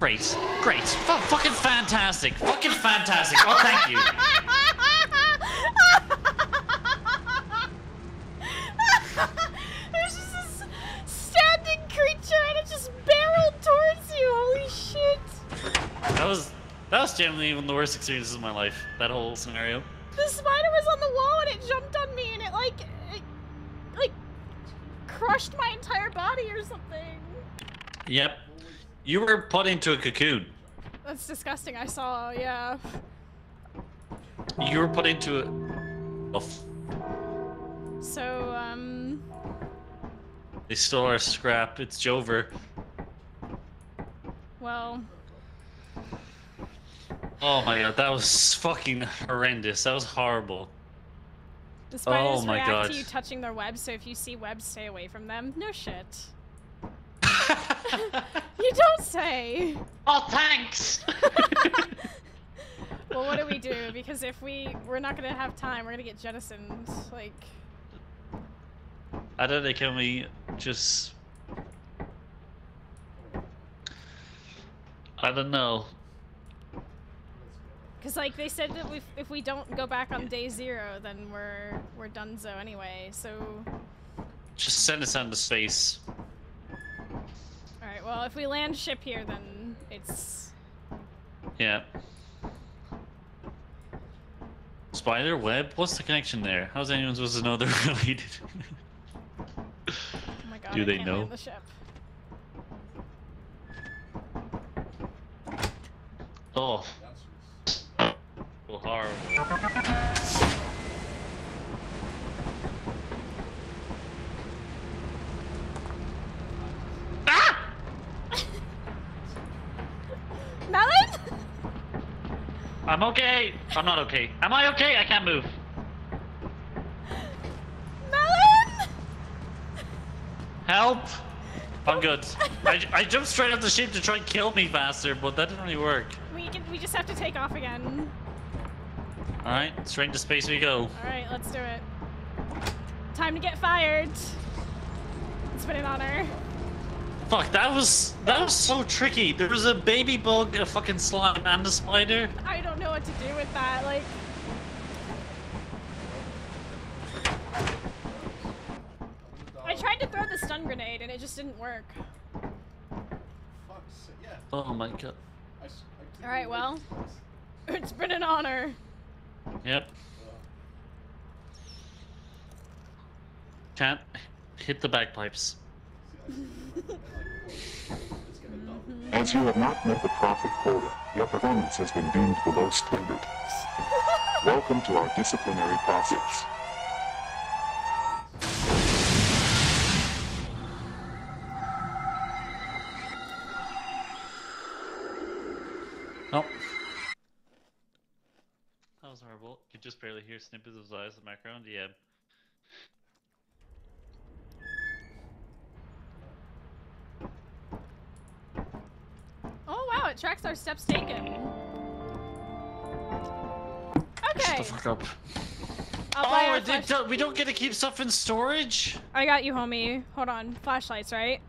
Great, fucking fantastic, oh thank you. Creature and it just barreled towards you. Holy shit! That was genuinely one of the worst experiences of my life. That whole scenario. The spider was on the wall and it jumped on me and it crushed my entire body or something. Yep. You were put into a cocoon. That's disgusting. I saw. Yeah. You were put into a. So, They stole our scrap. It's over. Well... Oh my god, that was fucking horrendous. That was horrible. The spiders react to you touching their webs, so if you see webs, stay away from them. No shit. You don't say. Oh, thanks! Well, what do we do? Because if we're not gonna have time, we're gonna get jettisoned, like... I don't know, can we just... I don't know. Because, like, they said that if we don't go back on day zero, then we're donezo anyway, so... Just send us into space. Alright, well, if we land ship here, then it's... Yeah. Spider web? What's the connection there? How's anyone supposed to know they're related? Oh my god, do they know? Land the ship. Oh. Oh, horrible. Ah! Melon? I'm okay. I'm not okay. Am I okay? I can't move. Melon! Help! I'm good. I jumped straight up the ship to try and kill me faster, but that didn't really work. We just have to take off again. Alright, straight into space we go. Alright, let's do it. Time to get fired. It's been an honor. Fuck, that was so tricky. There was a baby bug, a fucking slime, and a spider. I don't know what to do with that, like... I tried to throw the stun grenade and it just didn't work. Oh my god. Alright, well, it's been an honor. Yep. Can't hit the bagpipes. As you have not met the profit quota, your performance has been deemed below standard. Welcome to our disciplinary process. Oh. Horrible. You just barely hear snippets of his eyes in the background. Yeah. Oh wow! It tracks our steps taken. Okay. Shut the fuck up. Oh, we don't get to keep stuff in storage. I got you, homie. Hold on. Flashlights, right?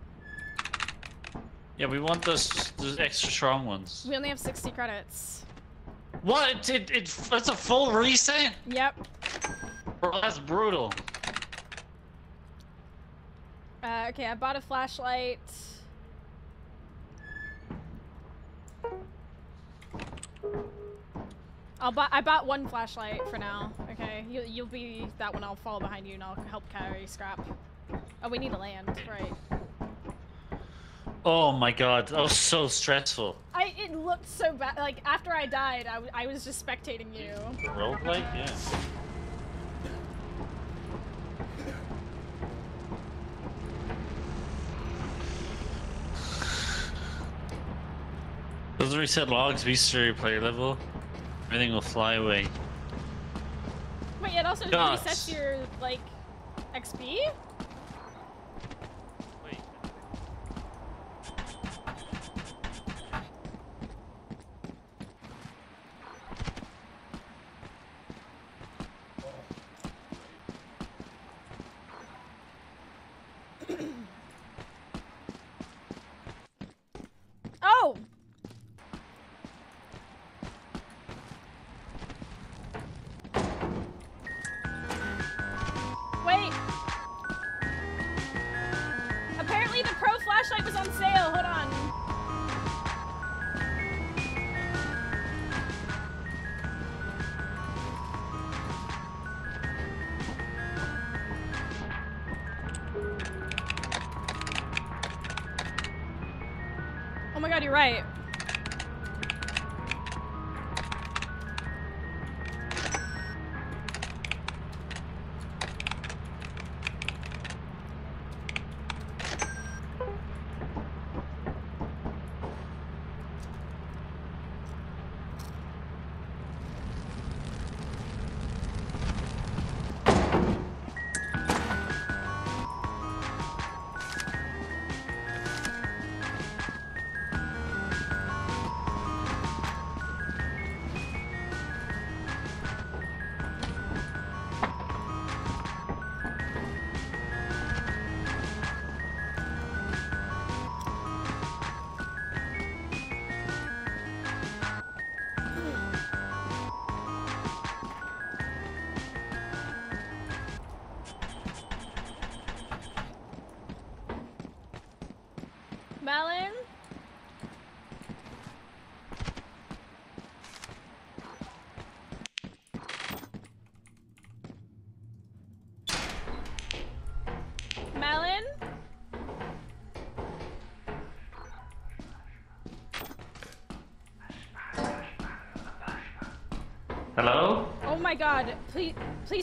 Yeah, we want those extra strong ones. We only have 60 credits. What? That's a full reset? Yep. Bro, that's brutal. Okay, I bought a flashlight. I bought one flashlight for now. Okay, you'll be that one. I'll follow behind you and I'll help carry scrap. Oh, we need to land, right? Oh my god, that was so stressful. It looked so bad. Like, after I died, I was just spectating you. Roguelike? Yeah. Doesn't reset logs, restore your player level. Everything will fly away. Wait, it also resets your, like, XP? Melon? Melon? Hello? Oh my god, please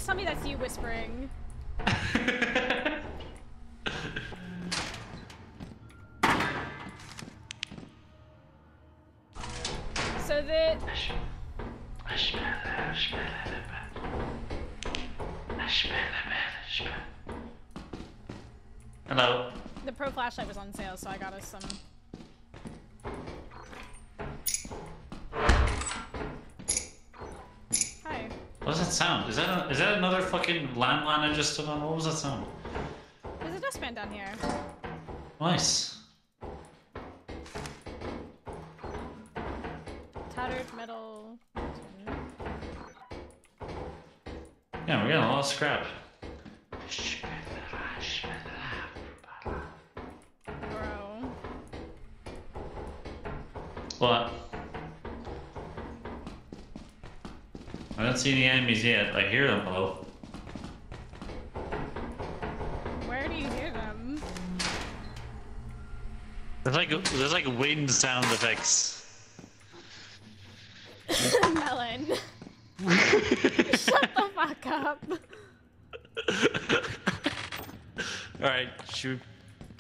tell me that's you whispering. Hello. The pro flashlight was on sale, so I got us some. Hi. What was that sound? Is that another fucking landline I just stood on? What was that sound? There's a dustpan down here. Nice. Tattered metal. Yeah, we're getting a lot of scrap. Bro. What? I don't see any enemies yet. I hear them though. Where do you hear them? There's like wind sound effects. Melon. Shut the fuck up. Alright, shoot.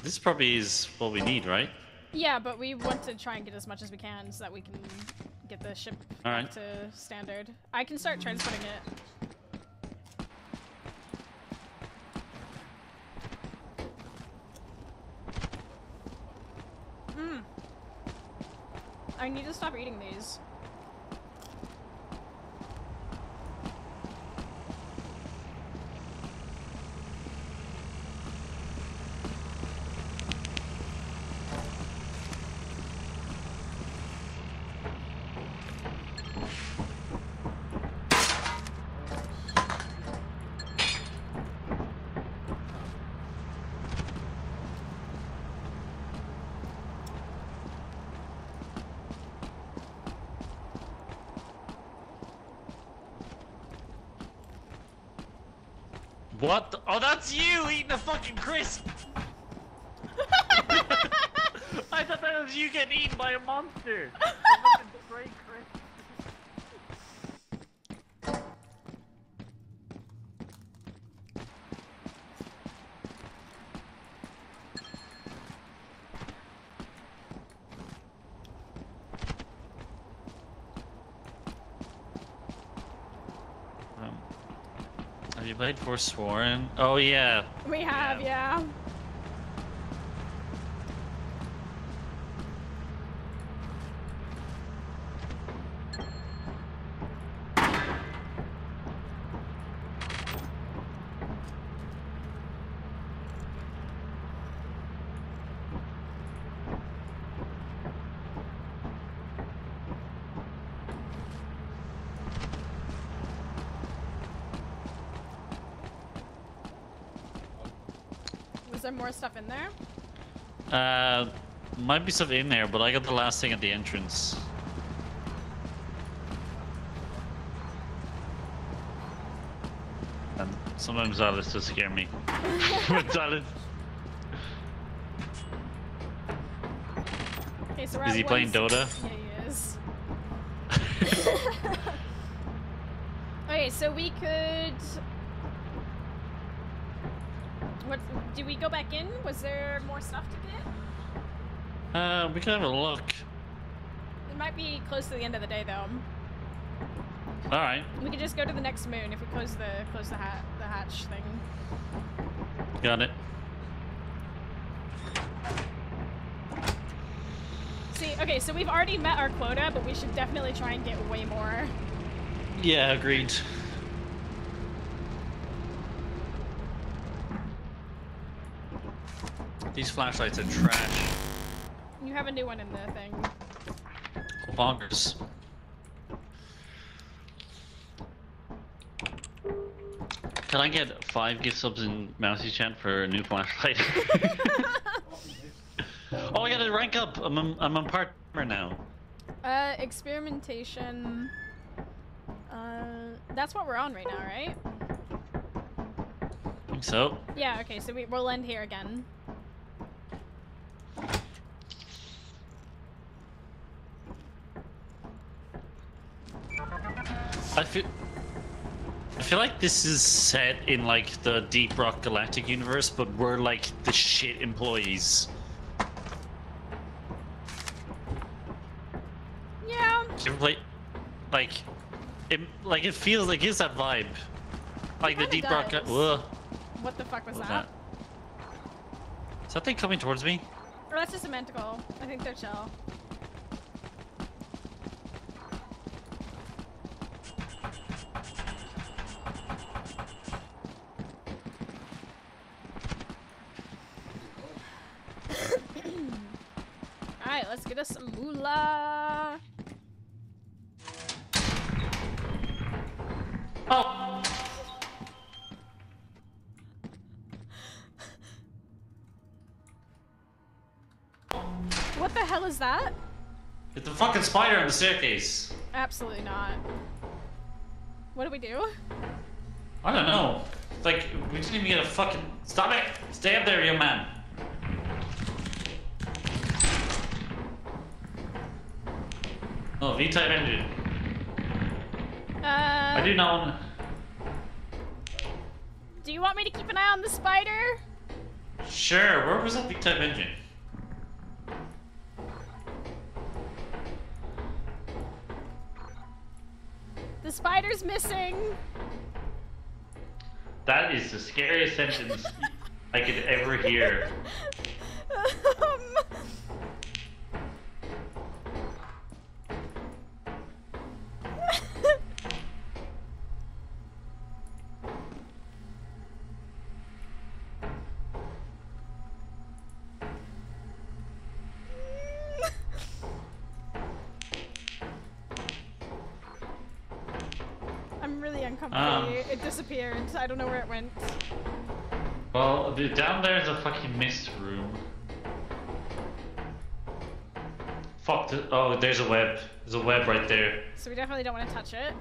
This probably is what we need, right? Yeah, but we want to try and get as much as we can so that we can get the ship to standard. I can start transporting it. Hmm. I need to stop eating these. What the? Oh, that's you eating a fucking crisp! I thought that was you getting eaten by a monster! A fucking spray crisp. You played Forsworn? Oh yeah. We have, yeah. Is there more stuff in there? Might be stuff in there, but I got the last thing at the entrance. And sometimes Alice does scare me. Okay, so is he playing Dota? Yeah, he is. Okay, so we could... Did we go back in? Was there more stuff to get? We can have a look. It might be close to the end of the day, though. All right. We could just go to the next moon if we close the hatch thing. Got it. See, okay, so we've already met our quota, but we should definitely try and get way more. Yeah, agreed. These flashlights are trash. You have a new one in the thing. Bonkers. Can I get 5 gift subs in Mousie's chat for a new flashlight? Oh, I gotta rank up. I'm a partner now. Experimentation. That's what we're on right now, right? I think so. Yeah, okay, so we'll end here again. I feel like this is set in like the Deep Rock Galactic universe, but we're like the shit employees. Yeah. Like it feels like it's that vibe, like the Deep Rock. What the fuck was that? Is that thing coming towards me? Oh, that's just a manticle. I think they're chill. Alright, let's get us some moolah. Oh. What the hell is that? It's the fucking spider on the staircase. Absolutely not. What do we do? I don't know. Like, we didn't even get a fucking... Stop it! Stay up there, young man. Oh, V-type engine. I do not want... Do you want me to keep an eye on the spider? Sure, where was that V-type engine? The spider's missing! That is the scariest sentence I could ever hear. It disappeared. I don't know where it went. Well, down there is a fucking mist room. Fuck. Oh, there's a web. There's a web right there. So we definitely don't want to touch it.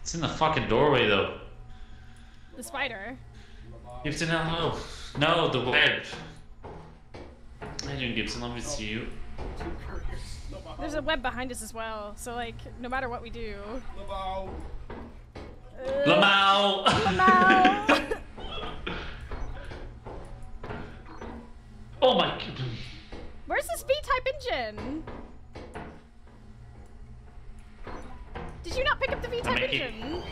It's in the fucking doorway, though. The spider. Gibson, hello. No, the web. Hey, June Gibson, let me see you. There's a web behind us as well, so like, no matter what we do. Lamau! Lamau! Lamau! Oh my god. Where's this V-type engine? Did you not pick up the V-type engine?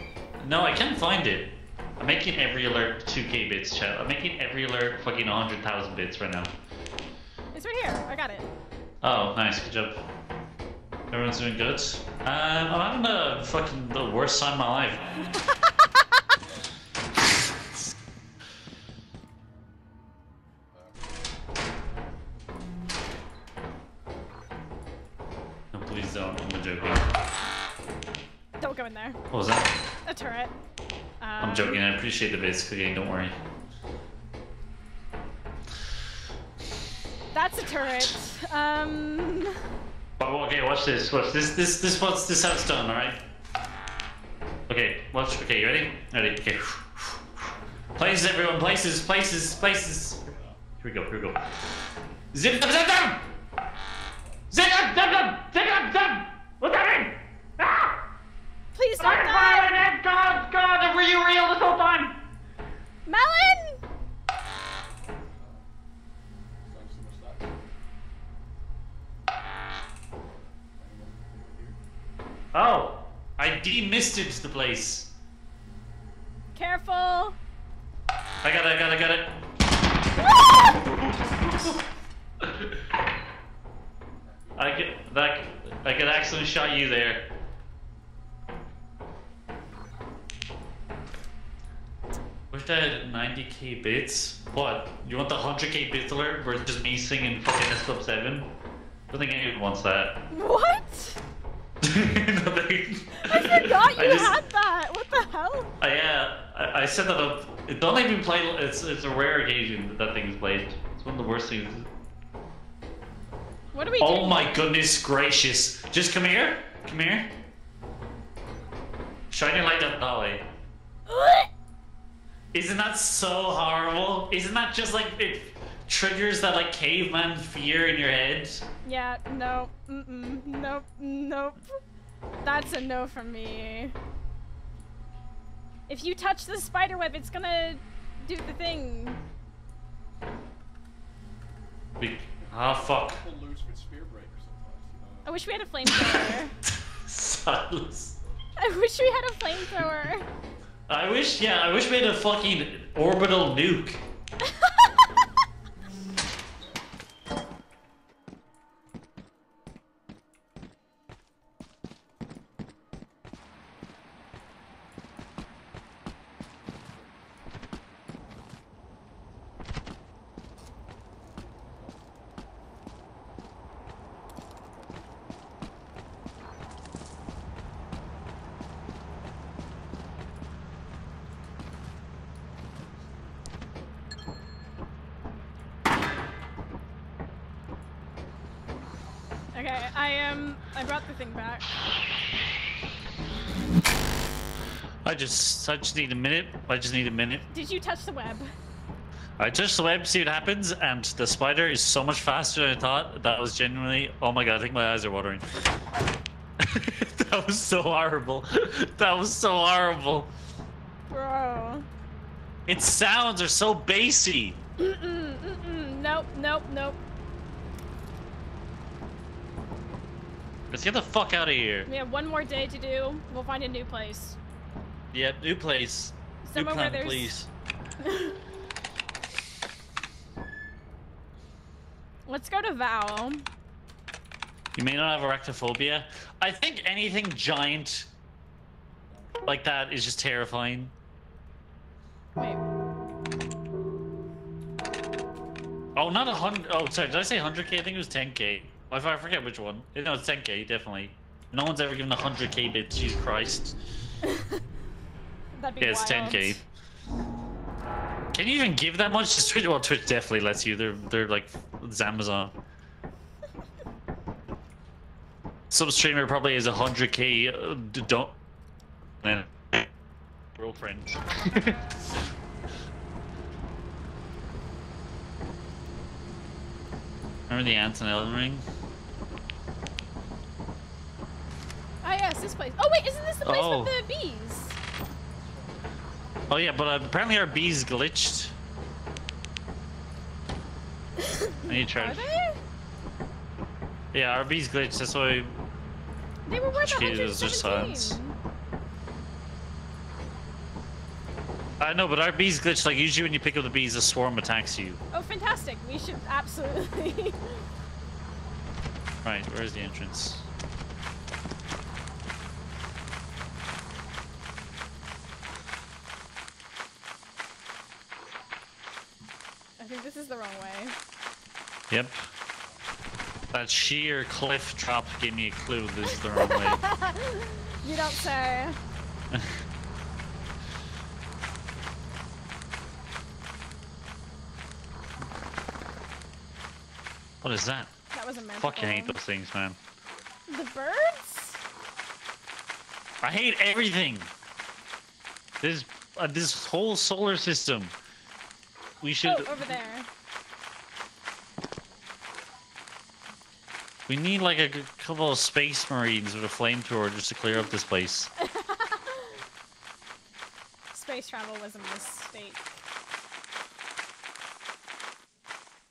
No, I can't find it. I'm making every alert 2k bits, chat. I'm making every alert fucking 100,000 bits right now. It's right here. I got it. Oh, nice. Good job. Everyone's doing good. I'm having the worst time of my life. No, please don't. I'm joking. Don't go in there. What was that? A turret. I'm joking. I appreciate the basic game. Don't worry. That's a turret. Oh, okay, watch this. Watch this. This how it's done. All right. Okay, watch. Okay, you ready? Ready. Okay. Places, everyone. Places. Places. Places. Here we go. Here we go. Zip them. Zip them. Zip them. Zip them. Zip them. Zip them. What's happening? Ah! Please don't die. God, God, were you real this whole time? Melon. Oh, I demisted the place. Careful. I got it. I could actually shot you there. Wish I had 90k bits. What? You want the 100k bits alert where it's just me singing fucking S Club 7? I don't think anyone wants that. What? I forgot you had that! What the hell? I, I said that don't even play. It's a rare occasion that that thing's played. It's one of the worst things. What are we doing? Oh my goodness gracious! Just come here, come here. Shine your light up that way. Isn't that so horrible? Isn't that just like it triggers that like caveman fear in your head? Yeah. No. Mm-mm. Nope. Nope. That's a no from me. If you touch the spider web, it's gonna do the thing. Ah, fuck. I wish we had a flamethrower. Silence. I wish we had a flamethrower. I wish, yeah, I wish we had a fucking orbital nuke. I just need a minute. I just need a minute. Did you touch the web? I touched the web, see what happens, and the spider is so much faster than I thought. That was genuinely, oh my god, I think my eyes are watering. That was so horrible. That was so horrible. Bro. Its sounds are so bassy. Mm-mm, mm-mm, nope, nope, nope. Let's get the fuck out of here. We have one more day to do. We'll find a new place. Yep, yeah, new place. Somewhere new planet, please. Let's go to Val. You may not have arachnophobia. I think anything giant like that is just terrifying. Wait. Oh, not 100. Oh, sorry. Did I say 100K? I think it was 10K. I forget which one. No, it's 10K, definitely. No one's ever given 100K bits. Jesus Christ. That'd be wild. 10K. Can you even give that much to Twitch? Well, Twitch definitely lets you. They're like, it's Amazon. Some streamer probably is 100K. Don't. Man. We're all friends. Remember the ants in Elden Ring? Oh yes, this place. Oh wait, isn't this the place with the bees? Oh yeah, but apparently our bees glitched. Are they? Yeah, our bees glitched. That's why. They were worth 117. I know, but our bees glitched. Like usually, when you pick up the bees, a swarm attacks you. Oh, fantastic! We should absolutely. Right, where's the entrance? I think this is the wrong way. Yep. That sheer cliff drop gave me a clue this is the wrong way. You don't say. What is that? That was a mess. Fucking hate those things, man. The birds? I hate everything. This whole solar system. We should. Oh, over there. We need like a couple of space marines with a flamethrower just to clear up this place. Space travel was a mistake.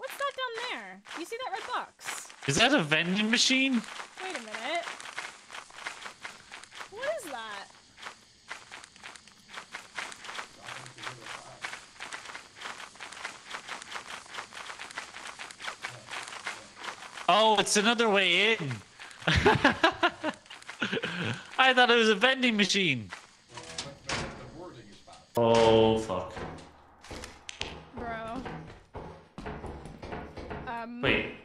What's that down there? You see that red box? Is that a vending machine? Wait a minute. What is that? Oh, it's another way in. I thought it was a vending machine. Oh, fuck. Bro. Wait.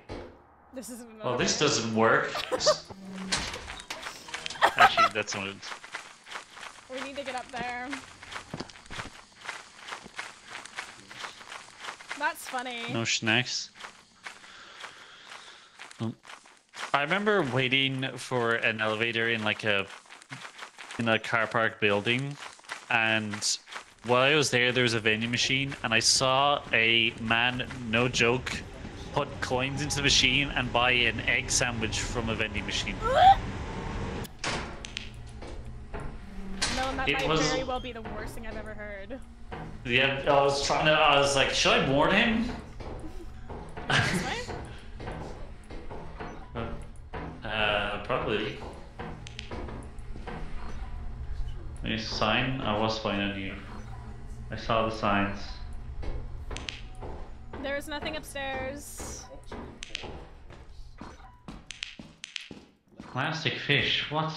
This isn't another way. This doesn't work. Actually, that's not it. We need to get up there. That's funny. No snacks. I remember waiting for an elevator in like a car park building, and while I was there, there was a vending machine, and I saw a man, no joke, put coins into the machine and buy an egg sandwich from a vending machine. That might very well be the worst thing I've ever heard. Yeah, I was trying to. I was like, should I warn him? This way? Probably. A sign? I was spying on you. I saw the signs. There is nothing upstairs. Plastic fish. What?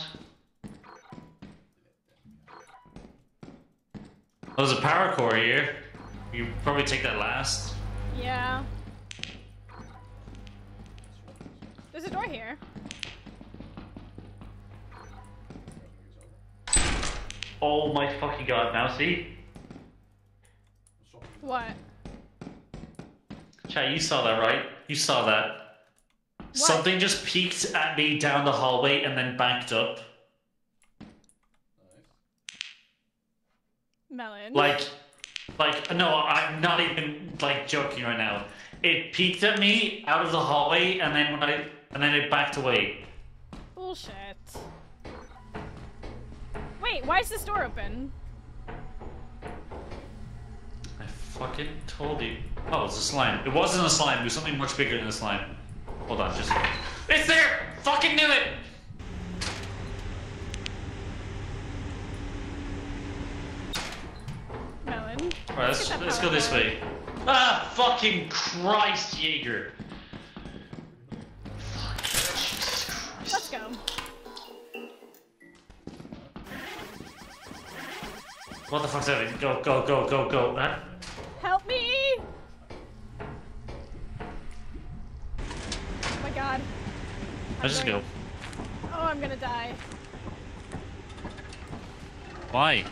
Well, there's a power core here. You can probably take that last. Yeah. There's a door here. Oh my fucking god, Mousie. What? Chat, you saw that, right? You saw that. What? Something just peeked at me down the hallway and then backed up. Melon. Like, no, I'm not even like joking right now. It peeked at me out of the hallway, and then when it backed away. Bullshit. Wait, why is this door open? I fucking told you. Oh, it's a slime. It wasn't a slime. It was something much bigger than a slime. Hold on, just. It's there. Fucking knew it. Alright, let's go this way. Ah, fucking Christ, Jaeger! Fuck, Jesus Christ. Let's go. What the fuck's happening? Go, go, go, go, go. Huh? Help me! Oh my god. Let's just go. Oh, I'm gonna die. Why?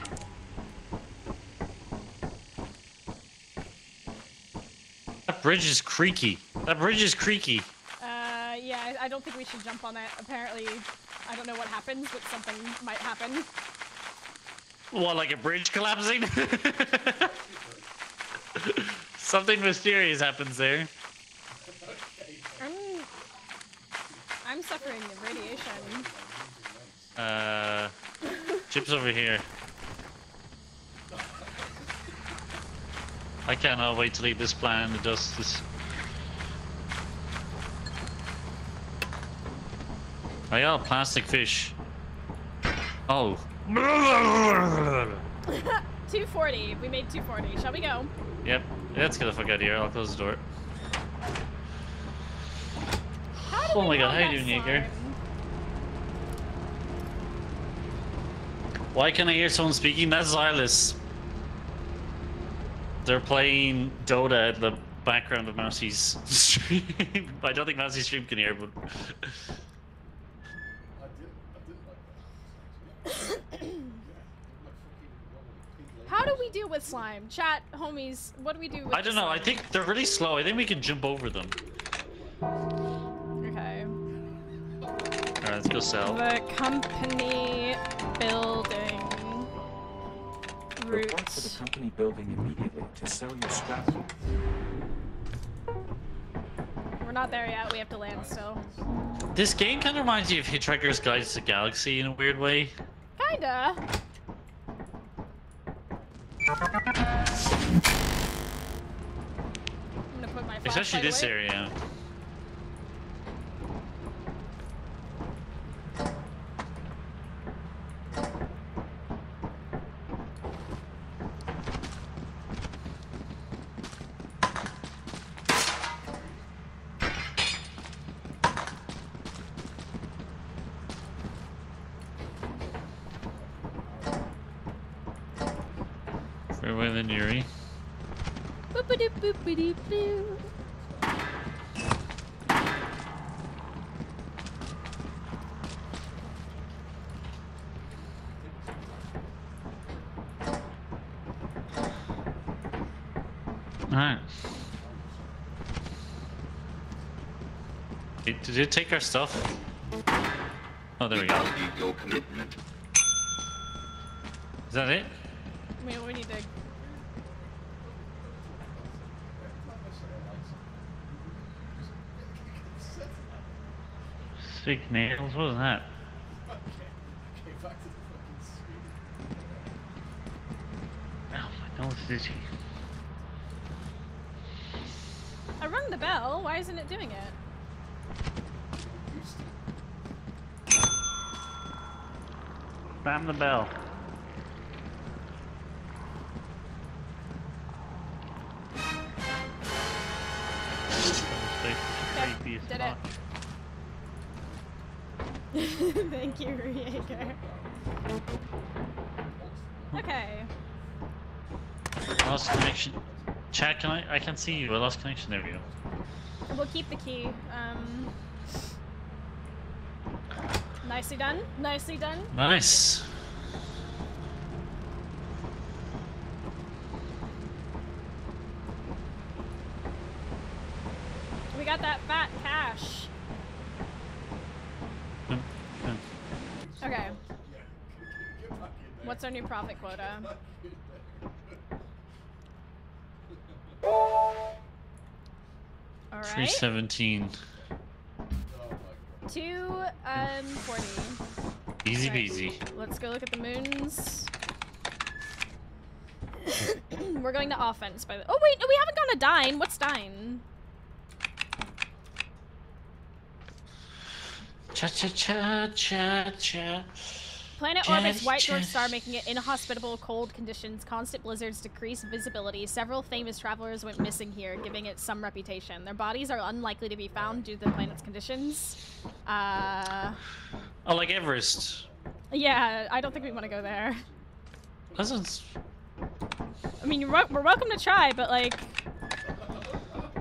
Bridge is creaky. That bridge is creaky. Yeah, I don't think we should jump on it. Apparently, I don't know what happens, but something might happen. What, like a bridge collapsing? Something mysterious happens there. I'm suffering the radiation. Chip's over here. I cannot wait to leave this planet in the dust. I got a plastic fish. Oh. 240. We made 240. Shall we go? Yep. Let's get the fuck out of here. I'll close the door. Oh my god, how you doing, Jaeger? Why can I hear someone speaking? That's Xylus. They're playing Dota at the background of Mousie's stream. I don't think Mousie's stream can hear, but... How do we deal with slime? Chat, homies, what do we do with slime? I don't know, I think they're really slow. I think we can jump over them. Okay. Alright, let's go sell. The company building. Report to the company building immediately to sell your scrap. We're not there yet, we have to land still. This game kind of reminds you of Hitchhiker's Guide to the Galaxy in a weird way. Kinda. I'm gonna put my especially this away. Area. Alright. Did it take our stuff? Oh, there we go. Is that it? Wait, we need to... Big nails, what was that? Okay, back to the fucking street. Ow, my nose is itchy. I rung the bell, why isn't it doing it? Bam the bell. Yep, did it. Thank you, Rieger. Okay. I lost connection. Chat, can I can see you. I lost connection. There we go. We'll keep the key. Nicely done. Nicely done. Nice. We got that fat cash. Okay. What's our new profit quota? Alright. 317. 240. Easy peasy. Right. Let's go look at the moons. We're going to offense by the- Oh wait, no, we haven't gone to dine. What's dine? Cha cha cha cha cha. Planet orbits White Dwarf Star, making it inhospitable, cold conditions, constant blizzards, decreased visibility. Several famous travelers went missing here, giving it some reputation. Their bodies are unlikely to be found due to the planet's conditions. Oh, like Everest. Yeah, I don't think we want to go there. That sounds... I mean, we're welcome to try, but like...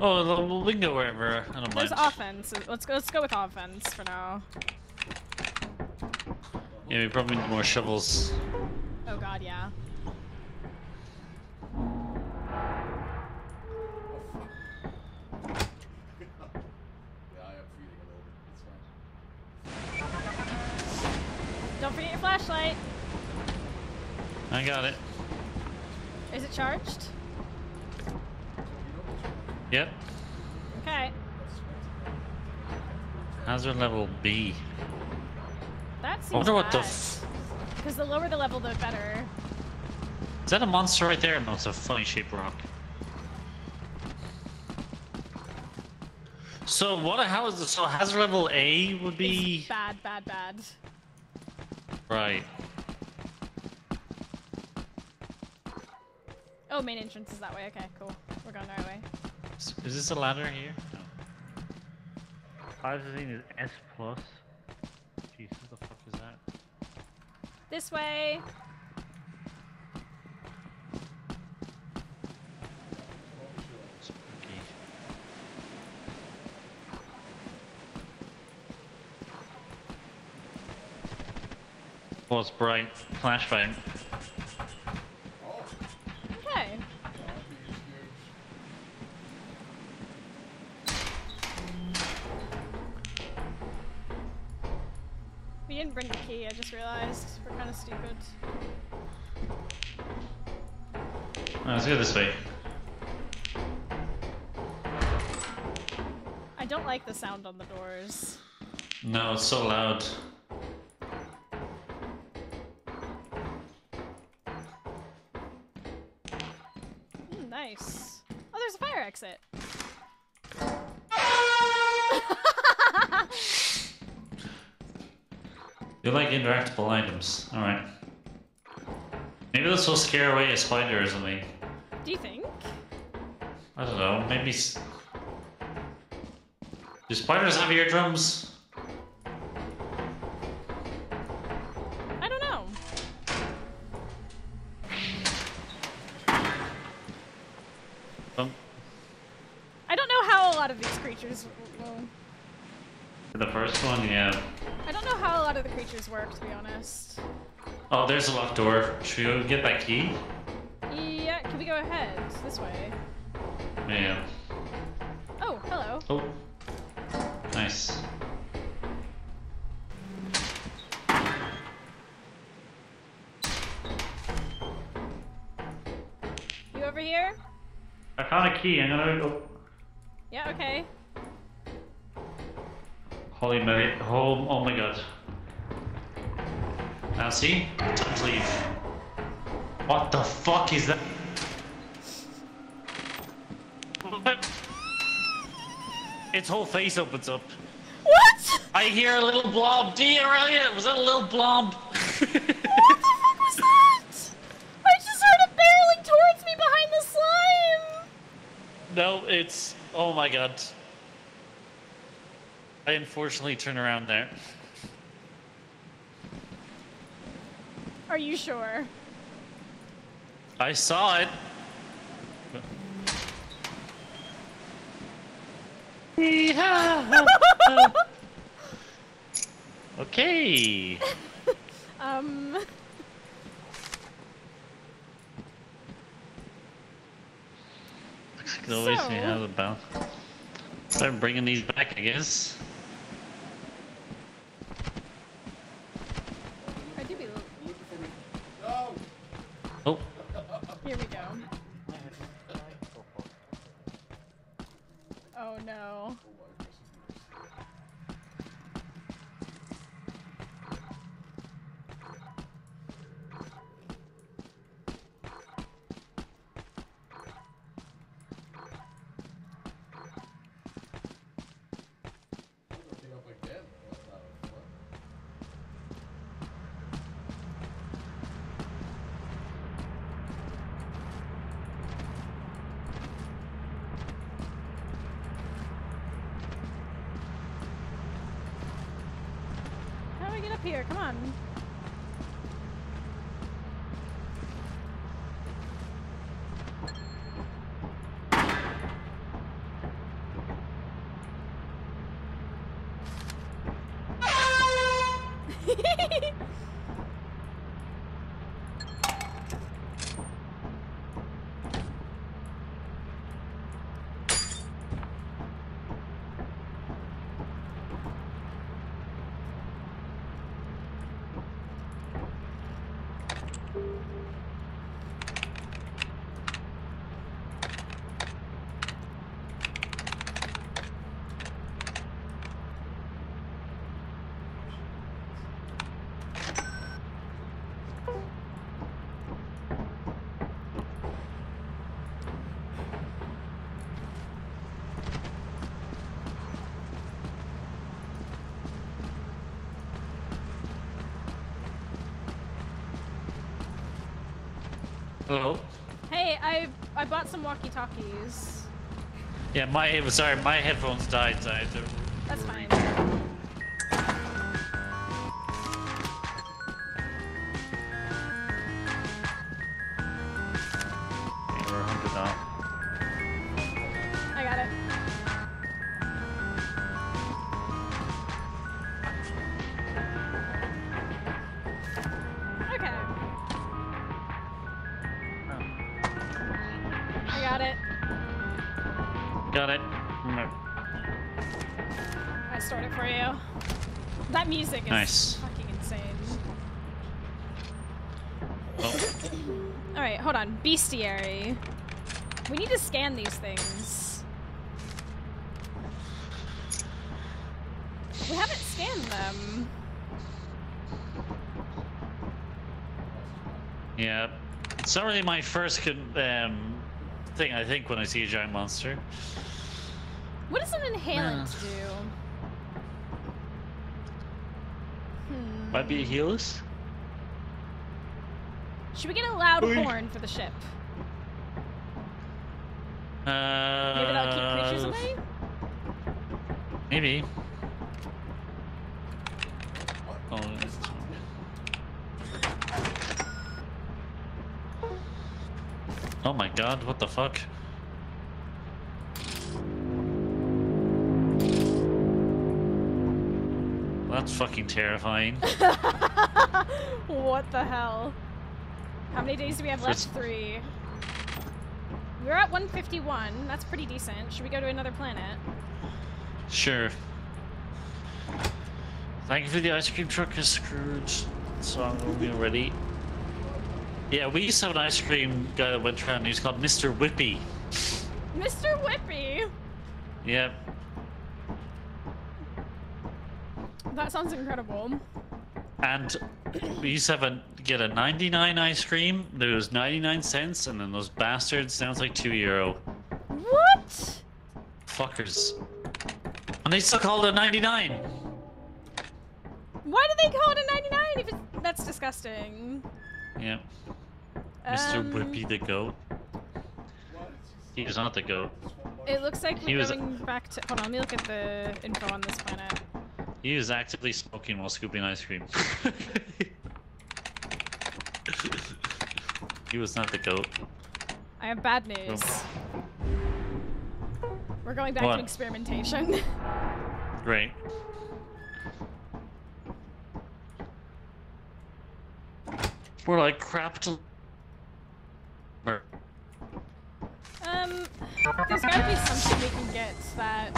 Oh, we can go wherever. I don't mind. There's offense. Let's go with offense for now. Yeah, we probably need more shovels. Oh god, yeah. Don't forget your flashlight. I got it. Is it charged? Yep. Okay. Hazard level B. That seems I wonder what bad. Because the lower the level, the better. Is that a monster right there? No, it's a funny shaped rock. So what? How is this? So hazard level A would be it's bad, bad, bad. Right. Oh, main entrance is that way. Okay, cool. We're going the right way. Is this a ladder here? No. 5 is S plus. Jeez, what the fuck is that? This way! Spooky. Oh, it's bright. Flashbang. Bring the key, I just realized. We're kind of stupid. Let's go this way. I don't like the sound on the doors. No, it's so loud. Mm, nice. Oh, there's a fire exit. You like interactable items. Alright. Maybe this will scare away a spider or something. Do you think? I don't know. Maybe... Do spiders have eardrums? I don't know. I don't know how a lot of these creatures will... The first one, yeah. I don't know how a lot of the creatures work, to be honest. Oh, there's a locked door. Should we go get that key? Yeah, can we go ahead? This way. Yeah. Oh, hello. Oh. Nice. You over here? I found a key. I'm gonna go. Yeah. Okay. Holy moly! Oh my god! Now see, time to leave. What the fuck is that? Its whole face opens up. What? I hear a little blob. Aurelia, was that a little blob? What the fuck was that? I just heard it barreling towards me behind the slime. No, it's... Oh my god. I unfortunately turn around there. Are you sure? I saw it. Okay. Looks like it always me out of bounds. I'm bringing these back, I guess. Oh. Here we go. Oh no. Here, come on. Hello? Hey, I bought some walkie-talkies. Yeah, my headphones died. So I had to... That's fine. Okay, we're 100 now. I got it. Okay. Got it. No. I stored it for you. That music is fucking insane. Oh. Alright, hold on. Bestiary. We need to scan these things. We haven't scanned them. Yeah. It's not really my first thing, I think, when I see a giant monster. What does an inhalant do? Might be a helix? Should we get a loud horn for the ship? Maybe that'll keep creatures away? Maybe. Oh, oh my god, what the fuck? That's fucking terrifying. What the hell? How many days do we have left? 3. We're at 151. That's pretty decent. Should we go to another planet? Sure. Thank you for the ice cream truck, Scrooge. So I'm gonna be ready. Yeah, we used to have an ice cream guy that went around. He was called Mr. Whippy. Mr. Whippy? Yep. That sounds incredible. And we used to have a, get a 99 ice cream. There was 99 cents, and then those bastards, sounds like €2. What? Fuckers. And they still call it a 99. Why do they call it a 99? If it's, that's disgusting. Yeah. Mr. Whippy the goat. He was not the goat. It looks like we're going back to... Hold on, let me look at the info on this planet. He was actively smoking while scooping ice cream. He was not the goat. I have bad news. Oh. We're going back to experimentation. Great. We're like crap to... There's gotta be something we can get that...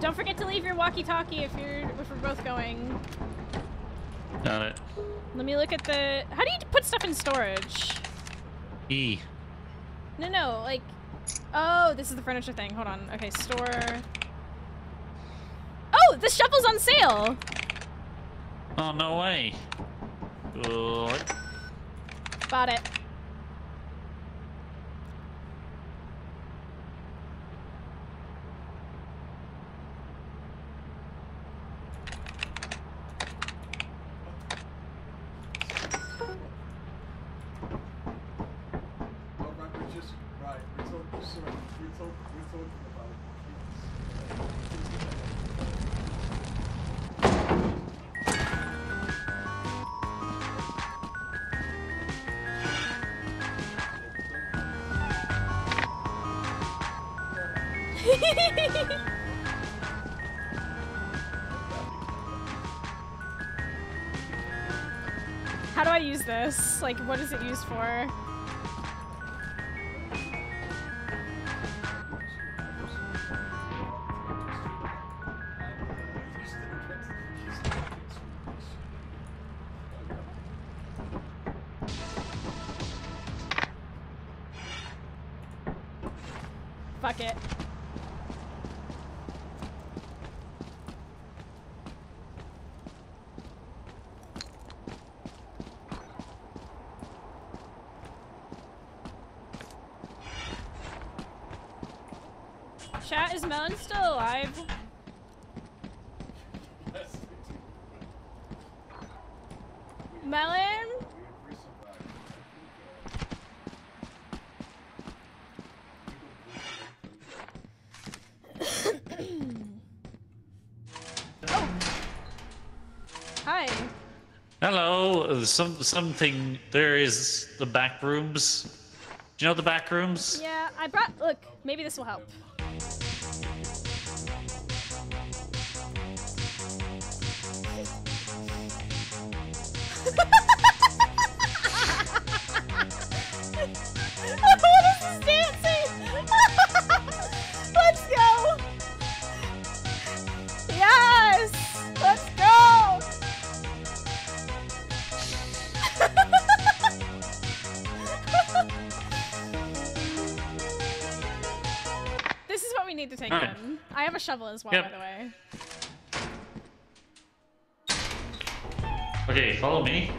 Don't forget to leave your walkie-talkie if we're both going. Got it. Let me look at the... How do you put stuff in storage? E. No, no, like... Oh, this is the furniture thing. Hold on. Okay, store... Oh, the shovel's on sale! Oh, no way. Good. Bought it. How do I use this? Like, what is it used for? Fuck it. Is Melon still alive? Melon? Oh. Hi. Hello. Something. There is the back rooms. Do you know the back rooms? Yeah, I brought. Look, maybe this will help. Shovel as well, yep. By the way. Okay, follow me.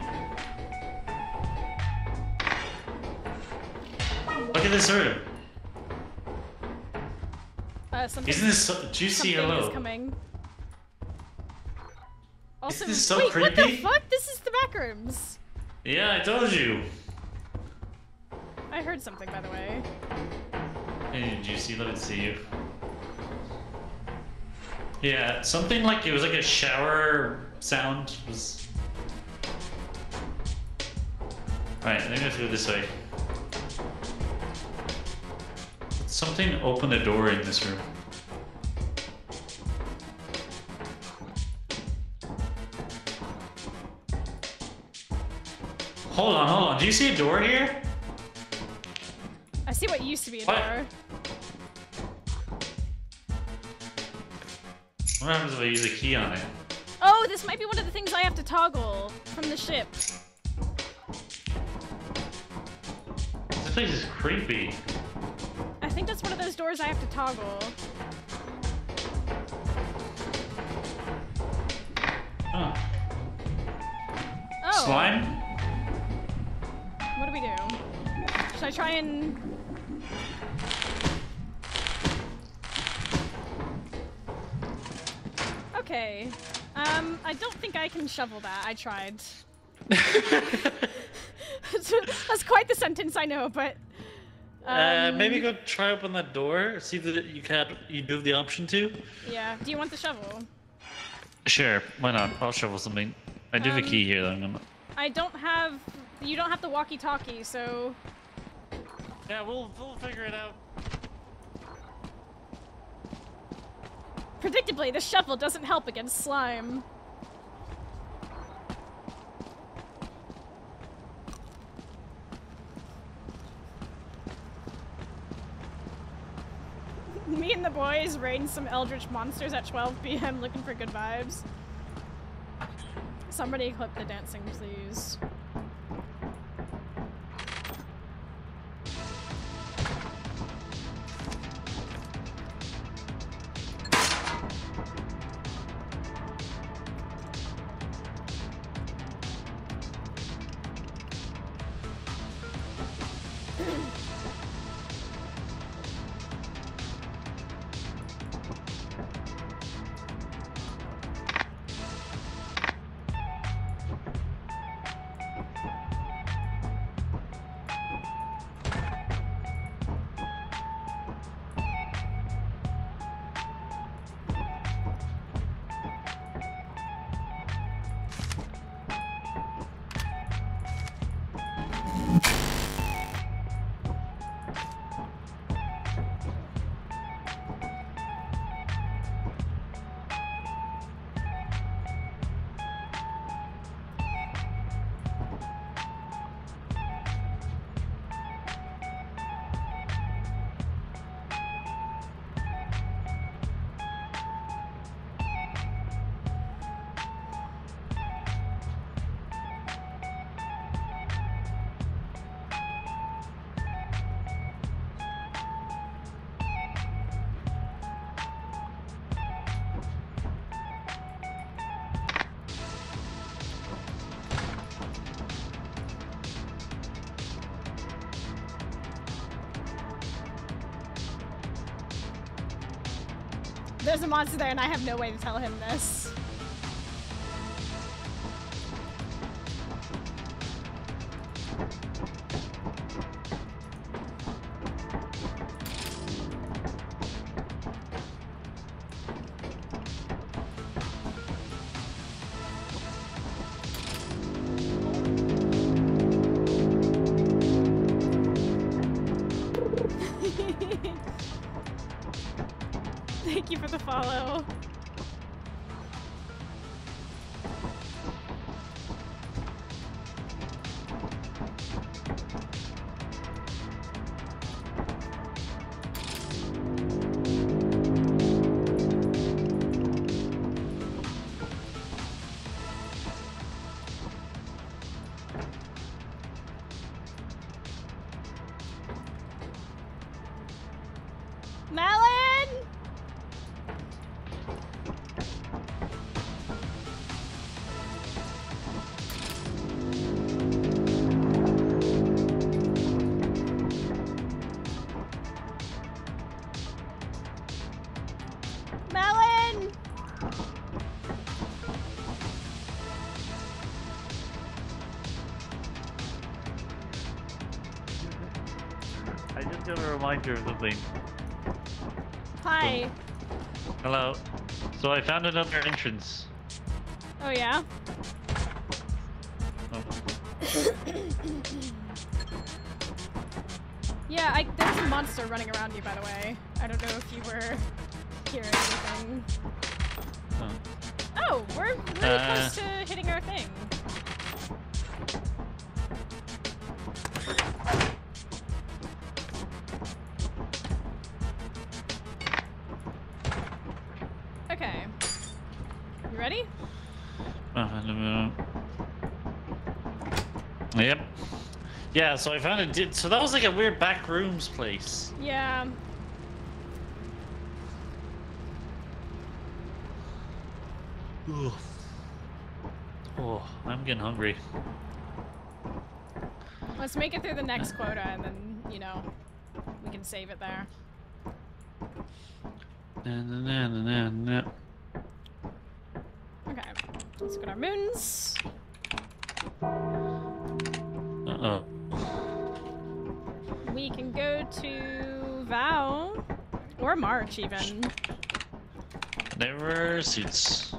Look at this room. Isn't this so juicy or low? Also, isn't this so wait, creepy? What the fuck? This is the back rooms. Yeah, I told you. I heard something, by the way. Hey, Juicy, let me see you. Yeah, something like it was like a shower sound. Was... Alright, I'm gonna go this way. Something opened a door in this room. Hold on, hold on. Do you see a door here? I see what used to be a door. What happens if I use a key on it? Oh, this might be one of the things I have to toggle from the ship. place is creepy. I think that's one of those doors I have to toggle. Huh. Oh. Slime? What do we do? Should I try and... Okay. I don't think I can shovel that. I tried. That's quite the sentence, I know, but... maybe go try open that door, see that you do have the option to. Yeah. Do you want the shovel? Sure. Why not? I'll shovel something. I do have a key here, though. I don't have... You don't have the walkie-talkie, so... Yeah, we'll figure it out. Predictably, the shovel doesn't help against slime. Me and the boys raided some eldritch monsters at 12 p.m. looking for good vibes. Somebody clip the dancing, please. There's a monster there and I have no way to tell him this. Or something. Hi. So, hello. So I found another entrance. Oh yeah? Oh. Yeah, there's a monster running around you, by the way. I don't know if you were hearing anything. Huh. Oh, we're really close to hitting our thing. Yeah, so I found it did. So that was like a weird back rooms place. Yeah. Ooh. Oh, I'm getting hungry. Let's make it through the next quota and then, you know, we can save it there. Okay, let's get our moons. Uh-oh. We can go to Vow or March even. Never suits.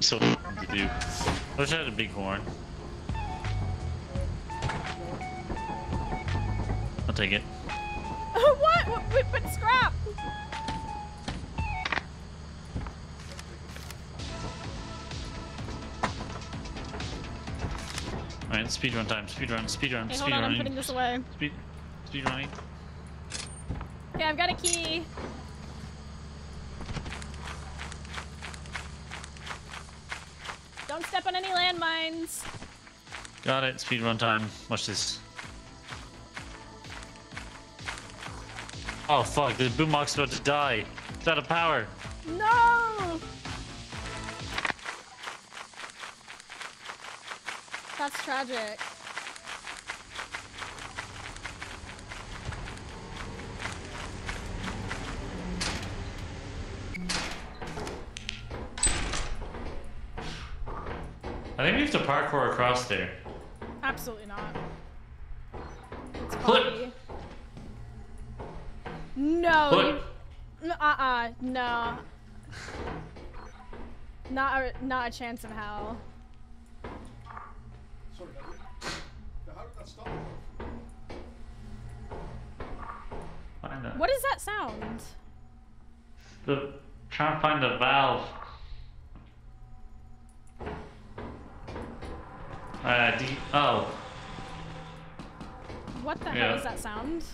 So to do. I wish I had a bighorn. I'll take it. What? But scrap! Alright, speedrun time. Speedrun. Hey, hold on, I'm putting this away. Speedrunning. Okay, I've got a key. Don't step on any landmines. Got it. Speedrun time. Watch this. Oh fuck! The boombox about to die. It's out of power. No. That's tragic. I think we have to parkour across there. Absolutely not. It's flip. No. No. Not a chance in hell. Sorry, how did that stop? What is that sound? The trying to find the valve. Oh. What the hell is that sound?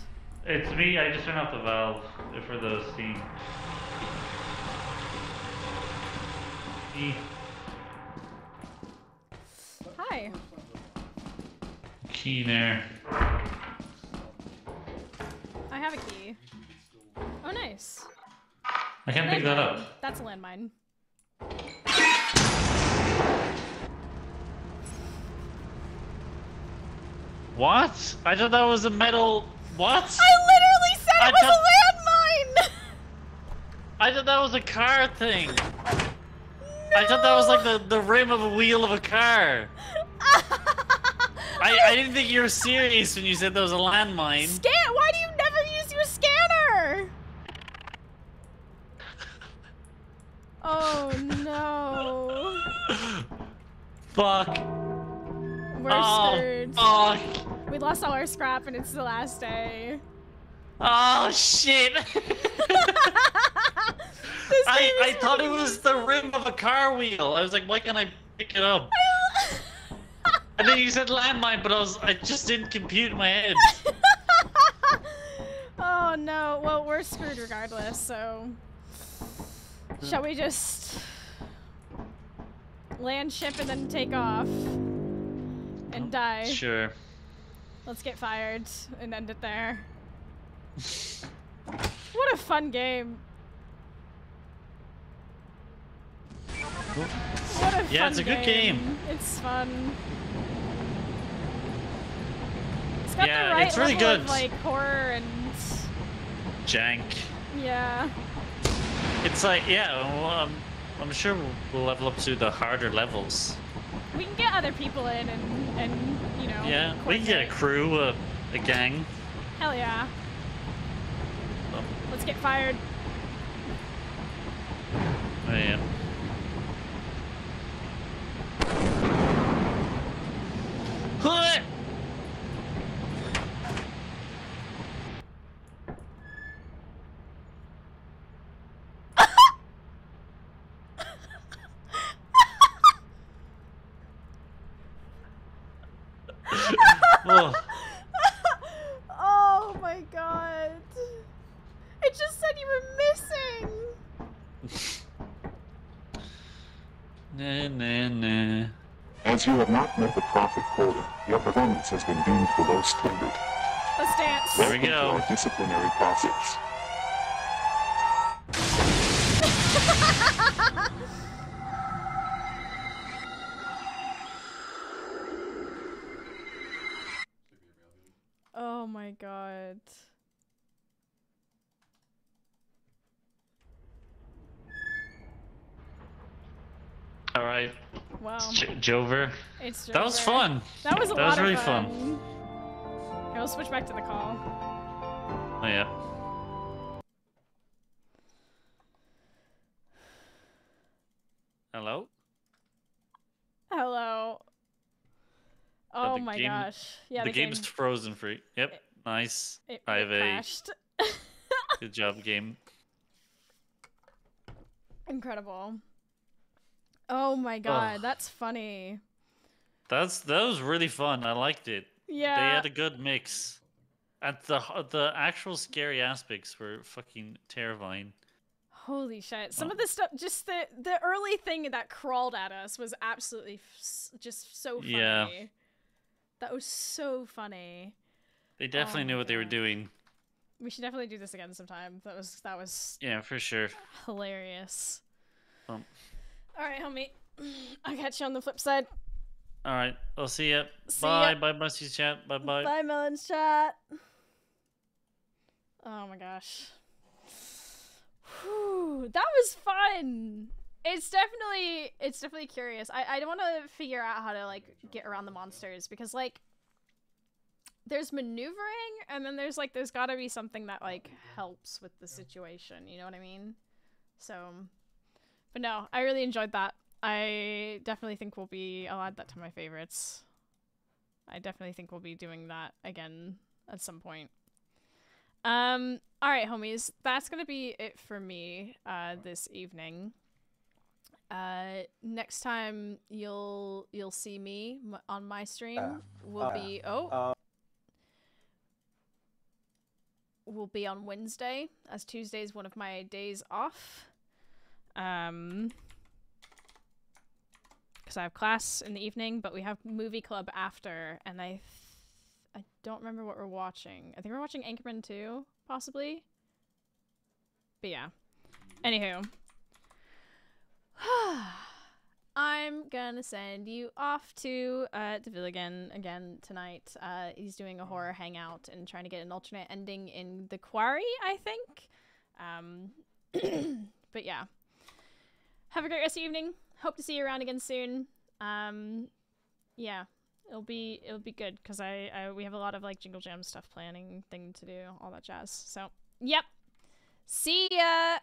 It's me, I just turned off the valve for the steam. Hi. Key there. I have a key. Oh, nice. I can't pick that up. That's a landmine. What? I thought that was a metal. What? I literally said it was a landmine! I thought that was a car thing. No. I thought that was like the rim of a wheel of a car. I didn't think you were serious when you said that was a landmine. Why do you never use your scanner? Oh no. Fuck. We're screwed. Oh. We lost all our scrap and it's the last day. Oh shit! I thought it was the rim of a car wheel. I was like, why can't I pick it up? And then you said landmine, but I just didn't compute in my head. Oh no! Well, we're screwed regardless. So, shall we just land ship and then take off? And die. Sure. Let's get fired and end it there. What a fun game. What a fun game. Yeah, it's a good game. It's fun. It's got the right level of, like, horror and jank. Yeah. It's like, well, I'm sure we'll level up to the harder levels. We can get other people in and you know. Yeah, we can get a crew, a gang. Hell yeah. Oh. Let's get fired. Oh yeah. Oh my god. It just said you were missing. Nah, nah, nah. As you have not met the profit quota, your performance has been deemed below standard. A stance. There we go. Welcome to our disciplinary process. Oh my god. All right. Wow. Jover. It's Jover. That was fun. That was a lot of fun. That was really fun. Okay, we'll switch back to the call. Oh yeah. Hello? Hello. Oh my gosh. Yeah, the game's frozen free. Yep. Nice. I have crashed. Good job, game. Incredible. Oh my god, that's funny. That was really fun. I liked it. Yeah. They had a good mix. And the actual scary aspects were fucking terrifying. Holy shit. Some of the stuff, just the early thing that crawled at us was absolutely just so funny. Yeah. That was so funny. They definitely knew what they were doing. We should definitely do this again sometime. That was yeah, for sure. Hilarious. All right, homie. I'll catch you on the flip side. All right. I'll see ya. Bye. Bye, Mousie's chat. Bye. Bye, Melon's chat. Oh my gosh. Whew, that was fun. It's definitely curious. I want to figure out how to like get around the monsters, because like there's maneuvering and then there's like there's got to be something that like helps with the situation, you know what I mean? So but no, I really enjoyed that. I definitely think I'll add that to my favorites. I definitely think we'll be doing that again at some point. All right, homies, that's gonna be it for me this evening. Next time you'll see me on my stream will be on Wednesday, as Tuesday is one of my days off. Because I have class in the evening, but we have movie club after, and I don't remember what we're watching. I think we're watching Anchorman 2, possibly. But yeah. Anywho. I'm gonna send you off to Villigan again tonight. He's doing a horror hangout and trying to get an alternate ending in The Quarry, I think. But yeah. Have a great rest of the evening. Hope to see you around again soon. Yeah. It'll be good, because we have a lot of like Jingle Jam stuff planning to do, all that jazz. So yep, see ya.